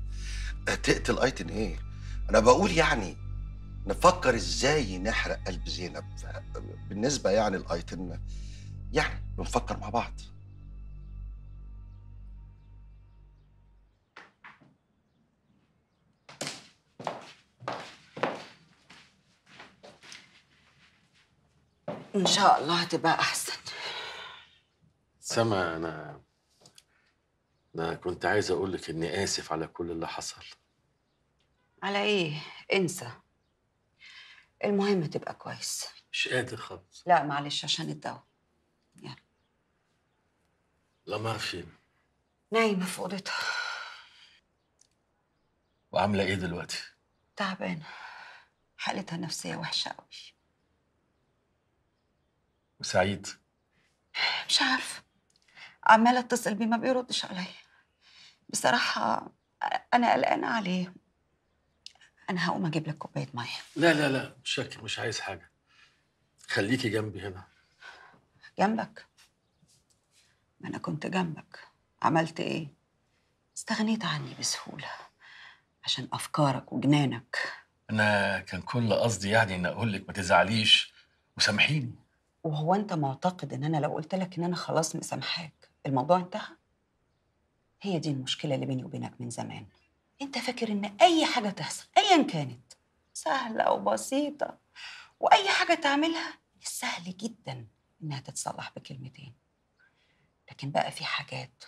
تقتل أيتن ايه؟ انا بقول يعني نفكر ازاي نحرق قلب زينب. بالنسبه يعني لأيتن يعني بنفكر مع بعض. ان شاء الله هتبقى احسن. سما انا انا كنت عايز اقول لك اني اسف على كل اللي حصل. على ايه؟ انسى. المهم تبقى كويس. مش قادر خالص. لا معلش عشان الدواء. يلا. لمار فين؟ نايمه في اوضتها. وعامله ايه دلوقتي؟ تعبانه، حالتها النفسيه وحشه قوي. وسعيد؟ مش عارفه، عماله اتصل بيه ما بيردش عليا. بصراحه انا قلقانه عليه. أنا هقوم أجيب لك كوباية مية. لا لا لا مش فاكر، مش عايز حاجة. خليكي جنبي هنا. جنبك؟ ما أنا كنت جنبك. عملت إيه؟ استغنيت عني بسهولة عشان أفكارك وجنانك. أنا كان كل قصدي يعني إن أقول لك ما تزعليش وسامحيني. وهو أنت معتقد إن أنا لو قلت لك إن أنا خلاص مسامحاك الموضوع انتهى؟ هي دي المشكلة اللي بيني وبينك من زمان. انت فاكر ان اي حاجه تحصل ايا كانت سهله او بسيطه، واي حاجه تعملها سهل جدا انها تتصلح بكلمتين. لكن بقى في حاجات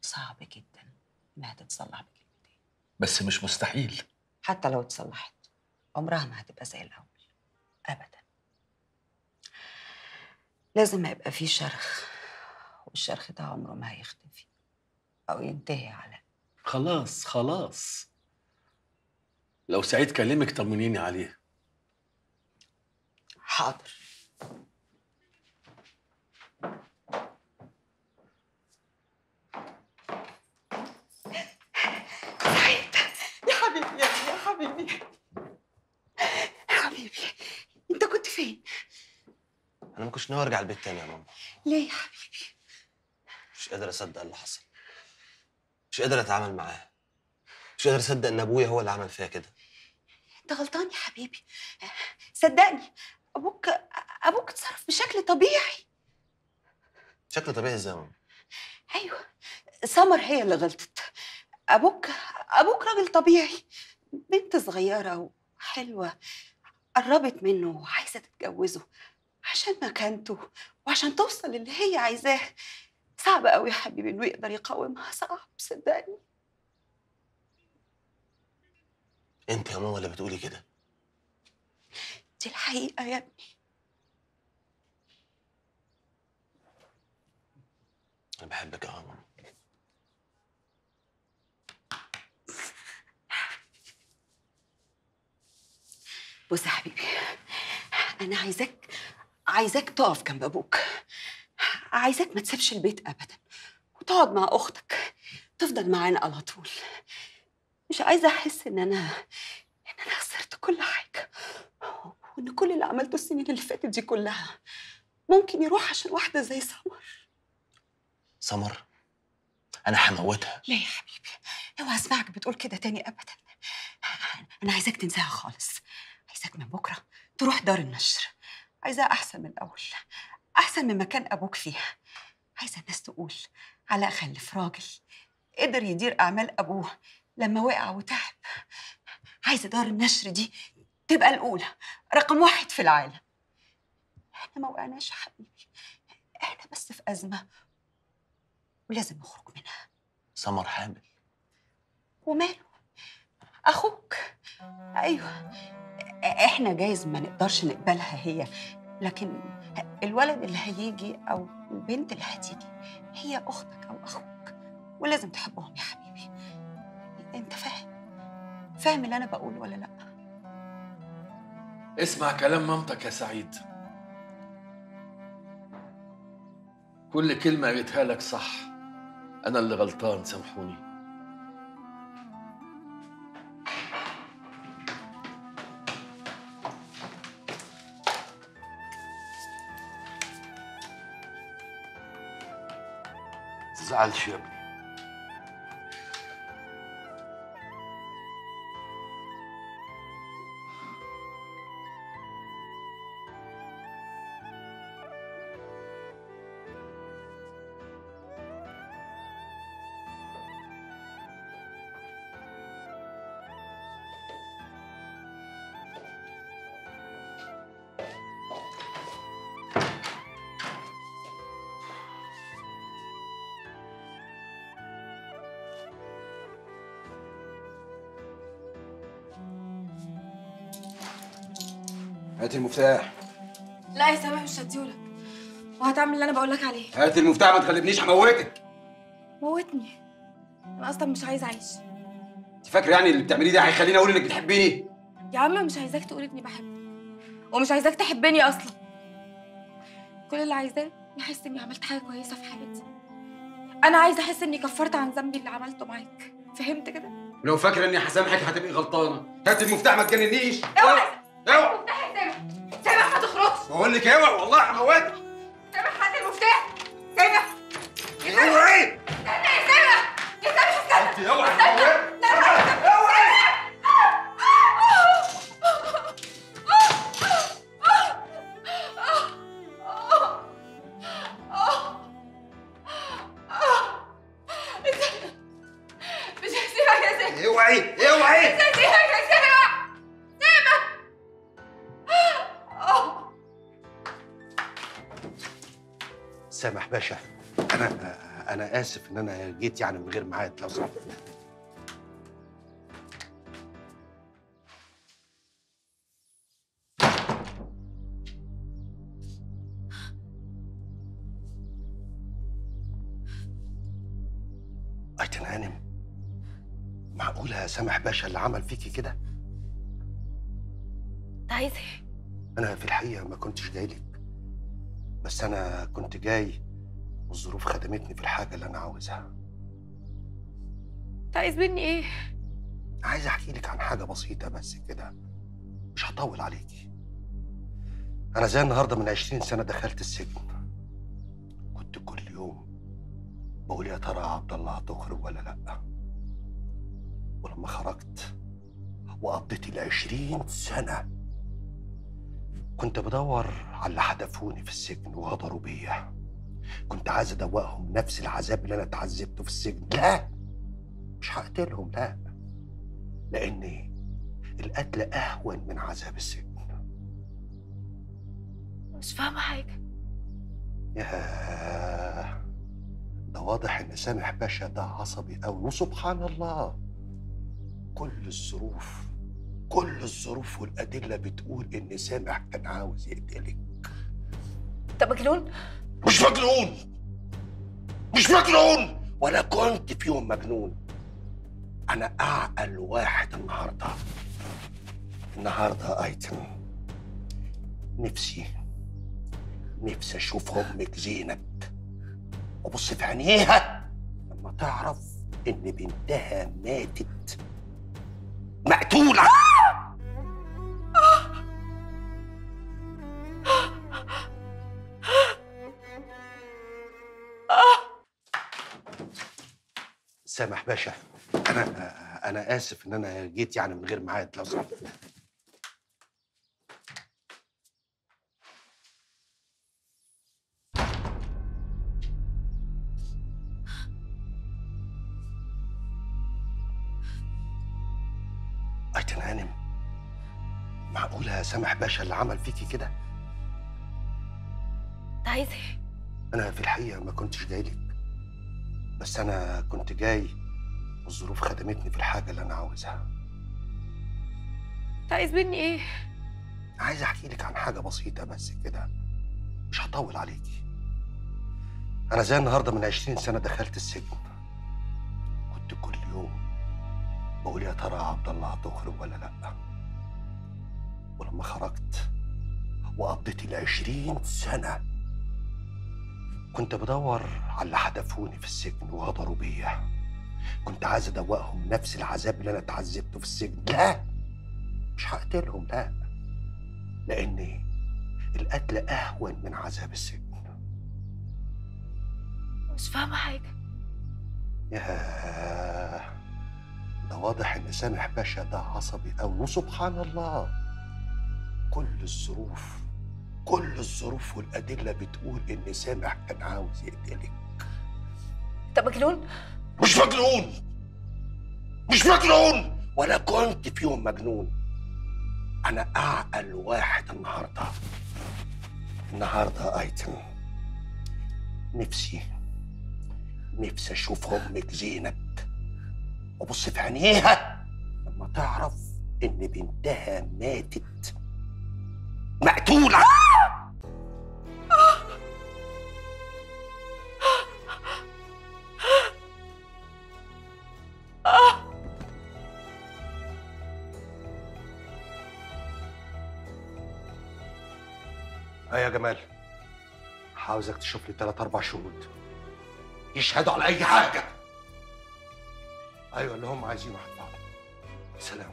صعب جدا انها تتصلح بكلمتين. بس مش مستحيل. حتى لو اتصلحت عمرها ما هتبقى زي الاول ابدا. لازم يبقى في شرخ، والشرخ ده عمره ما هيختفي او ينتهي. على خلاص خلاص. لو سعيد كلمك طمنيني عليه. حاضر. سعيد كنتش ناوي ارجع البيت تاني يا ماما. ليه يا حبيبي؟ مش قادر اصدق اللي حصل. مش قادر اتعامل معاها. مش قادر اصدق ان ابويا هو اللي عمل فيها كده. انت غلطان يا حبيبي. صدقني ابوك ابوك اتصرف بشكل طبيعي. شكل طبيعي ازاي يا ماما؟ ايوه سمر هي اللي غلطت. ابوك ابوك راجل طبيعي. بنت صغيره وحلوه قربت منه وعايزه تتجوزه عشان مكانته وعشان توصل اللي هي عايزاه. صعب قوي يا حبيبي انه يقدر يقاومها، صعب صدقني. انت يا ماما اللي بتقولي كده. دي الحقيقه يا ابني. انا بحبك يا ماما. بص يا حبيبي، أنا عايزاك عايزاك تقف جنب أبوك، عايزاك ما تسيبش البيت أبداً، وتقعد مع أختك، تفضل معانا على طول. مش عايزة أحس إن أنا إن أنا خسرت كل حاجة، وإن كل اللي عملته السنين اللي فاتت دي كلها ممكن يروح عشان واحدة زي سمر. سمر؟ أنا هموتها. ليه يا حبيبي؟ أوعى أسمعك بتقول كده تاني أبداً. أنا عايزاك تنساها خالص. عايزاك من بكره تروح دار النشر، عايزاها احسن من الاول، احسن من مكان ابوك فيها. عايزه الناس تقول علاء خلف راجل قدر يدير اعمال ابوه لما وقع وتعب. عايزه دار النشر دي تبقى الاولى، رقم واحد في العالم. احنا ما وقعناش يا حبيبي، احنا بس في ازمه ولازم نخرج منها. سمر حامل. وماله؟ اخوك. ايوه احنا جايز ما نقدرش نقبلها هي، لكن الولد اللي هيجي او البنت اللي هتيجي هي اختك او اخوك، ولازم تحبهم يا حبيبي. انت فاهم فاهم اللي انا بقوله ولا لا؟ اسمع كلام مامتك يا سعيد، كل كلمه قالتها لك صح. انا اللي غلطان، سامحوني. ما تزعلش يا ابني. هات المفتاح. لا يا سامح مش هديهولك، وهتعمل اللي انا بقول لك عليه. هات المفتاح، ما تغلبنيش هموتك. موتني؟ انا اصلا مش عايز اعيش. انت فاكره يعني اللي بتعمليه ده هيخليني اقول انك بتحبيني؟ يا عم مش عايزاك تقول اني بحبك، ومش عايزاك تحبني اصلا. كل اللي عايزاه احس اني عملت حاجه كويسه في حياتي. انا عايزه احس اني كفرت عن ذنبي اللي عملته معاك، فهمت كده؟ ولو فاكره اني هسامحك هتبقي غلطانه. هات المفتاح ما تجننيش. اوعى اوعى سامح ما تخرجش. بقول لك اوعى والله هموتك. سامح هات المفتاح. سامح اوعى. استنى يا سامح، يا سامح استنى. انت اوعى هموتك. اوعى مش هسيبك يا سامح. اوعى اوعى مش هسيبك يا سامح. سامح باشا، أنا أنا آسف إن أنا جيت يعني من غير ميعاد، لو سمحت. أيتن غانم، معقولة سامح باشا اللي عمل فيكي كده؟ أنت عايز إيه؟ أنا في الحقيقة ما كنتش جاي لك، بس أنا كنت جاي والظروف خدمتني في الحاجة اللي أنا عاوزها. أنت عايز مني إيه؟ عايز أحكي لك عن حاجة بسيطة بس كده، مش هطول عليكي. أنا زي النهارده من عشرين سنة دخلت السجن. كنت كل يوم بقول يا ترى عبد الله هتخرج ولا لأ؟ ولما خرجت وقضيت العشرين سنة كنت بدور على اللي حدفوني في السجن وغدروا بيا. كنت عايز أدوقهم نفس العذاب اللي أنا اتعذبته في السجن. لا، مش هقتلهم، لا، لأن القتل أهون من عذاب السجن. مش فاهمة حاجة. ياه، ده واضح إن سامح باشا ده عصبي قوي، وسبحان الله كل الظروف كل الظروف والأدلة بتقول إن سامح كان عاوز يقتلك. أنت مجنون؟ مش مجنون، مش مجنون، ولا كنت في يوم مجنون. أنا أعقل واحد النهارده. النهارده أيتن نفسي نفسي أشوف أمك زينب وأبص في عينيها لما تعرف إن بنتها ماتت مقتولة. سامح باشا، أنا أنا آسف إن أنا جيت يعني من غير ميعاد، لو سمحت. أيتن هانم، معقولة سامح باشا اللي عمل فيكي كده؟ أنت عايز إيه؟ أنا في الحقيقة ما كنتش جاي لك، بس أنا كنت جاي والظروف خدمتني في الحاجة اللي أنا عاوزها. أنت عايز مني إيه؟ عايز أحكي لك عن حاجة بسيطة بس كده، مش هطول عليكي. أنا زي النهارده من عشرين سنة دخلت السجن. كنت كل يوم بقول يا ترى عبد الله هتخرج ولا لأ؟ ولما خرجت وقضيت العشرين سنة كنت بدور على اللي حدفوني في السجن وغدروا بيا. كنت عايز أدوقهم نفس العذاب اللي أنا اتعذبته في السجن. لا، مش هقتلهم، لا، لأن القتل أهون من عذاب السجن. مش فاهمة حاجة. ياه، ده واضح إن سامح باشا ده عصبي قوي، وسبحان الله كل الظروف كل الظروف والأدلة بتقول إن سامح كان عاوز يقتلك. أنت مجنون؟ مش مجنون، مش مجنون، ولا كنت في يوم مجنون. أنا أعقل واحد النهارده. النهارده أيتن نفسي نفسي أشوف أمك زينب وأبص في عينيها لما تعرف إن بنتها ماتت مقتولة. ها يا جمال، عاوزك تشوف لي ثلاث أربع شهود يشهدوا على أي حاجة. أيوة، اللي هم عايزينه هتبعهم. سلام.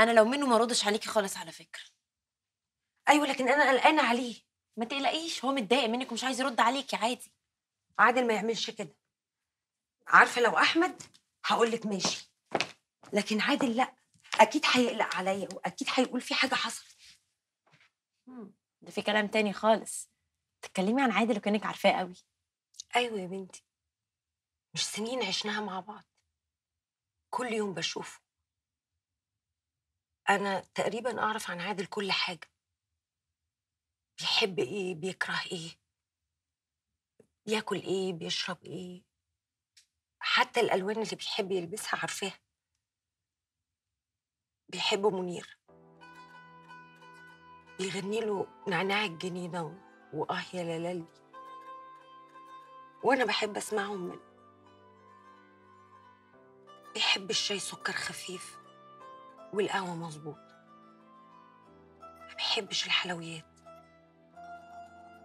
أنا لو منه ما ردش عليكي خالص على فكرة. أيوة، لكن أنا قلقانة عليه. ما تقلقيش، هو متضايق منك ومش عايز يرد عليكي. عادي، عادل ما يعملش كده. عارفة، لو أحمد هقول لك ماشي، لكن عادل لأ، أكيد هيقلق عليا وأكيد هيقول في حاجة حصلت. ده في كلام تاني خالص. تتكلمي عن عادل وكأنك عارفاه قوي. أيوة يا بنتي، مش سنين عشناها مع بعض، كل يوم بشوفه. أنا تقريبا أعرف عن عادل كل حاجة، بيحب إيه، بيكره إيه، بياكل إيه، بيشرب إيه، حتى الألوان اللي بيحب يلبسها عارفاها. بيحب منير، بيغني له نعناع الجنينة وآه يا لالي، وأنا بحب أسمعهم منه. بيحب الشاي سكر خفيف والقهوة مظبوط، ما بيحبش الحلويات.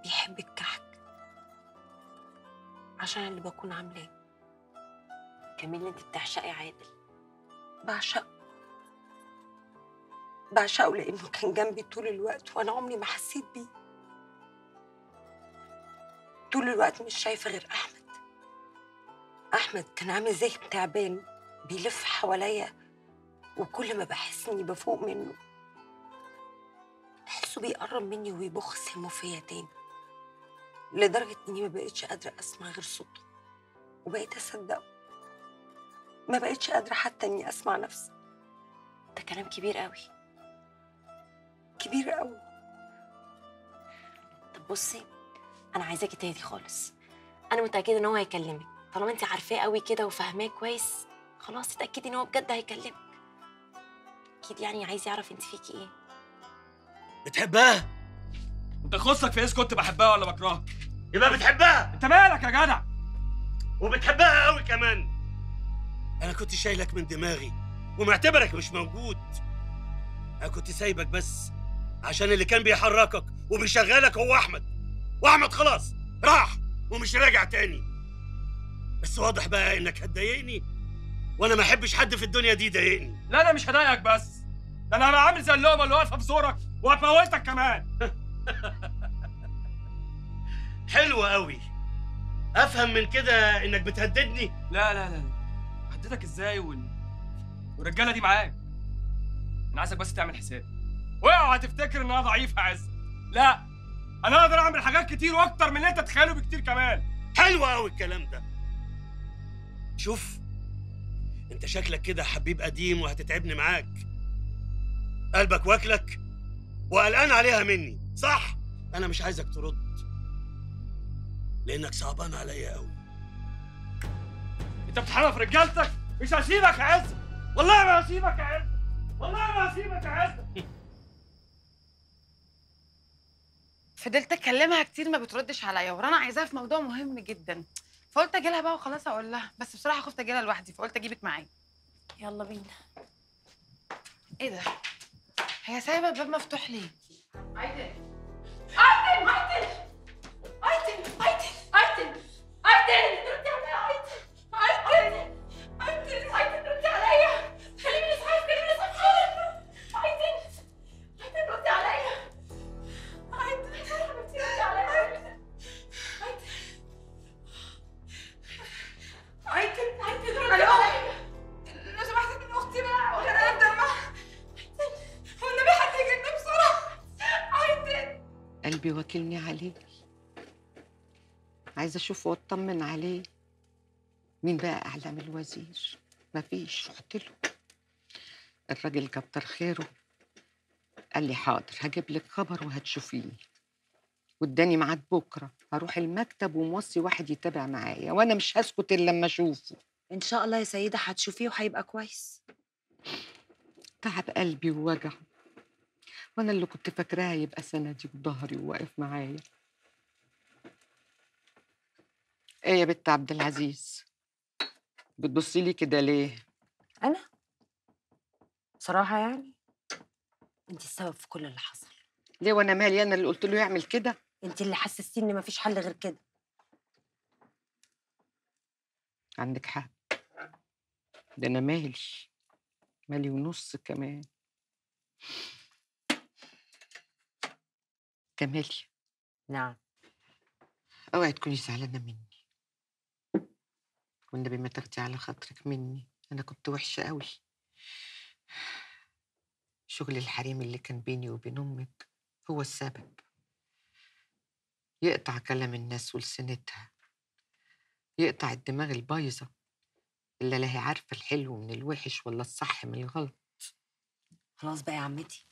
بيحب الكحك عشان اللي بكون عاملاه. كمان انت بتعشقي عادل. بعشقه بعشقه لانه كان جنبي طول الوقت وانا عمري ما حسيت بيه. طول الوقت مش شايفه غير احمد. احمد كان عامل زي التعبان بيلف حواليا، وكل ما بحس اني بفوق منه بحسه بيقرب مني ويبخ سمه فيا تاني، لدرجه اني ما بقتش قادره اسمع غير صوته وبقيت اصدقه. ما بقتش قادره حتى اني اسمع نفسي. ده كلام كبير قوي، كبير قوي. طب بصي، انا عايزاكي تهدي خالص. انا متاكده ان هو هيكلمك، طالما انت عارفاه قوي كده وفاهماه كويس خلاص اتاكدي ان هو بجد هيكلمك. اكيد يعني عايز يعرف انت فيكي ايه. بتحبها؟ انت خصك في اذا كنت بحبها ولا بكرهها. يبقى بتحبها. انت مالك يا جدع؟ وبتحبها قوي كمان. انا كنت شايلك من دماغي ومعتبرك مش موجود. انا كنت سايبك بس عشان اللي كان بيحركك وبيشغلك هو احمد، واحمد خلاص راح ومش راجع تاني. بس واضح بقى انك هتضايقني، وانا ما احبش حد في الدنيا دي يضايقني. لا انا مش هضايقك، بس ده انا هبقى عامل زي اللقمه اللي واقفه في زورك وهفوتك كمان. حلو قوي. افهم من كده انك بتهددني؟ لا لا لا، هددك ازاي وال... والرجاله دي معاك؟ انا عايزك بس تعمل حسابي، اوعى تفتكر ان انا ضعيف هعزك. لا، انا اقدر اعمل حاجات كتير واكتر من اللي انت تتخيله بكتير كمان. حلو قوي الكلام ده. شوف، انت شكلك كده حبيب قديم وهتتعبني معاك. قلبك واكلك وقلقان عليها مني، صح؟ انا مش عايزك ترد لانك صعبان عليا قوي. انت بتحرف رجالتك. مش هسيبك يا عزة، والله ما هسيبك يا عزة، والله ما هسيبك يا عزة. فضلت اكلمها كتير ما بتردش عليا، ورانا عايزاها في موضوع مهم جدا، فقلت اجي لها بقى وخلاص اقول لها، بس بصراحه خفت اجي لها لوحدي فقلت اجيبك معايا. يلا بينا. ايه ده؟ هي سايبه الباب مفتوح ليه؟ عادل عادل عادل عادل عادل عادل عادل ردي عليا. عادل عادل عادل عادل ردي عليا. خليني اسحب خليني اسحب حالك. عادل عادل ردي عليا. عادل حبيبتي ردي عليا. عادل عادل ردي عليا. لو سمحت من اختي بقى ولا انا ابدا معاها. عادل هو النبي حد يجيبني بسرعه. عادل قلبي واكلني عليه، عايزه اشوفه واطمن عليه. مين بقى اعلى من الوزير؟ مفيش. رحت له الراجل كتر خيره قال لي حاضر هجيب لك خبر وهتشوفيني، واداني ميعاد بكره هروح المكتب وموصي واحد يتابع معايا، وانا مش هسكت الا لما اشوفه. ان شاء الله يا سيده هتشوفيه وهيبقى كويس. تعب قلبي ووجعه، وانا اللي كنت فاكراه هيبقى سندي وظهري وواقف معايا. ايه يا بنت عبد العزيز؟ بتبصي لي كده ليه؟ أنا؟ صراحة يعني؟ أنت السبب في كل اللي حصل. ليه وأنا مالي؟ أنا اللي قلت له يعمل كده؟ أنت اللي حسستيني إن مفيش حل غير كده. عندك حق. ده أنا مالي. مالي ونص كمان. كاميليا. نعم. أوعي تكوني زعلانة مني. والنبي ما تاخدي على خاطرك مني، أنا كنت وحشة قوي. شغل الحريم اللي كان بيني وبين أمك هو السبب. يقطع كلام الناس ولسنتها، يقطع الدماغ البايظة اللي لا هي عارفة الحلو من الوحش ولا الصح من الغلط. خلاص بقى يا عمتي،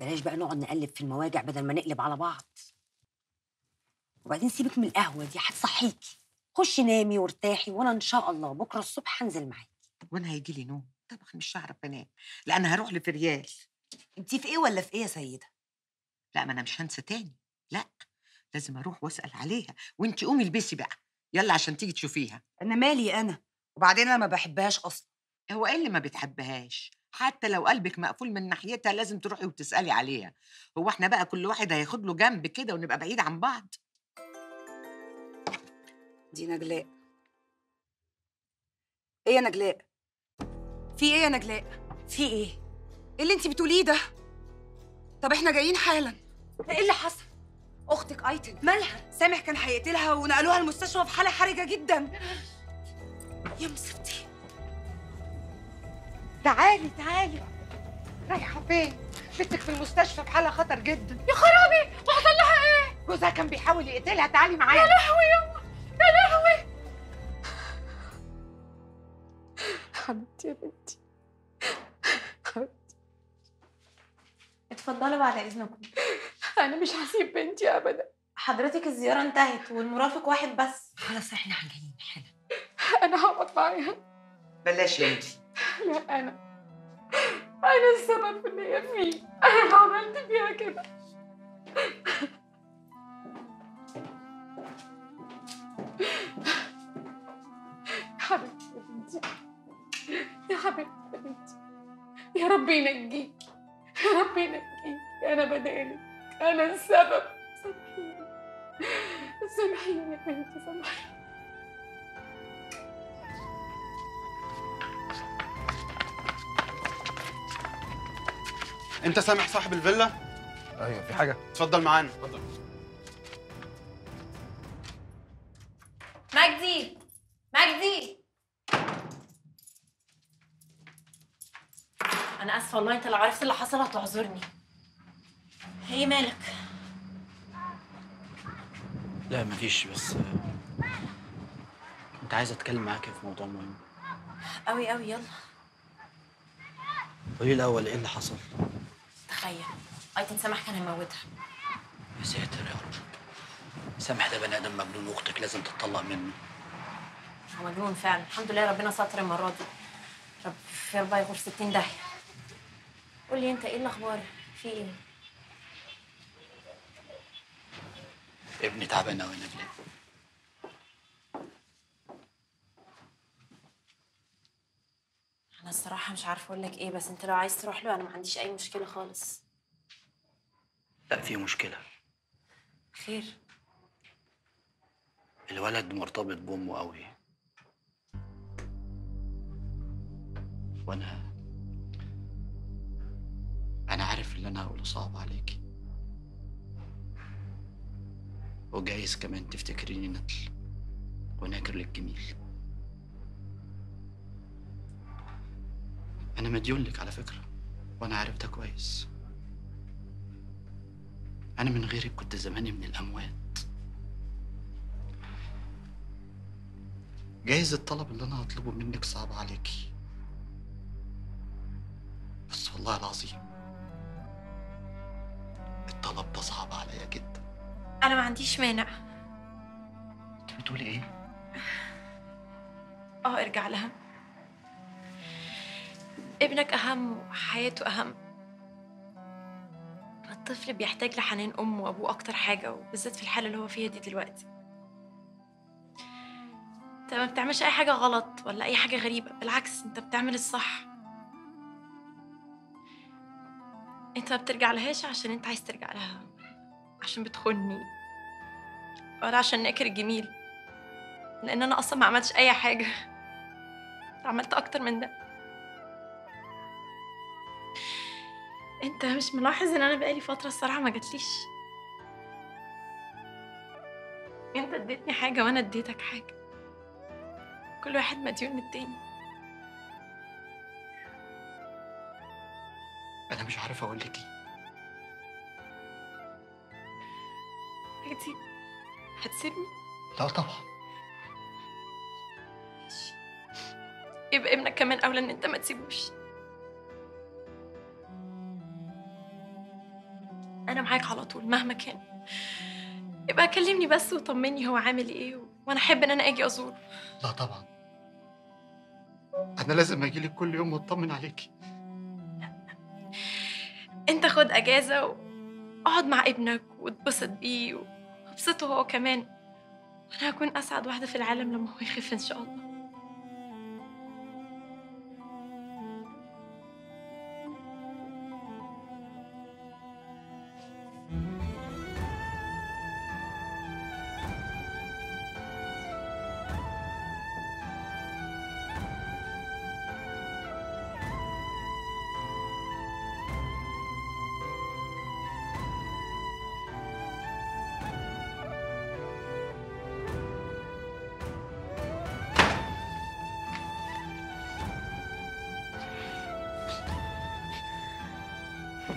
بلاش بقى نقعد نقلب في المواجع بدل ما نقلب على بعض. وبعدين سيبك من القهوة دي هتصحيكي، خشي نامي وارتاحي، وانا ان شاء الله بكره الصبح هنزل معاكي. وانا هيجي لي نوم؟ طبعا مش هعرف انام، لا انا هروح لفريال. انت في ايه ولا في ايه يا سيده؟ لا ما انا مش هنسى تاني، لا لازم اروح واسال عليها. وانت قومي البسي بقى يلا عشان تيجي تشوفيها. انا مالي انا؟ وبعدين انا ما بحبهاش اصلا. هو ايه اللي ما بتحبهاش؟ حتى لو قلبك مقفول من ناحيتها لازم تروحي وتسالي عليها. هو احنا بقى كل واحد هياخد له جنب كده ونبقى بعيد عن بعض؟ دي نجلاء ايه يا نجلاء؟ في ايه يا نجلاء؟ في ايه؟ ايه اللي انت بتقوليه ده؟ طب احنا جايين حالا. ايه اللي حصل؟ اختك ايتن مالها؟ سامح كان هيقتلها ونقلوها المستشفى في حاله حرجه جدا. يا مصيبتي. تعالي تعالي. رايحه فين؟ بنتك في المستشفى في حاله خطر جدا. يا خرابي، وحصل لها ايه؟ جوزها كان بيحاول يقتلها، تعالي معايا. يا لهوي يما، يا لهوي. حبيبتي يا بنتي، حبيبتي. اتفضلوا بعد اذنكم. انا مش هسيب بنتي ابدا. حضرتك الزياره انتهت والمرافق واحد بس. خلاص احنا جايين حالا. انا هقعد معاها. بلاش يا بنتي. لا انا انا السبب في اللي هي فيه، انا اللي عملت فيها كده. يا حبيبتي يا بنتي، يا حبيبتي يا بنتي، يا رب ينجيكي، يا رب ينجيكي. انا بدالك، انا السبب. سامحيني سامحيني يا بنتي، سامحيني. انت سامح صاحب الفيلا؟ ايوه. في حاجه؟ اتفضل معانا. اتفضل. مجدي مجدي، انا اسفه والله، انت لو عرفت اللي حصل هتعذرني. ايه مالك؟ لا مفيش، بس كنت عايزه اتكلم معاك في موضوع مهم قوي قوي. يلا قولي الاول ايه اللي حصل. تخيل ايتن سامح كان هيموتها. يا ساتر يا رب. سامح ده بني ادم مجنون، واختك لازم تتطلق منه. هو مجنون فعلا، الحمد لله ربنا ستر المره دي. رب خير بقى، يغور ستين داهيه. قول لي انت ايه الاخبار؟ في ايه؟ ابني تعبان قوي يا نجلاء. انا الصراحه مش عارفه اقول لك ايه، بس انت لو عايز تروح له انا ما عنديش اي مشكله خالص. لا في مشكله. خير؟ الولد مرتبط بامه قوي، وانا انا عارف اللي انا هقوله صعب عليكي، وجايز كمان تفتكريني نتل وناكر للجميل. أنا مديون لك على فكرة، وأنا عارف ده كويس. أنا من غيرك كنت زماني من الأموات. جايز الطلب اللي أنا هطلبه منك صعب عليكي، بس والله العظيم الطلب ده صعب عليا جدا. أنا ما عنديش مانع. أنت بتقولي إيه؟ أه ارجع لها، ابنك أهم وحياته أهم. الطفل بيحتاج لحنان أمه وأبوه أكتر حاجة، وبالذات في الحالة اللي هو فيها دي دلوقتي. أنت ما بتعملش أي حاجة غلط ولا أي حاجة غريبة، بالعكس أنت بتعمل الصح. أنت ما بترجع لهاش عشان أنت عايز ترجع لها، عشان بتخوني، ولا عشان ناكر الجميل، لأن أنا أصلا ما عملتش أي حاجة. عملت أكتر من ده. انت مش ملاحظ ان انا بقالي فتره الصراحه ما جاتليش؟ انت اديتني حاجه وانا اديتك حاجه، كل واحد مديون من التاني. انا مش عارفه اقول لك ايه. مجدي هتسيبني؟ لا طبعا. ماشي، يبقى ابنك كمان اولى ان انت ما تسيبوش. أنا معاك على طول مهما كان، يبقى كلمني بس وطمني هو عامل إيه، وأنا أحب إن أنا آجي أزوره. لا طبعًا، أنا لازم أجيلك كل يوم وأطمن عليكي. أنت خد أجازة وأقعد مع ابنك واتبسط بيه وابسطه هو كمان، وأنا هكون أسعد واحدة في العالم لما هو يخف إن شاء الله.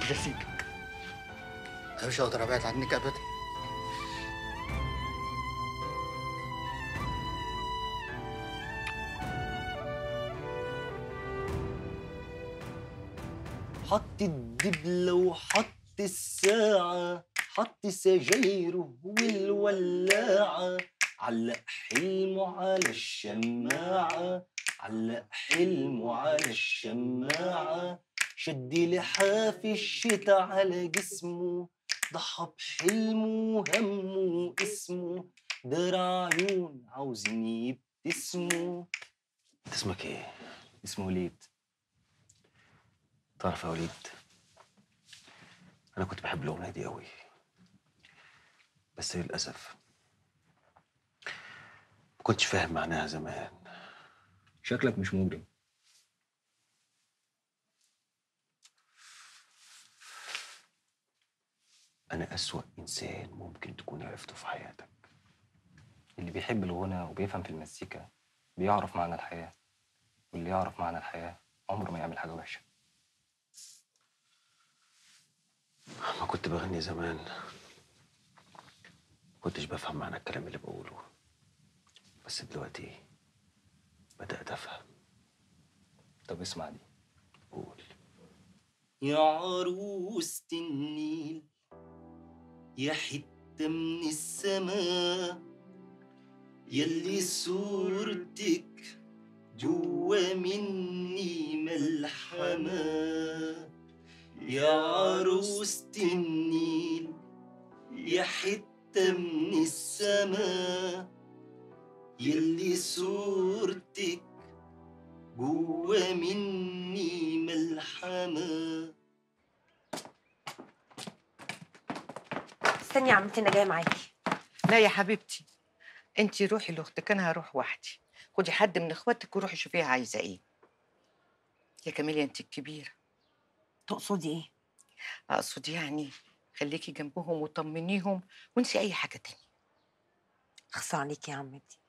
واحده سيبك. انا مش هقدر ابعد عنك ابدا. حط الدبله وحط الساعه، حط سجايره والولاعه، علق حلمه على الشماعه، علق حلمه على الشماعه، شد لحاف الشتا على جسمه، ضحى بحلمه همه واسمه، درع عيون عاوزين يبتسموا. انت اسمك ايه؟ اسمه وليد. تعرف يا وليد، انا كنت بحب الاغنيه دي قوي، بس للاسف ما كنتش فاهم معناها زمان. شكلك مش مجرم. أنا أسوأ إنسان ممكن تكون عرفته في حياتك. اللي بيحب الغنى وبيفهم في المزيكا بيعرف معنى الحياة، واللي يعرف معنى الحياة عمره ما يعمل حاجة وحشة. ما كنت بغني زمان ما كنتش بفهم معنى الكلام اللي بقوله، بس دلوقتي بدأت أفهم. طب اسمع دي. قول يا عروسة النيل، يا حتة من السماء، يلي صورتك جوا مني ملحمة، يا عروسة النيل، يا حتة من السماء، يلي صورتك جوا مني ملحمة. استني يا عمتي، انا جايه معاكي. لا يا حبيبتي، انتي روحي لاختك، انا هروح وحدي. خدي حد من اخواتك وروحي شوفيها عايزه ايه. يا كاميليا انتي الكبيره. تقصدي ايه؟ اقصد يعني خليكي جنبهم وطمنيهم وانسي اي حاجه تانية. اخصى عليكي يا عمتي.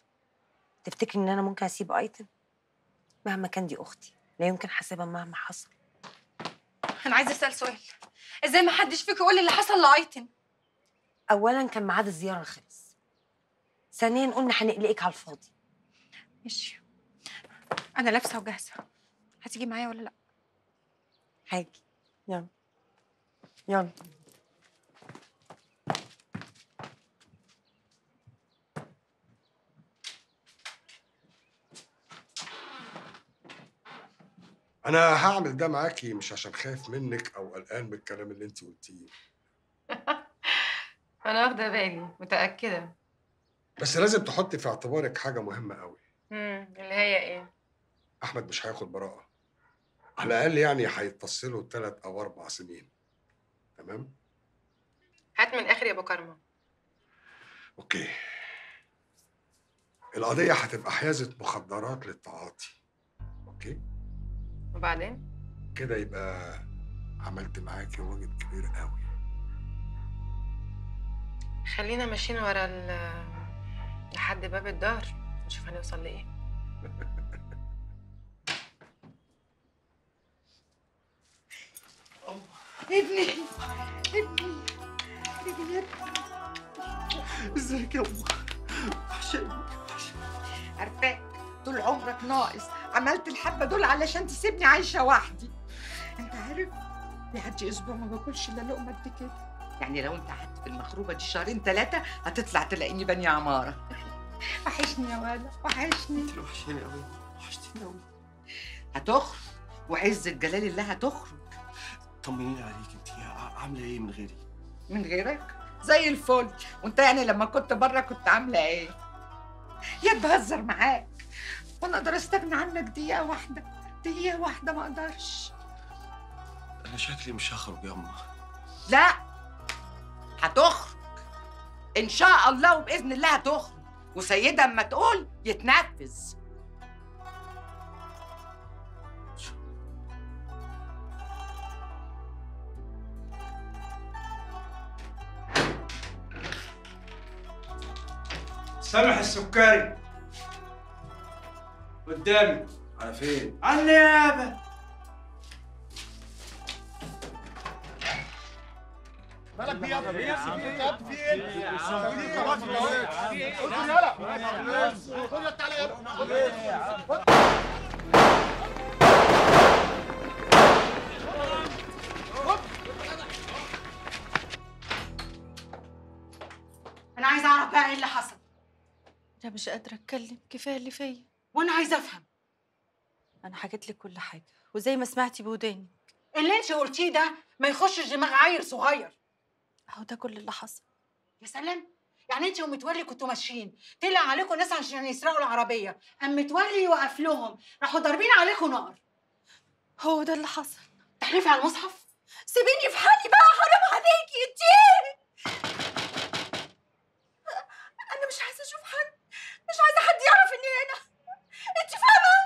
تفتكري ان انا ممكن اسيب ايتن؟ مهما كان دي اختي، لا يمكن حسابها مهما حصل. انا عايزه اسال سؤال، ازاي ما حدش فيكم يقول لي اللي حصل لايتن؟ أولاً كان ميعاد الزيارة خلص. ثانياً قلنا هنقلقك على الفاضي. ماشي. أنا لابسة وجاهزة. هتيجي معايا ولا لأ؟ هاجي. يلا. يلا. أنا هعمل ده معاكي مش عشان خايف منك أو قلقان من الكلام اللي أنتِ قلتيه. أنا واخدة بالي، متأكدة. بس لازم تحطي في اعتبارك حاجة مهمة أوي. امم اللي هي إيه؟ أحمد مش هياخد براءة. على الأقل يعني هيتصلوا تلات أو أربع سنين. تمام؟ هات من آخر يا أبو كرمة. أوكي. القضية هتبقى حيازة مخدرات للتعاطي. أوكي؟ وبعدين؟ كده يبقى عملت معاكي واجب كبير أوي. خلينا ماشيين ورا لحد باب الدار نشوف هنوصل لايه. ابني ابني ابني، ازيك يا امي؟ وحشاني وحشاني. عارفاك طول عمرك ناقص، عملت الحبه دول علشان تسيبني عايشه وحدي. انت عارف بقعد اسبوع ما باكلش الا لقمه قد كده. يعني لو انت قعدت في المخروبه دي شهرين ثلاثه هتطلع تلاقيني بانيه عماره. وحشني يا ولد، وحشني. انت وحشاني قوي، وحشتيني قوي. هتخرج وعز الجلال الله هتخرج. طمنيني عليك، انت عامله ايه من غيري؟ من غيرك؟ زي الفل. وانت يعني لما كنت بره كنت عامله ايه؟ يا بهزر معاك، وانا اقدر استغنى عنك دقيقه واحده، دقيقه واحده ما اقدرش. انا شكلي مش هخرج يا امه. لا هتخرج ان شاء الله، وباذن الله هتخرج، وسيدها اما تقول يتنفذ. سامح السكري قدامي. على فين؟ على النيابه. بالك بيه يا ابني؟ في ايه؟ انا عايزه اعرف بقى ايه اللي حصل. انا مش قادره اتكلم، كفايه اللي فيا. وانا عايزه افهم. انا حكيت لك كل حاجه وزي ما سمعتي بوداني. اللي انت قلتيه ده ما يخشش دماغ عيل صغير. اهو ده كل اللي حصل. يا سلام، يعني انت ومتولي كنتوا ماشيين، طلع عليكم ناس عشان يسرقوا العربيه، قام متولي يوقف لهم، راحوا ضاربين عليكم نار. هو ده اللي حصل. تحلفي على المصحف؟ سيبيني في حالي بقى، حرام عليكي اطيري. انا مش عايزه اشوف حد، مش عايزه حد يعرف اني هنا. انت فاهمه؟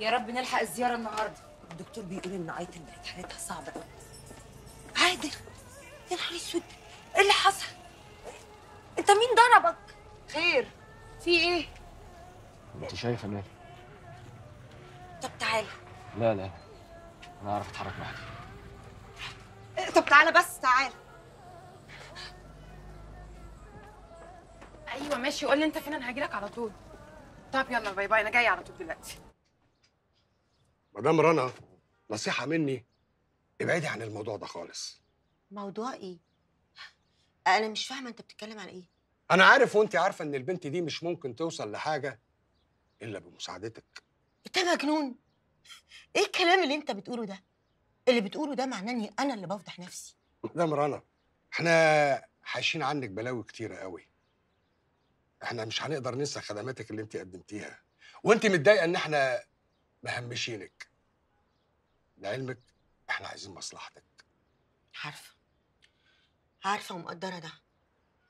يا رب نلحق الزيارة النهارده. الدكتور بيقول ان أيتن بقت حالتها صعبة قوي. عادل، يا نهار اسود، ايه اللي حصل؟ انت مين ضربك؟ خير؟ في ايه؟ انت شايفة مالي؟ طب تعالى. لا لا، انا اعرف اتحرك لوحدي. طب تعالى بس، تعالى. ايوه ماشي، قول لي انت فين، انا هاجي لك على طول. طب يلا باي باي، انا جاية على طول دلوقتي. مدام رنا، نصيحة مني، ابعدي عن الموضوع ده خالص. موضوع ايه؟ أنا مش فاهمة أنت بتتكلم عن ايه؟ أنا عارف وأنت عارفة إن البنت دي مش ممكن توصل لحاجة إلا بمساعدتك. أنت مجنون؟ إيه الكلام اللي أنت بتقوله ده؟ اللي بتقوله ده معناه إني أنا اللي بفضح نفسي. مدام رنا، إحنا حاشين عنك بلاوي كتيرة قوي. إحنا مش هنقدر ننسى خدماتك اللي أنت قدمتيها، وأنت متضايقة إن إحنا مهمشينك. لعلمك احنا عايزين مصلحتك. عارفه عارفه ومقدره ده،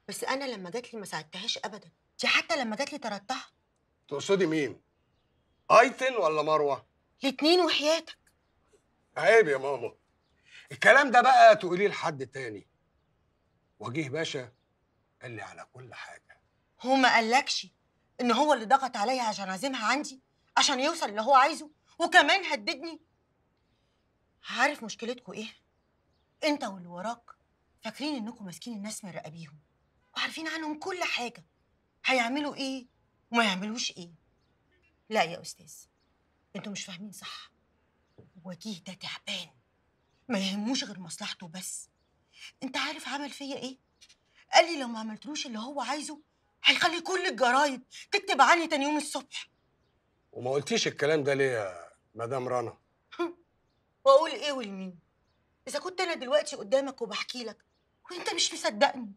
بس انا لما جات لي ما ساعدتهاش ابدا، دي حتى لما جات لي طردتها. تقصدي مين؟ أيتن ولا مروه؟ الاتنين وحياتك. عيب يا ماما، الكلام ده بقى تقوليه لحد تاني. وجيه باشا قال لي على كل حاجه. هو ما قالكش ان هو اللي ضغط عليا عشان اعزمها عندي عشان يوصل اللي هو عايزه، وكمان هددني. عارف مشكلتكم ايه؟ انت واللي وراك فاكرين انكم ماسكين الناس من رقابيهم وعارفين عنهم كل حاجه، هيعملوا ايه وما يعملوش ايه. لا يا استاذ، انتوا مش فاهمين صح. وجيه ده تعبان، ما يهموش غير مصلحته بس. انت عارف عمل فيا ايه؟ قال لي لو ما عملتلوش اللي هو عايزه هيخلي كل الجرايد تكتب عني تاني يوم الصبح. وما قلتيش الكلام ده ليه يا مدام رنا؟ واقول ايه ولمين؟ اذا كنت انا دلوقتي قدامك وبحكي لك وانت مش مصدقني.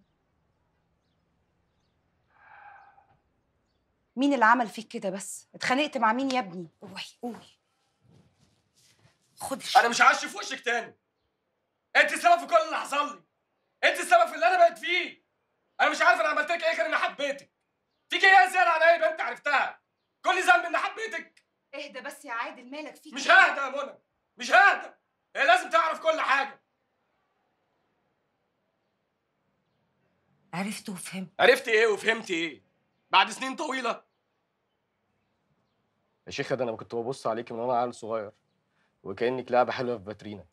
مين اللي عمل فيك كده بس؟ اتخانقت مع مين يا ابني؟ اوعي اوعي. خد الشغل. انا مش عايش في وشك تاني. انت السبب في كل اللي حصل لي. انت السبب في اللي انا بقيت فيه. انا مش عارف انا عملت لك ايه غير اني حبيتك. فيك ايه زياده على اي بنت عرفتها؟ كل ذنب اني حبيتك. اهدى بس يا عادل، مالك فيك؟ مش ههدى يا منى، مش ههدى. هي لازم تعرف كل حاجه. عرفت وفهمت. عرفت ايه وفهمت ايه؟ بعد سنين طويله. يا شيخه ده انا كنت ببص عليكي من وانا عيل صغير وكانك لعبه حلوه في فاترينا،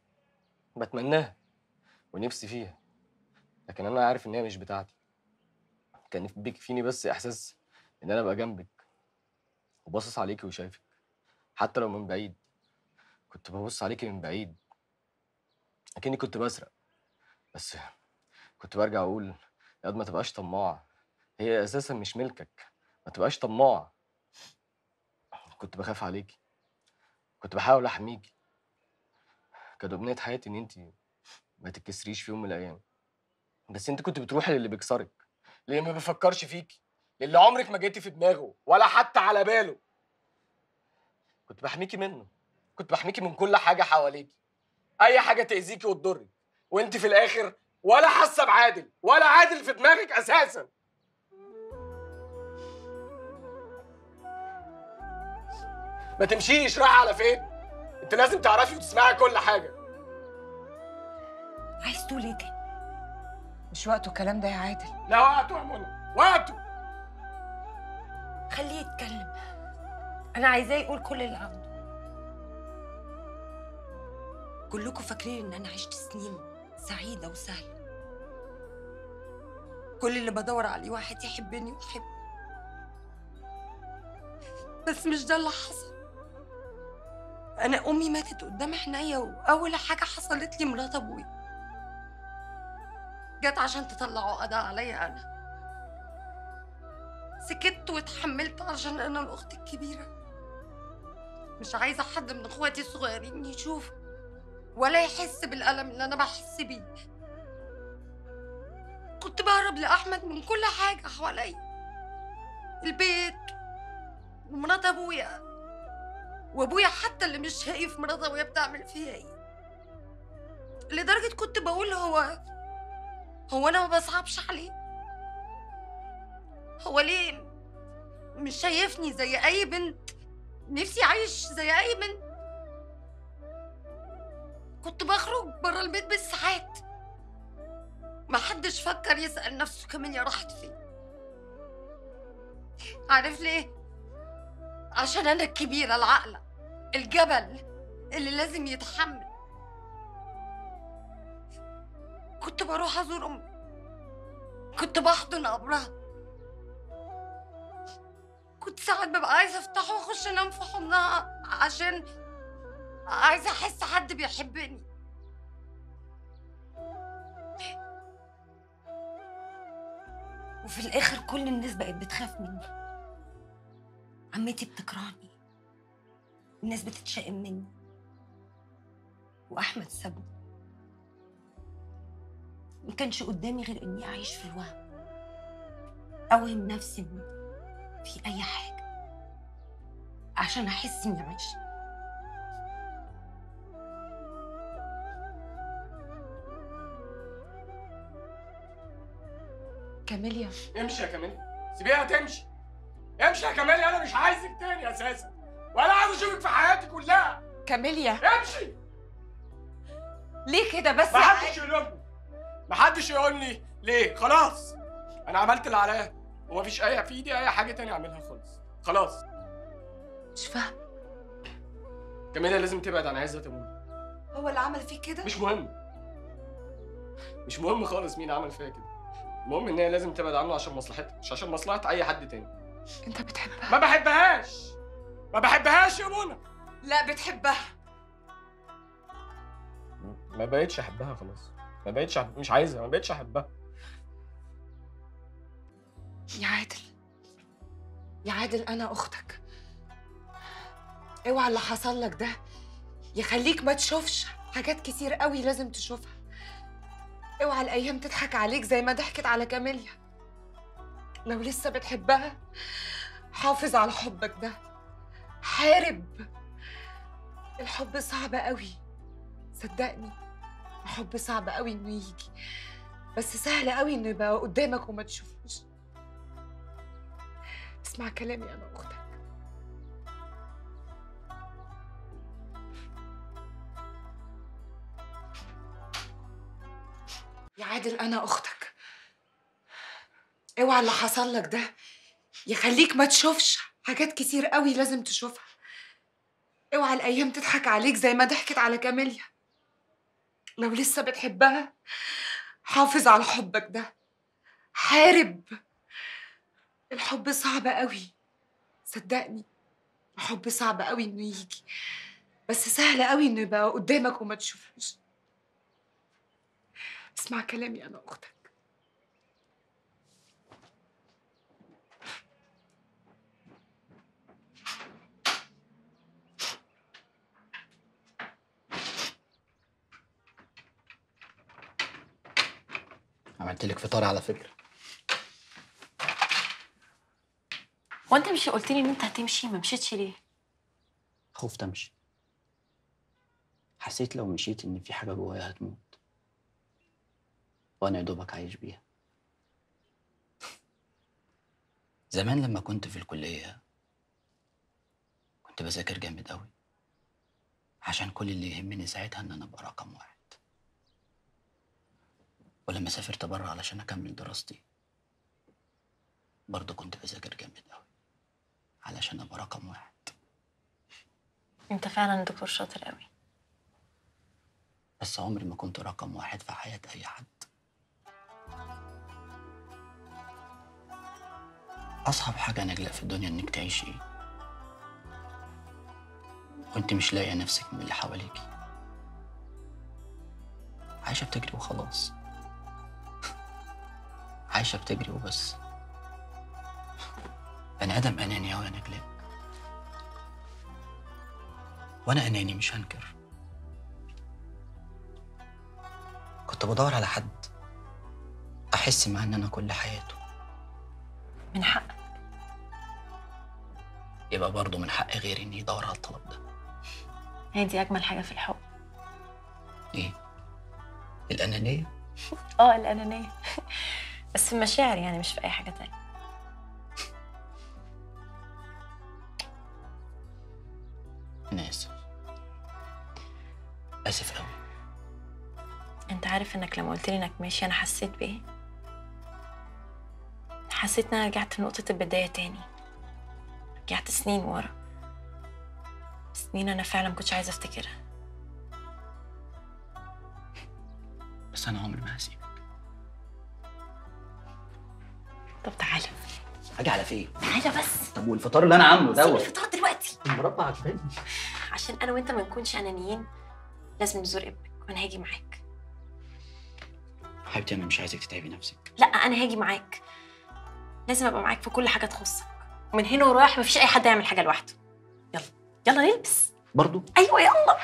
بتمناها ونفسي فيها، لكن انا عارف ان هي مش بتاعتي. كان بيك فيني بس احساس ان انا ابقى جنبك وباصص عليكي وشايفك، حتى لو من بعيد. كنت ببص عليكي من بعيد اكني كنت بسرق، بس كنت برجع اقول يا ما تبقاش طماعه، هي اساسا مش ملكك، ما تبقاش طماعه. كنت بخاف عليكي، كنت بحاول احميكي. كانت امنيه حياتي ان انت ما تتكسريش في يوم من الايام، بس انت كنت بتروحي للي بيكسرك، للي ما بيفكرش فيكي، للي عمرك ما جيتي في دماغه ولا حتى على باله. كنت بحميكي منه، كنت بحميكي من كل حاجه حواليكي، اي حاجه تاذيكي وتضرك، وانت في الاخر ولا حاسه بعادل، ولا عادل في دماغك اساسا. ما تمشيش رايحه على فين؟ انت لازم تعرفي وتسمعي كل حاجه. عايز تقول ايه تاني؟ مش وقته الكلام ده يا عادل. لا وقته يا منى، وقته. خليه يتكلم، انا عايزاه يقول كل اللي عنده. كلكم فاكرين ان انا عشت سنين سعيده وسهله، كل اللي بدور عليه واحد يحبني ويحبني، بس مش ده اللي حصل. انا امي ماتت قدام عينيا، واول حاجه حصلت لي مرات ابويا جت عشان تطلع عقدها عليا. انا سكت واتحملت عشان انا الاخت الكبيره، مش عايزه حد من اخواتي الصغيرين يشوف ولا يحس بالالم اللي انا بحس بيه. كنت بهرب لاحمد من كل حاجه حواليا، البيت ومرات ابويا، وابويا حتى اللي مش شايف مرات ابويا بتعمل فيها ايه، لدرجه كنت بقول هو هو انا ما بصعبش عليه؟ هو ليه مش شايفني زي اي بنت نفسي عايش زي اي بنت؟ كنت بخرج بره البيت بالساعات، محدش فكر يسأل نفسه كاميليا راحت فين. عارف ليه؟ عشان انا الكبيره العاقله الجبل اللي لازم يتحمل. كنت بروح ازور امي، كنت بحضن قبرها، كنت ساعات ببقى عايزه افتحه واخش انام في حضنها عشان عايزه احس حد بيحبني. وفي الاخر كل الناس بقت بتخاف مني، عمتي بتكرهني، الناس بتتشائم مني، واحمد سابني. ما كانش قدامي غير اني اعيش في الوهم، اوهم نفسي في اي حاجه عشان احس اني عايشه. كاميليا امشي يا كاميليا، سيبيها تمشي. امشي يا كاميليا، انا مش عايزك تاني اساسا، ولا عايز اشوفك في حياتي كلها. كاميليا امشي. ليه كده بس؟ محدش يلومني، محدش يقول لي ليه. خلاص انا عملت اللي عليا، ومفيش اي في ايدي اي حاجه تانية اعملها خالص. خلاص مش فاهم. كاميليا لازم تبعد عن عزة ابويا. هو اللي عمل فيك كده؟ مش مهم، مش مهم خالص مين عمل فيها كده. المهم ان هي لازم تبعد عنه عشان مصلحتها، مش عشان مصلحه اي حد تاني. انت بتحبها؟ ما بحبهاش، ما بحبهاش يا منى. لا بتحبها. ما بقتش احبها خلاص، ما بقتش أحب... مش عايزها، ما بقتش احبها. يا عادل، يا عادل انا اختك، اوعى اللي حصل لك ده يخليك ما تشوفش حاجات كتير قوي لازم تشوفها. اوعى الايام تضحك عليك زي ما ضحكت على كاميليا. لو لسه بتحبها حافظ على حبك ده، حارب. الحب صعب قوي صدقني، الحب صعب قوي انه يجي، بس سهل قوي انه يبقى قدامك وما تشوفوش. اسمع كلامي انا اختك، يا عادل انا اختك. اوعى اللي حصل لك ده يخليك ما تشوفش حاجات كتير قوي لازم تشوفها. اوعى الايام تضحك عليك زي ما ضحكت على كاميليا. لو لسه بتحبها حافظ على حبك ده، حارب. الحب صعب قوي صدقني، الحب صعب قوي انه يجي، بس سهل قوي انه يبقى قدامك وما تشوفوش. اسمع كلامي انا اختك. عملت لك فطار على فكره. هو انت مش قلت لي ان انت هتمشي؟ ما مشيتش ليه؟ خفت امشي، حسيت لو مشيت ان في حاجه جوايا هتموت وانا يا دوبك عايش بيها. زمان لما كنت في الكليه كنت بذاكر جامد قوي، عشان كل اللي يهمني ساعتها ان انا ابقى رقم واحد. ولما سافرت بره علشان اكمل دراستي برضه كنت بذاكر جامد قوي علشان ابقى رقم واحد. انت فعلا دكتور شاطر قوي، بس عمري ما كنت رقم واحد في حياة اي حد. اصعب حاجة نجلاء في الدنيا انك تعيشي وانت مش لاقية نفسك من اللي حواليكي، عايشة بتجري وخلاص، عايشة بتجري وبس. أنا آدم أناني أوي يا نجلاء، وأنا أناني مش هنكر. كنت بدور على حد أحس معاه إن أنا كل حياته. من حقك، يبقى برضه من حق غيري إنه يدور على الطلب ده. هي دي أجمل حاجة في الحب. إيه؟ الأنانية؟ آه الأنانية. بس في المشاعر يعني، مش في أي حاجة تانية. أنا آسف، آسف أوي. أنت عارف إنك لما قلت لي إنك ماشي أنا حسيت بإيه؟ حسيت إن أنا رجعت لنقطة البداية تاني، رجعت سنين ورا، سنين أنا فعلا ما كنتش عايزة أفتكرها. بس أنا عمري ما هسيبك. طب تعالى. هاجي على فين؟ تعالى بس. طب والفطار اللي أنا عامله دوت؟ الفطار دلوقتي. المربى عجباني. عشان أنا وأنت ما نكونش أنانيين لازم نزور ابنك، وأنا هاجي معاك. حبيبتي أنا مش عايزك تتعبي نفسك. لأ أنا هاجي معاك. لازم أبقى معاك في كل حاجة تخصك، ومن هنا ورايح مفيش أي حد يعمل حاجة لوحده. يلا يلا نلبس. برضه؟ أيوه يلا.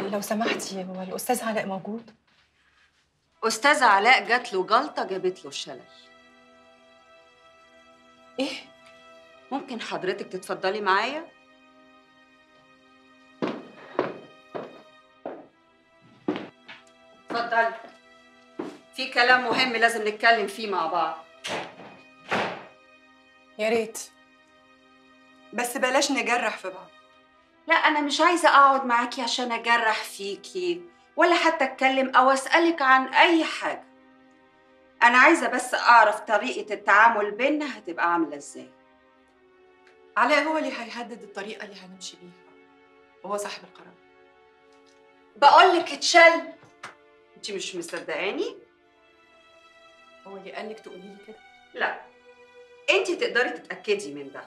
لو سمحتي، هو الاستاذ علاء موجود؟ استاذ علاء جات له جلطه جابت له الشلل. ايه؟ ممكن حضرتك تتفضلي معايا؟ اتفضلي، في كلام مهم لازم نتكلم فيه مع بعض. يا ريت، بس بلاش نجرح في بعض. لا أنا مش عايزة أقعد معاكي عشان أجرح فيكي، ولا حتى أتكلم أو أسألك عن أي حاجة. أنا عايزة بس أعرف طريقة التعامل بينا هتبقى عاملة إزاي. علاء هو اللي هيحدد الطريقة اللي هنمشي بيها، وهو صاحب القرار. بقولك اتشل. أنتي مش مصدقاني؟ هو اللي قالك تقوليلي كده؟ لا، أنتي تقدري تتأكدي من ده.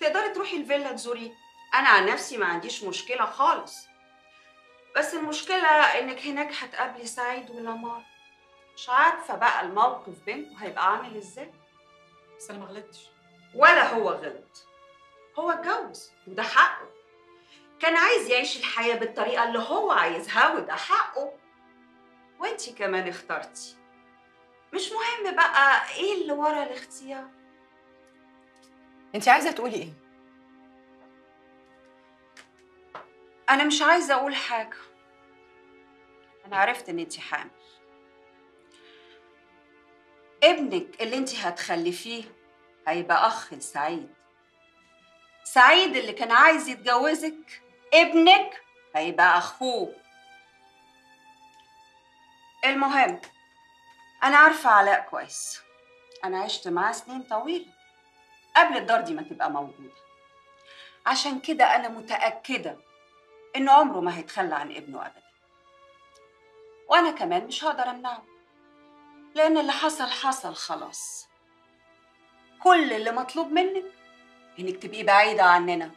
تقدري تروحي الفيلا تزوريه، أنا عن نفسي ما عنديش مشكلة خالص. بس المشكلة إنك هناك هتقابلي سعيد ولمار، مش عارفة بقى الموقف بينكم هيبقى عامل إزاي. بس أنا ما غلطتش. ولا هو غلط، هو اتجوز وده حقه. كان عايز يعيش الحياة بالطريقة اللي هو عايزها وده حقه، وانتي كمان اخترتي. مش مهم بقى ايه اللي ورا الاختيار. انتي عايزة تقولي ايه؟ انا مش عايزة اقول حاجة. انا عرفت ان انتي حامل. ابنك اللي انتي هتخلفيه هيبقى اخ لسعيد. سعيد اللي كان عايز يتجوزك ابنك هيبقى اخوه. المهم انا عارفه علاء كويس، انا عشت معاه سنين طويله قبل الدار دي ما تبقى موجوده، عشان كده انا متاكده ان عمره ما هيتخلى عن ابنه ابدا، وانا كمان مش هقدر امنعه لان اللي حصل حصل خلاص. كل اللي مطلوب منك انك تبقي بعيده عننا،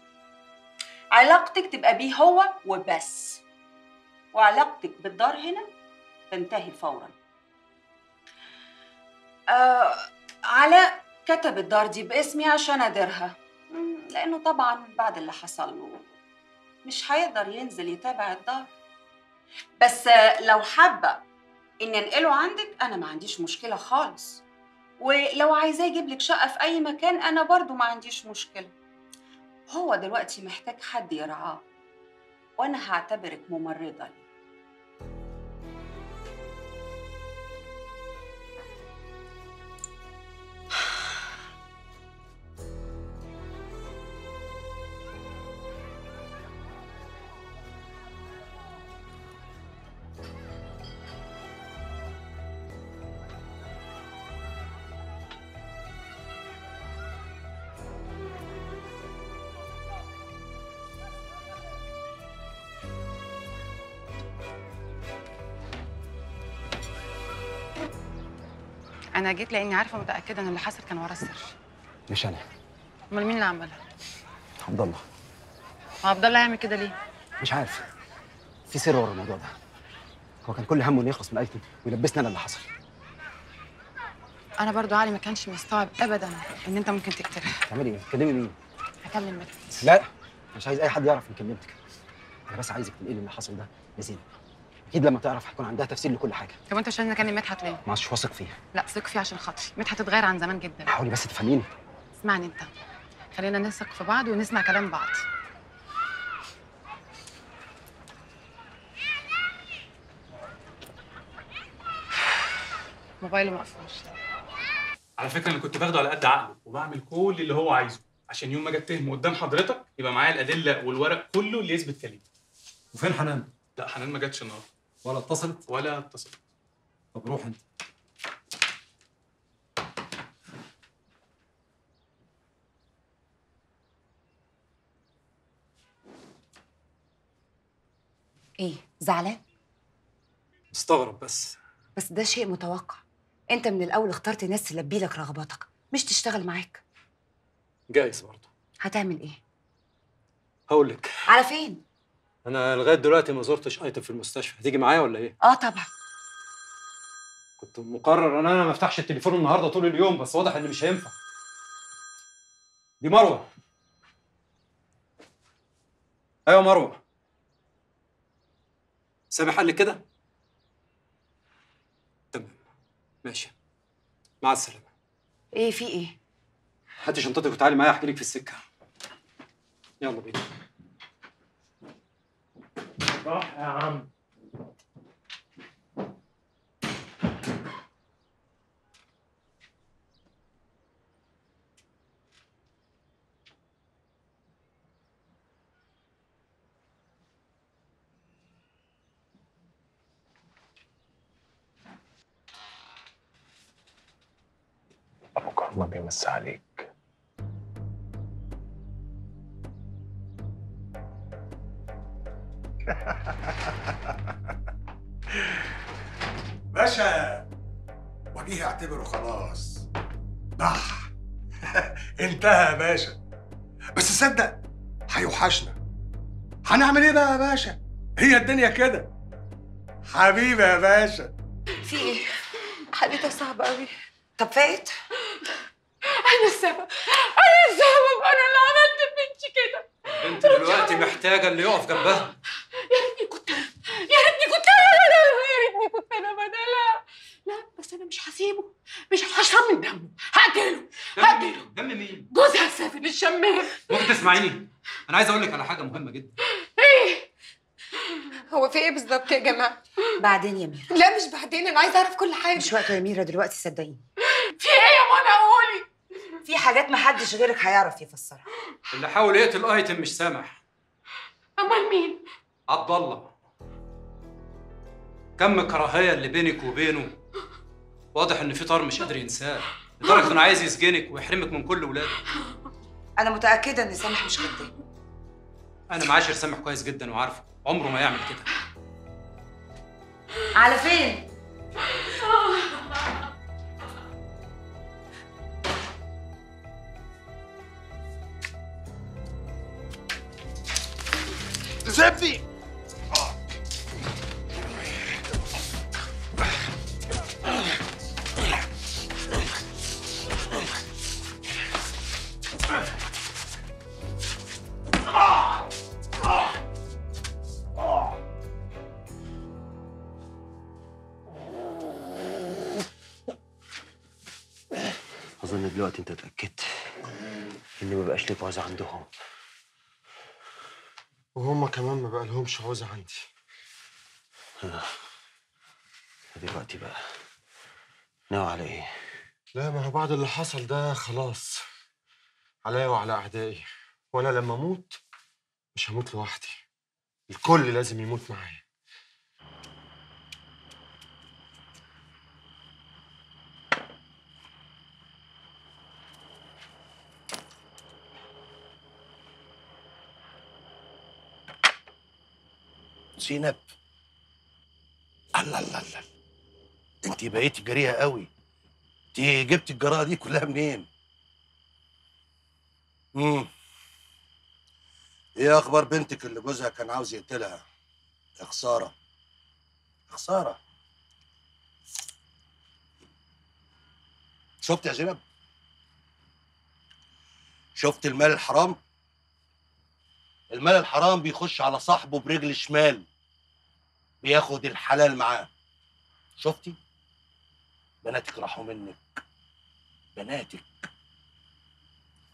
علاقتك تبقى بيه هو وبس، وعلاقتك بالدار هنا تنتهي فورا. آه علاء كتب الدار دي باسمي عشان اديرها، لانه طبعا بعد اللي حصل له مش هيقدر ينزل يتابع الدار، بس لو حابه اني انقله عندك انا ما عنديش مشكله خالص، ولو عايزاه يجيب لك شقه في اي مكان انا برضو ما عنديش مشكله. هو دلوقتي محتاج حد يرعاه وانا هعتبرك ممرضه لي. أنا جيت لأني عارفة متأكدة إن اللي حصل كان وراه السر. مش أنا. أمال مين اللي عملها؟ عبد الله. عبد الله هيعمل كده ليه؟ مش عارف. في سر ورا الموضوع ده. هو كان كل همه إنه يخلص من أيتن ويلبسنا أنا اللي حصل. أنا برضو علي ما كانش مستوعب أبداً إن أنت ممكن تقتلها. تعملي إيه؟ تكلمي مين؟ هكلم مدحت. لا، مش عايز أي حد يعرف إن كلمتك. أنا بس عايزك تنقلي اللي حصل ده لزينب. اكيد لما تعرف هيكون عندها تفسير لكل حاجه. طب انت مش عايزني اكلم مدحت ليه؟ ما عادش واثق فيه. لا ثق فيه عشان خاطري، مدحت اتغير عن زمان جدا. حاولي بس تفهميني. اسمعني انت، خلينا نثق في بعض ونسمع كلام بعض. موبايله مقفول. على فكره انا كنت باخده على قد عقله وبعمل كل اللي هو عايزه عشان يوم ما اجي اتهم قدام حضرتك يبقى معايا الادله والورق كله اللي يثبت كلامي. وفين حنان؟ لا حنان ما جاتش النهارده. ولا اتصلت؟ ولا اتصلت. طب روح انت. ايه؟ زعلان؟ مستغرب بس. بس ده شيء متوقع، انت من الاول اخترت ناس تلبي لك رغباتك مش تشتغل معاك. جايز برضه. هتعمل ايه؟ هقول لك. على فين؟ أنا لغاية دلوقتي ما زرتش أيتن في المستشفى، هتيجي معايا ولا إيه؟ آه طبعًا. كنت مقرر إن أنا ما أفتحش التليفون النهارده طول اليوم، بس واضح إن مش هينفع. دي مروة. أيوه مروة. سامح قال لي كده؟ تمام. ماشي. مع السلامة. إيه في إيه؟ هاتي شنطتك وتعالي معايا أحكي لك في السكة. يلا بينا. راح يا عم. أبوك الله بيمسي عليك. باشا وجيه اعتبره خلاص بح انتهى يا باشا، بس صدق هيوحشنا. هنعمل ايه بقى يا باشا؟ هي الدنيا كده. حبيبي يا باشا. في ايه؟ حالتها صعبه قوي. طب فايت؟ انا السبب، انا السبب، انا اللي عملت في بنتي كده. انت دلوقتي محتاجه اللي يقف جنبها. يا ريتني كنت انا، يا ريتني كنت انا، يا ريتني كنت انا بدلها. لا بس انا مش هسيبه، مش هشرب من دمه، هقتله هقتله. دم مين؟ جوزها السافل الشمام. ممكن تسمعيني؟ انا عايز اقول لك على حاجه مهمه جدا. ايه؟ هو في ايه بالظبط يا جماعه؟ بعدين يا ميرة. لا مش بعدين، انا عايزه اعرف كل حاجه. مش وقته يا ميرة دلوقتي صدقيني. في ايه يا منى؟ قولي. في حاجات محدش غيرك هيعرف يفسرها. اللي حاول يقتل أيتن مش سامح. امال مين؟ عبد الله. كم الكراهيه اللي بينك وبينه، واضح ان في طار مش قادر ينساه، لدرجه انه عايز يسجنك ويحرمك من كل ولادك. انا متاكده ان سامح مش غدان. انا معاشر سامح كويس جدا وعارفه، عمره ما يعمل كده. على فين؟ سيبني. أظن دلوقتي أنت اتأكدت إن ما بقاش ليك وعزة عندهم، وهم كمان ما بقى لهمش عوزة عندي. ها دلوقتي بقى ناوي على ايه؟ لا ما هو بعد اللي حصل ده خلاص، عليا وعلى اعدائي، وانا لما اموت مش هموت لوحدي، الكل لازم يموت معايا. زينب، الله الله الله، انت بقيتي جريئه قوي. انت جبتي الجراءه دي كلها منين؟ امم ايه اخبار بنتك اللي جوزها كان عاوز يقتلها؟ يا خساره يا خساره. شفت يا زينب؟ شفت المال الحرام؟ المال الحرام بيخش على صاحبه برجل الشمال، بياخد الحلال معاه. شفتي؟ بناتك راحوا منك، بناتك.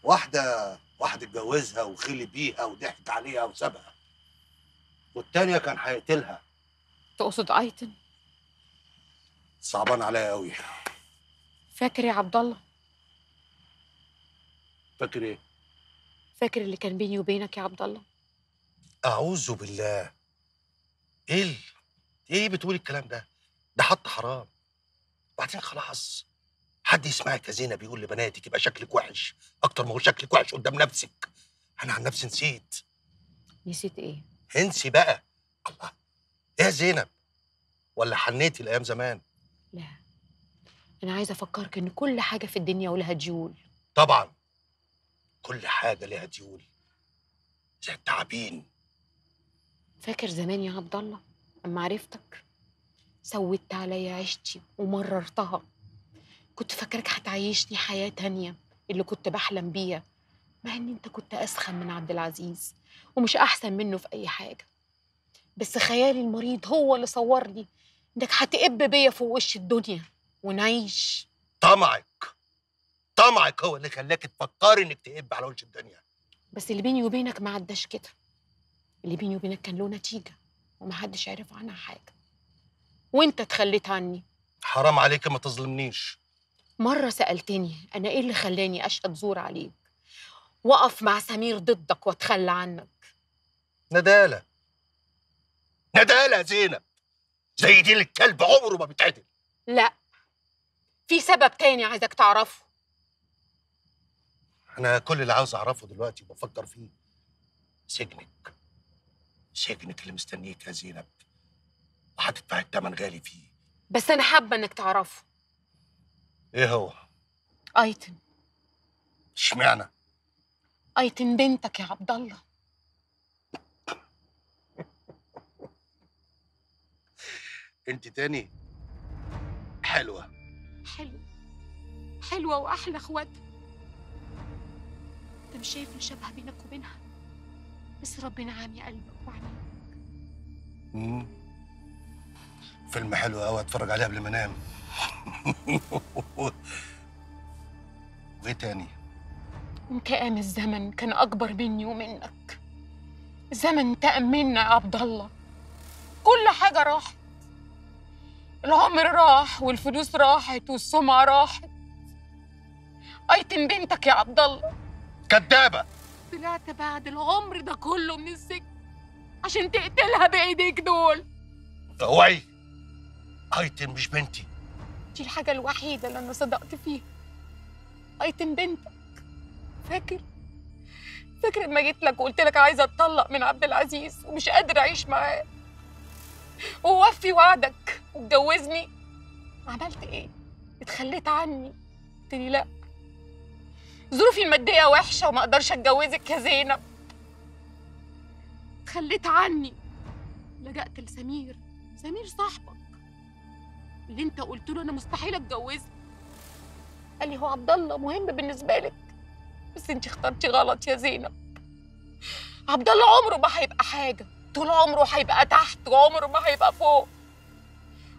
واحدة واحد اتجوزها وخلي بيها وضحك عليها وسابها، والتانية كان هيقتلها. تقصد أيتن؟ صعبان عليا قوي. فاكر يا عبد الله؟ فاكر ايه؟ فاكر اللي كان بيني وبينك يا عبد الله؟ أعوذ بالله. ايه ايه بتقول الكلام ده؟ ده حط حرام. وبعدين خلاص حد يسمعك يا زينب بيقول لبناتك يبقى شكلك وحش اكتر ما هو شكلك وحش قدام نفسك. انا عن نفسي نسيت. نسيت ايه؟ انسي بقى. الله، ايه يا زينب؟ ولا حنيتي لايام زمان؟ لا، انا عايزه افكرك ان كل حاجه في الدنيا ولها ديول. طبعا كل حاجه ليها ديول، زي التعابين. فاكر زمان يا عبد الله اما عرفتك سودت عليا عيشتي ومررتها، كنت فاكرك هتعيشني حياه تانيه اللي كنت بحلم بيها، مع ان انت كنت اسخن من عبد العزيز ومش احسن منه في اي حاجه، بس خيالي المريض هو اللي صور لي انك هتقب بيا في وش الدنيا ونعيش. طمعك طمعك هو اللي خلاك تفكري انك تقب على وجه الدنيا. بس اللي بيني وبينك ما عداش كده، اللي بيني وبينك كان له نتيجه ومحدش عرف عنها حاجه، وانت اتخليت عني. حرام عليك ما تظلمنيش. مره سالتني انا ايه اللي خلاني اشهد زور عليك واقف مع سمير ضدك واتخلى عنك. نداله نداله زينب، زي دي الكلب عمره ما بيتعدل. لا، في سبب تاني عايزك تعرفه. أنا كل اللي عاوز أعرفه دلوقتي وبفكر فيه سجنك، سجنك اللي مستنيك يا زينب وهتدفعي التمن غالي فيه. بس أنا حابة إنك تعرفه. إيه هو؟ أيتن. إشمعنى؟ أيتن بنتك يا عبد الله. أنت تاني حلوة حلوة حلوة وأحلى إخواتها. انت مش شايف اللي شبه بينك وبينها؟ بس ربنا عامي قلبك وعينيك. امم فيلم حلو قوي اتفرج عليه قبل ما انام. وايه تاني؟ انتقام الزمن كان اكبر مني ومنك. الزمن انتقم منا يا عبد الله. كل حاجه راحت. العمر راح والفلوس راحت والسمعه راحت. أيتن بنتك يا عبد الله كدابه. طلعت بعد العمر ده كله من السجن عشان تقتلها بايديك دول. اوعي، أيتن مش بنتي. دي الحاجه الوحيده اللي انا صدقت فيها. أيتن بنتك. فاكر فاكر لما جيت لك وقلت لك عايزه اتطلق من عبد العزيز ومش قادره اعيش معاه ووفي وعدك واتجوزني؟ عملت ايه؟ اتخليت عني. قلت لي لا، ظروفي الماديه وحشه وما اقدرش اتجوزك يا زينب. اتخليت عني، لجأت لسمير. سمير صاحبك اللي انت قلت له انا مستحيل اتجوزك. قال لي هو عبد الله مهم بالنسبه لك، بس انت اخترتي غلط يا زينب. عبد الله عمره ما هيبقى حاجه، طول عمره هيبقى تحت وعمره ما هيبقى فوق،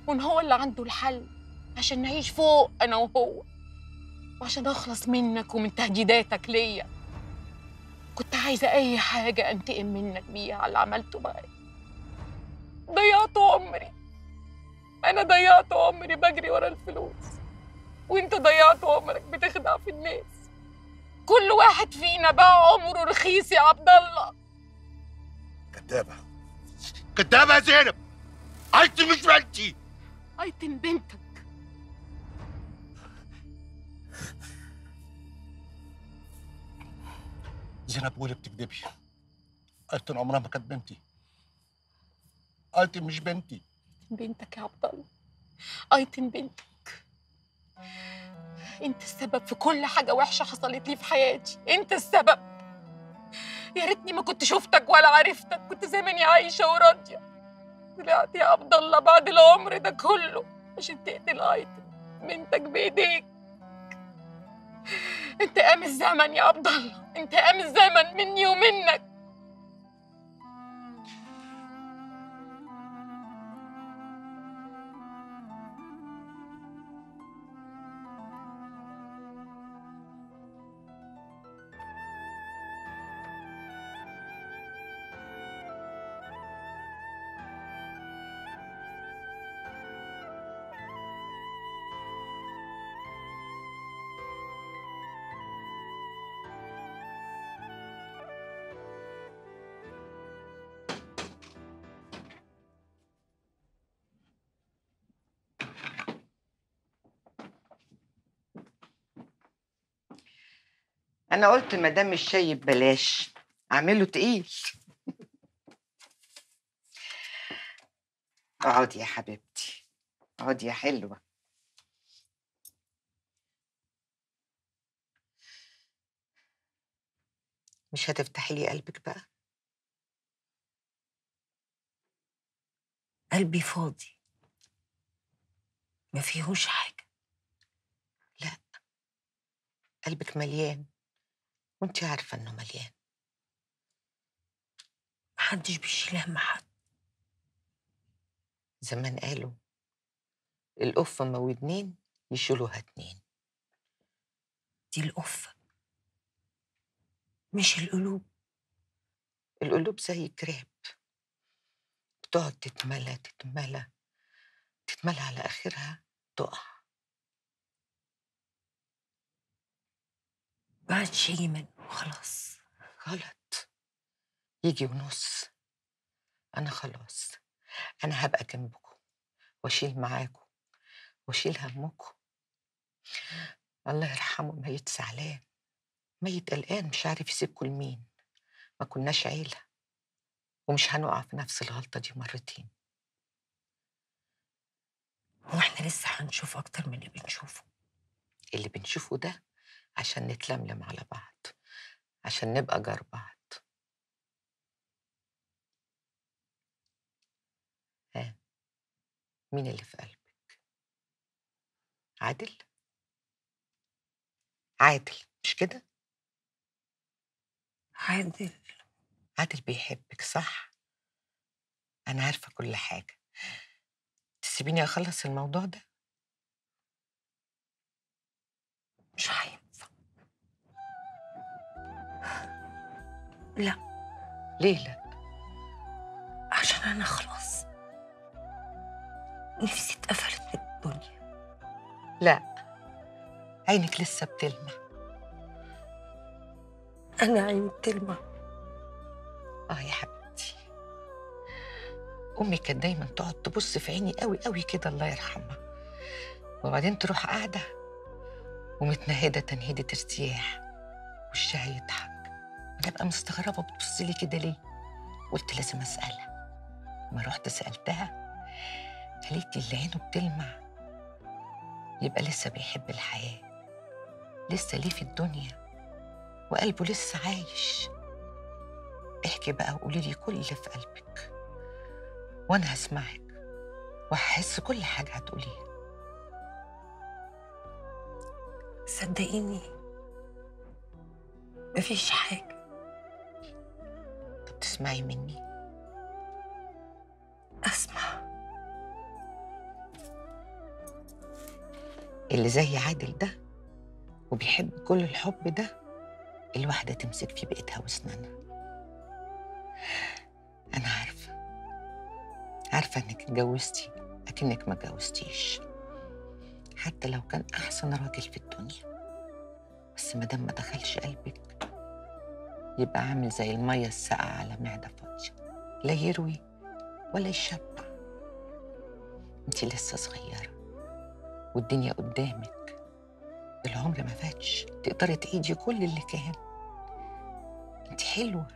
وان هو اللي عنده الحل عشان نعيش فوق انا وهو، وعشان اخلص منك ومن تهديداتك ليا. كنت عايزه اي حاجه انتقم منك بيها على اللي عملته معايا. ضيعت عمري، انا ضيعت عمري بجري ورا الفلوس، وانت ضيعت عمرك بتخدع في الناس. كل واحد فينا بقى عمره رخيص يا عبد الله. كدابه كدابه يا زينب. أيتن مش بنتي. أيتن بنتك. زينب قولي بتكدبي. أيتن عمرها ما كانت بنتي. أيتن مش بنتي. بنتك يا عبد الله. أيتن بنتك. انت السبب في كل حاجه وحشه حصلت لي في حياتي. انت السبب. يا ريتني ما كنت شفتك ولا عرفتك، كنت زماني عايشه وراضيه. طلعت يا عبد الله بعد العمر ده كله عشان تقتل أيتن بنتك بايديك. انتقام الزمن يا عبد الله، انتقام الزمن مني ومنك. أنا قلت ما دام الشاي ببلاش أعمله تقيل. اقعدي يا حبيبتي، اقعدي يا حلوة. مش هتفتحي لي قلبك بقى؟ قلبي فاضي ما فيهوش حاجة. لا، قلبك مليان وانت عارفه انه مليان. محدش بيشيل هم حد. زمان قالوا القفه ما ودنين يشيلوها اتنين. دي القفه مش القلوب. القلوب زي كراب بتقعد تتملى تتملى تتملى على اخرها تقع. بعد شيء منه وخلاص. غلط. يجي ونص. أنا خلاص، أنا هبقى جنبكم وأشيل معاكم وأشيل همكم. الله يرحمه ميت زعلان، ميت قلقان، مش عارف يسيبكم لمين. ما كناش عيلة ومش هنقع في نفس الغلطة دي مرتين. وإحنا لسه هنشوف أكتر من اللي بنشوفه. اللي بنشوفه ده عشان نتلملم على بعض، عشان نبقى جار بعض. ها، مين اللي في قلبك؟ عادل؟ عادل مش كده؟ عادل عادل بيحبك صح؟ أنا عارفة كل حاجة. تسيبيني أخلص الموضوع ده؟ مش هينفع. لا. ليه لا؟ عشان أنا خلاص نفسي اتقفلت من الدنيا. لا، عينك لسه بتلمع. أنا عيني بتلمع؟ آه يا حبيبتي، أمي كانت دايما تقعد تبص في عيني قوي قوي كده الله يرحمها، وبعدين تروح قاعدة ومتنهدة تنهيدة ارتياح وشها يضحك، وأنا أبقى مستغربة بتبص لي كده ليه؟ قلت لازم أسألها. لما رحت سألتها قالت لي اللي عينه بتلمع يبقى لسه بيحب الحياة، لسه ليه في الدنيا، وقلبه لسه عايش. احكي بقى وقولي لي كل اللي في قلبك وانا هسمعك وهحس كل حاجه هتقوليها. صدقيني مفيش حاجه. طب تسمعي مني؟ اسمع. اللي زي عادل ده وبيحب كل الحب ده، الواحدة تمسك في بقتها واسنانها. أنا عارفة عارفة إنك اتجوزتي أكنك ما اتجوزتيش، حتى لو كان أحسن راجل في الدنيا، بس ما دام ما دخلش قلبك يبقى عامل زي المية الساقعة على معدة فاضية، لا يروي ولا يشبع. أنتِ لسه صغيرة والدنيا قدامك، العمر ما فاتش، تقدري تعيدي كل اللي كان. انت حلوه،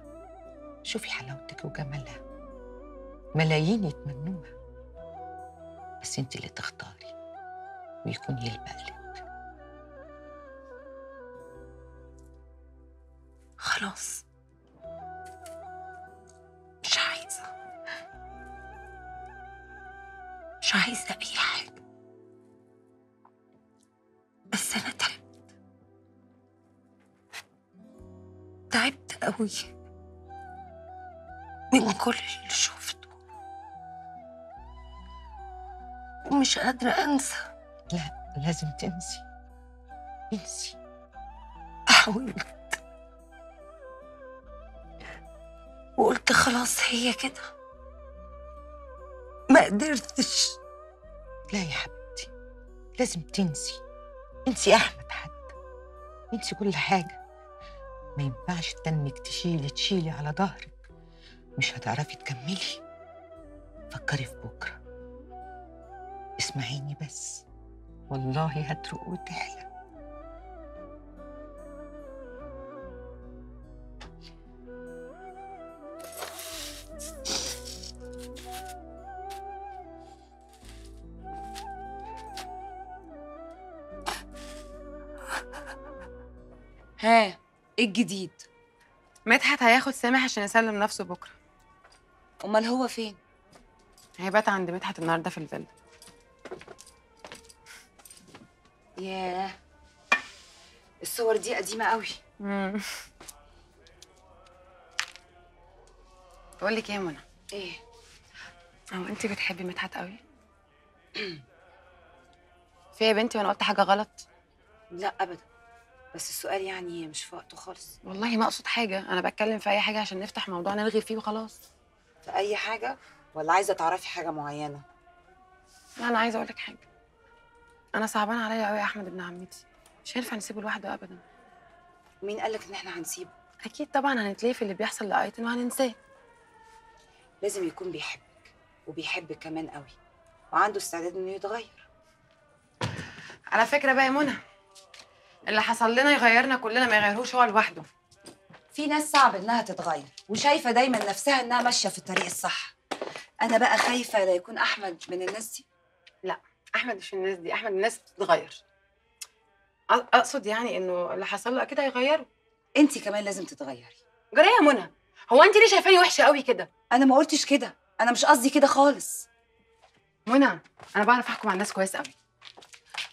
شوفي حلاوتك وجمالها، ملايين يتمنوها، بس انت اللي تختاري ويكون يلبق لك. خلاص مش عايزه مش عايزه اي حاجه، بس أنا تعبت تعبت قوي من كل اللي شفته ومش قادرة أنسى. لا، لازم تنسي انسي. حاولت وقلت خلاص هي كده، ما قدرتش. لا يا حبيبتي، لازم تنسي، انسي أحمد، حتى انسي كل حاجة. ما ينفعش تنك تشيلي تشيلي على ظهرك، مش هتعرفي تكملي. فكري في بكرة، اسمعيني بس، والله هتروق وتحلى. ها ايه الجديد؟ مدحت هياخد سامح عشان يسلم نفسه بكره. امال هو فين؟ هيبات عند مدحت النهارده في الفيلا. ياه، الصور دي قديمه قوي. امم بقول لك ايه يا منى؟ ايه؟ هو انت بتحبي مدحت قوي؟ في يا بنتي وانا قلت حاجه غلط؟ لا ابدا، بس السؤال يعني مش في وقته خالص. والله ما اقصد حاجه، انا بتكلم في اي حاجه عشان نفتح موضوع نلغي فيه وخلاص. في اي حاجه ولا عايزه تعرفي حاجه معينه؟ لا، انا عايزه اقول لك حاجه. انا صعبان عليا قوي يا احمد ابن عمتي، مش هينفع نسيبه لوحده ابدا. مين قالك ان احنا هنسيبه؟ اكيد طبعا هنتلهي في اللي بيحصل لايتن وهننساه. لازم يكون بيحبك وبيحبك كمان قوي، وعنده استعداد انه يتغير. على فكره بقى يا منى، اللي حصل لنا يغيرنا كلنا، ما يغيرهوش هو لوحده. في ناس صعب انها تتغير وشايفه دايما نفسها انها ماشيه في الطريق الصح. انا بقى خايفه لا يكون احمد من الناس دي. لا، احمد مش من الناس دي، احمد من الناس بتتغير. اقصد يعني انه اللي حصل له اكيد هيغيره. انت كمان لازم تتغيري. جرى يا منى، هو انت ليه شايفاني وحشه قوي كده؟ انا ما قلتش كده، انا مش قصدي كده خالص. منى، انا بعرف احكم على الناس كويس قوي.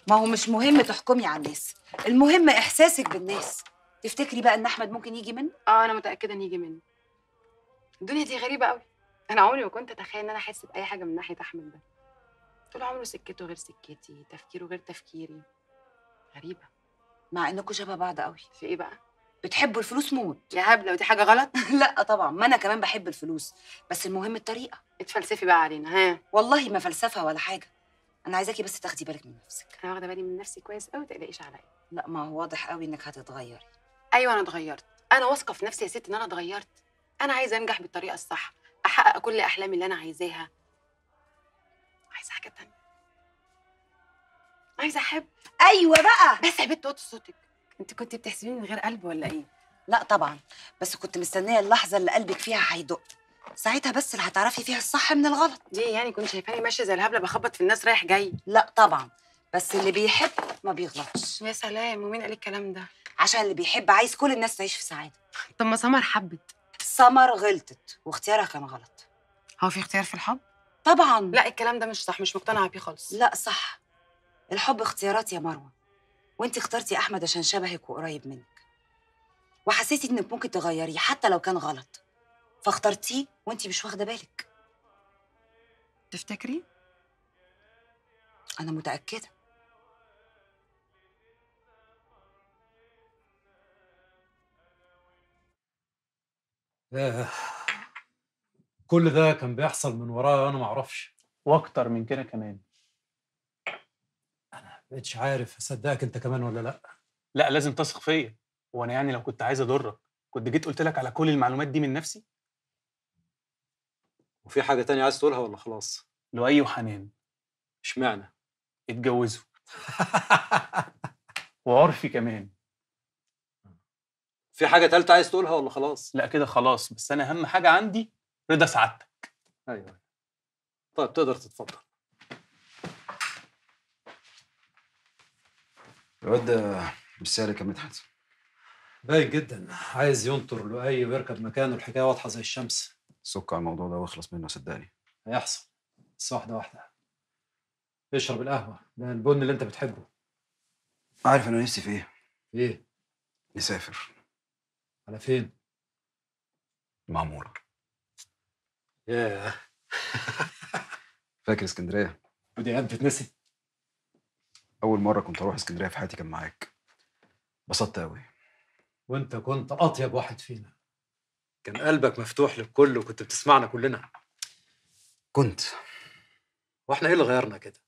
ما هو مش مهم تحكمي على الناس، المهم احساسك بالناس. تفتكري بقى ان احمد ممكن يجي منه؟ اه، انا متاكده ان يجي منه. الدنيا دي غريبه قوي. انا عمري ما كنت اتخيل ان انا احس باي حاجه من ناحيه احمد ده. طول عمره سكته غير سكتي، تفكيره غير تفكيري. غريبه. مع انكم شبه بعض قوي. في ايه بقى؟ بتحبوا الفلوس موت. يا هبله ودي حاجه غلط؟ لا طبعا، ما انا كمان بحب الفلوس، بس المهم الطريقه. اتفلسفي بقى علينا. ها؟ والله ما فلسفه ولا حاجه، انا عايزاكي بس تاخدي بالك من نفسك. انا واخده بالي من نفسي كويس قوي، ما تقلقيش عليا. لا ما هو واضح قوي انك هتتغيري. ايوه انا اتغيرت، انا واثقه في نفسي يا ست ان انا اتغيرت. انا عايزه انجح بالطريقه الصح، احقق كل احلامي اللي انا عايزاها. عايزه حاجه تانية، عايزه احب. ايوه بقى. بس يا بنت وطي صوتك، انت كنت بتحسبيني من غير قلب ولا ايه؟ لا طبعا، بس كنت مستنيه اللحظه اللي قلبك فيها هيدق، ساعتها بس اللي هتعرفي فيها الصح من الغلط. دي يعني كنت شايفاني ماشيه زي الهبله بخبط في الناس رايح جاي؟ لا طبعا، بس اللي بيحب ما بيغلطش. يا سلام، ومين قال الكلام ده؟ عشان اللي بيحب عايز كل الناس تعيش في سعاده. طب ما سمر حبت. سمر غلطت واختيارها كان غلط. هو في اختيار في الحب؟ طبعا. لا الكلام ده مش صح، مش مقتنعه بيه خالص. لا صح، الحب اختيارات يا مروه، وانت اخترتي احمد عشان شبهك وقريب منك، وحسيتي انك ممكن تغيريه حتى لو كان غلط، فاخترتيه وانت مش واخده بالك. تفتكري؟ انا متاكده. كل ده كان بيحصل من ورايا وانا ما اعرفش، واكتر من كده كمان. انا ما بقتش عارف اصدقك انت كمان ولا لا. لا لازم تثق فيا، وانا يعني لو كنت عايز اضرك كنت جيت قلت لك على كل المعلومات دي من نفسي؟ وفي حاجه تانية عايز تقولها ولا خلاص؟ لؤي وحنان اشمعنى اتجوزوا وعرفي كمان. في حاجة تالتة عايز تقولها ولا خلاص؟ لا كده خلاص، بس أنا أهم حاجة عندي رضا سعادتك. أيوه. طيب تقدر تتفضل. الواد ده مش سالك يا مدحت. باين جدا، عايز ينطر لؤي ويركب مكانه، الحكاية واضحة زي الشمس. سك على الموضوع ده واخلص منه صدقني. هيحصل، بس واحدة واحدة. اشرب القهوة، ده البن اللي أنت بتحبه. عارف أنا نفسي في إيه؟ إيه؟ نسافر. على فين؟ المعمورة. ياه فاكر اسكندرية؟ ودي أيام تتنسي؟ أول مرة كنت أروح اسكندرية في حياتي كان معاك، انبسطت أوي. وأنت كنت أطيب واحد فينا، كان قلبك مفتوح للكل وكنت بتسمعنا كلنا. كنت. وإحنا إيه اللي غيرنا كده؟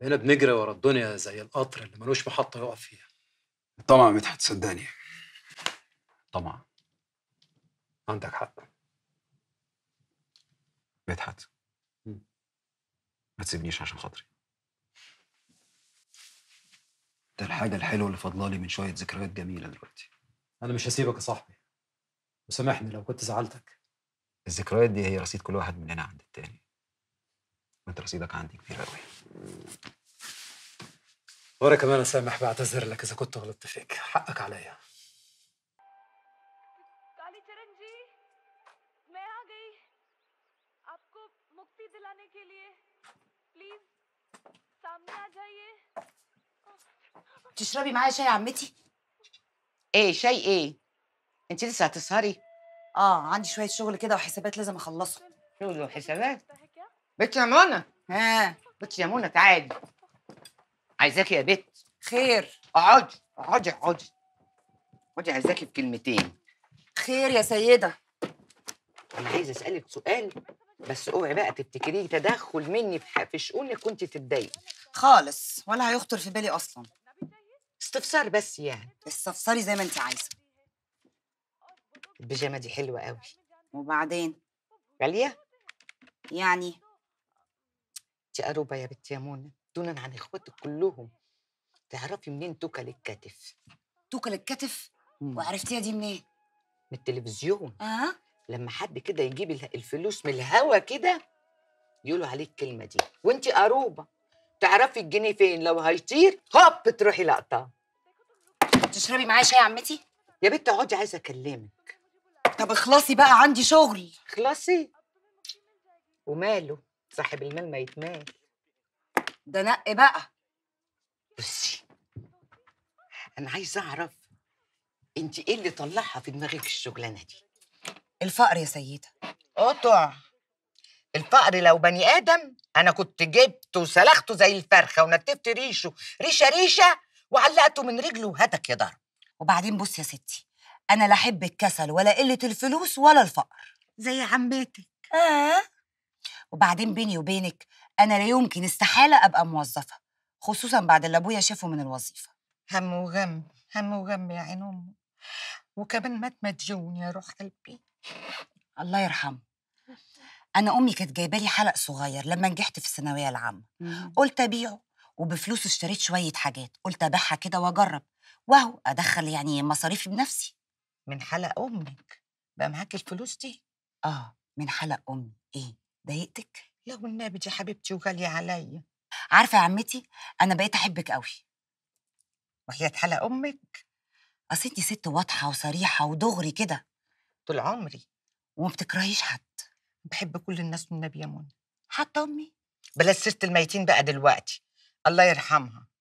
بقينا بنجري ورا الدنيا زي القطر اللي ملوش محطة يقف فيها. طبعا يا مدحت صدقني. طبعا عندك حق مدحت، ما تسيبنيش عشان خاطري. ده الحاجة الحلوة اللي فاضلالي من شوية ذكريات جميلة دلوقتي. أنا مش هسيبك يا صاحبي، وسامحني لو كنت زعلتك. الذكريات دي هي رصيد كل واحد مننا عند التاني، وأنت رصيدك عندي كبير أوي. وأنا كمان يا سامح بعتذر لك إذا كنت غلطت فيك، حقك عليا. تشربي معايا شاي يا عمتي؟ ايه شاي ايه؟ انت لسه هتسهري؟ اه عندي شويه شغل كده وحسابات لازم اخلصه. شغل وحسابات؟ بت يا منى. ها بت يا منى تعالي، عايزاكي يا بت. خير. اقعدي اقعدي اقعدي اقعدي، عايزاكي بكلمتين. خير يا سيده. انا عايزه اسالك سؤال بس، اوعي بقى تفتكريه تدخل مني في شؤونك كنت تتضايقي خالص، ولا هيخطر في بالي اصلا. استفسار بس يعني. استفسري زي ما انت عايزه. البيجامه دي حلوه قوي. وبعدين غاليه يعني؟ انت قروبه يا بنت يا منى دونا عن اخواتك كلهم، تعرفي منين توكل الكتف؟ توكل الكتف؟ وعرفتيها دي منين؟ إيه؟ من التلفزيون. اه لما حد كده يجيب الفلوس من الهوا كده يقولوا عليه الكلمه دي، وانت قروبه تعرفي الجنيه فين، لو هيطير هوب تروحي لقطه. تشربي معايا شاي يا عمتي؟ يا بنت اقعدي عايزه اكلمك. طب اخلصي بقى عندي شغل. اخلصي وماله، صاحب المال ما يتمال. ده نقي بقى. بصي انا عايزه اعرف انت ايه اللي طلعها في دماغك الشغلانه دي؟ الفقر يا سيدة. قطع الفقر. لو بني آدم أنا كنت جبته وسلخته زي الفرخة ونتفت ريشه ريشة ريشة وعلقته من رجله وهتك يا ضرب. وبعدين بص يا ستي، أنا لا أحب الكسل ولا قلة الفلوس ولا الفقر زي عمتك. آه. وبعدين بيني وبينك أنا لا يمكن استحالة أبقى موظفة، خصوصا بعد اللي أبويا شافه من الوظيفة. هم وغم، هم وغم يا عين أمي. وكمان مات مدجون يا روح قلبي. الله يرحمه. أنا أمي كانت جايبة لي حلق صغير لما نجحت في الثانوية العامة. قلت أبيعه وبفلوسه اشتريت شوية حاجات، قلت أبيعها كده وأجرب وأهو أدخل يعني مصاريفي بنفسي. من حلق أمك بقى معاكي الفلوس دي؟ آه من حلق أمي. إيه؟ ضايقتك؟ لا والنبي دي حبيبتي وغالية عليا. عارفة يا عمتي أنا بقيت أحبك قوي. وهي حلق أمك؟ أصل أنتي ست واضحة وصريحة ودغري كده. طول عمري. وما بتكرهيش حد. بحب كل الناس والنبي يا منى. حتى أمي؟ بلاش سيرة الميتين بقى دلوقتي، الله يرحمها.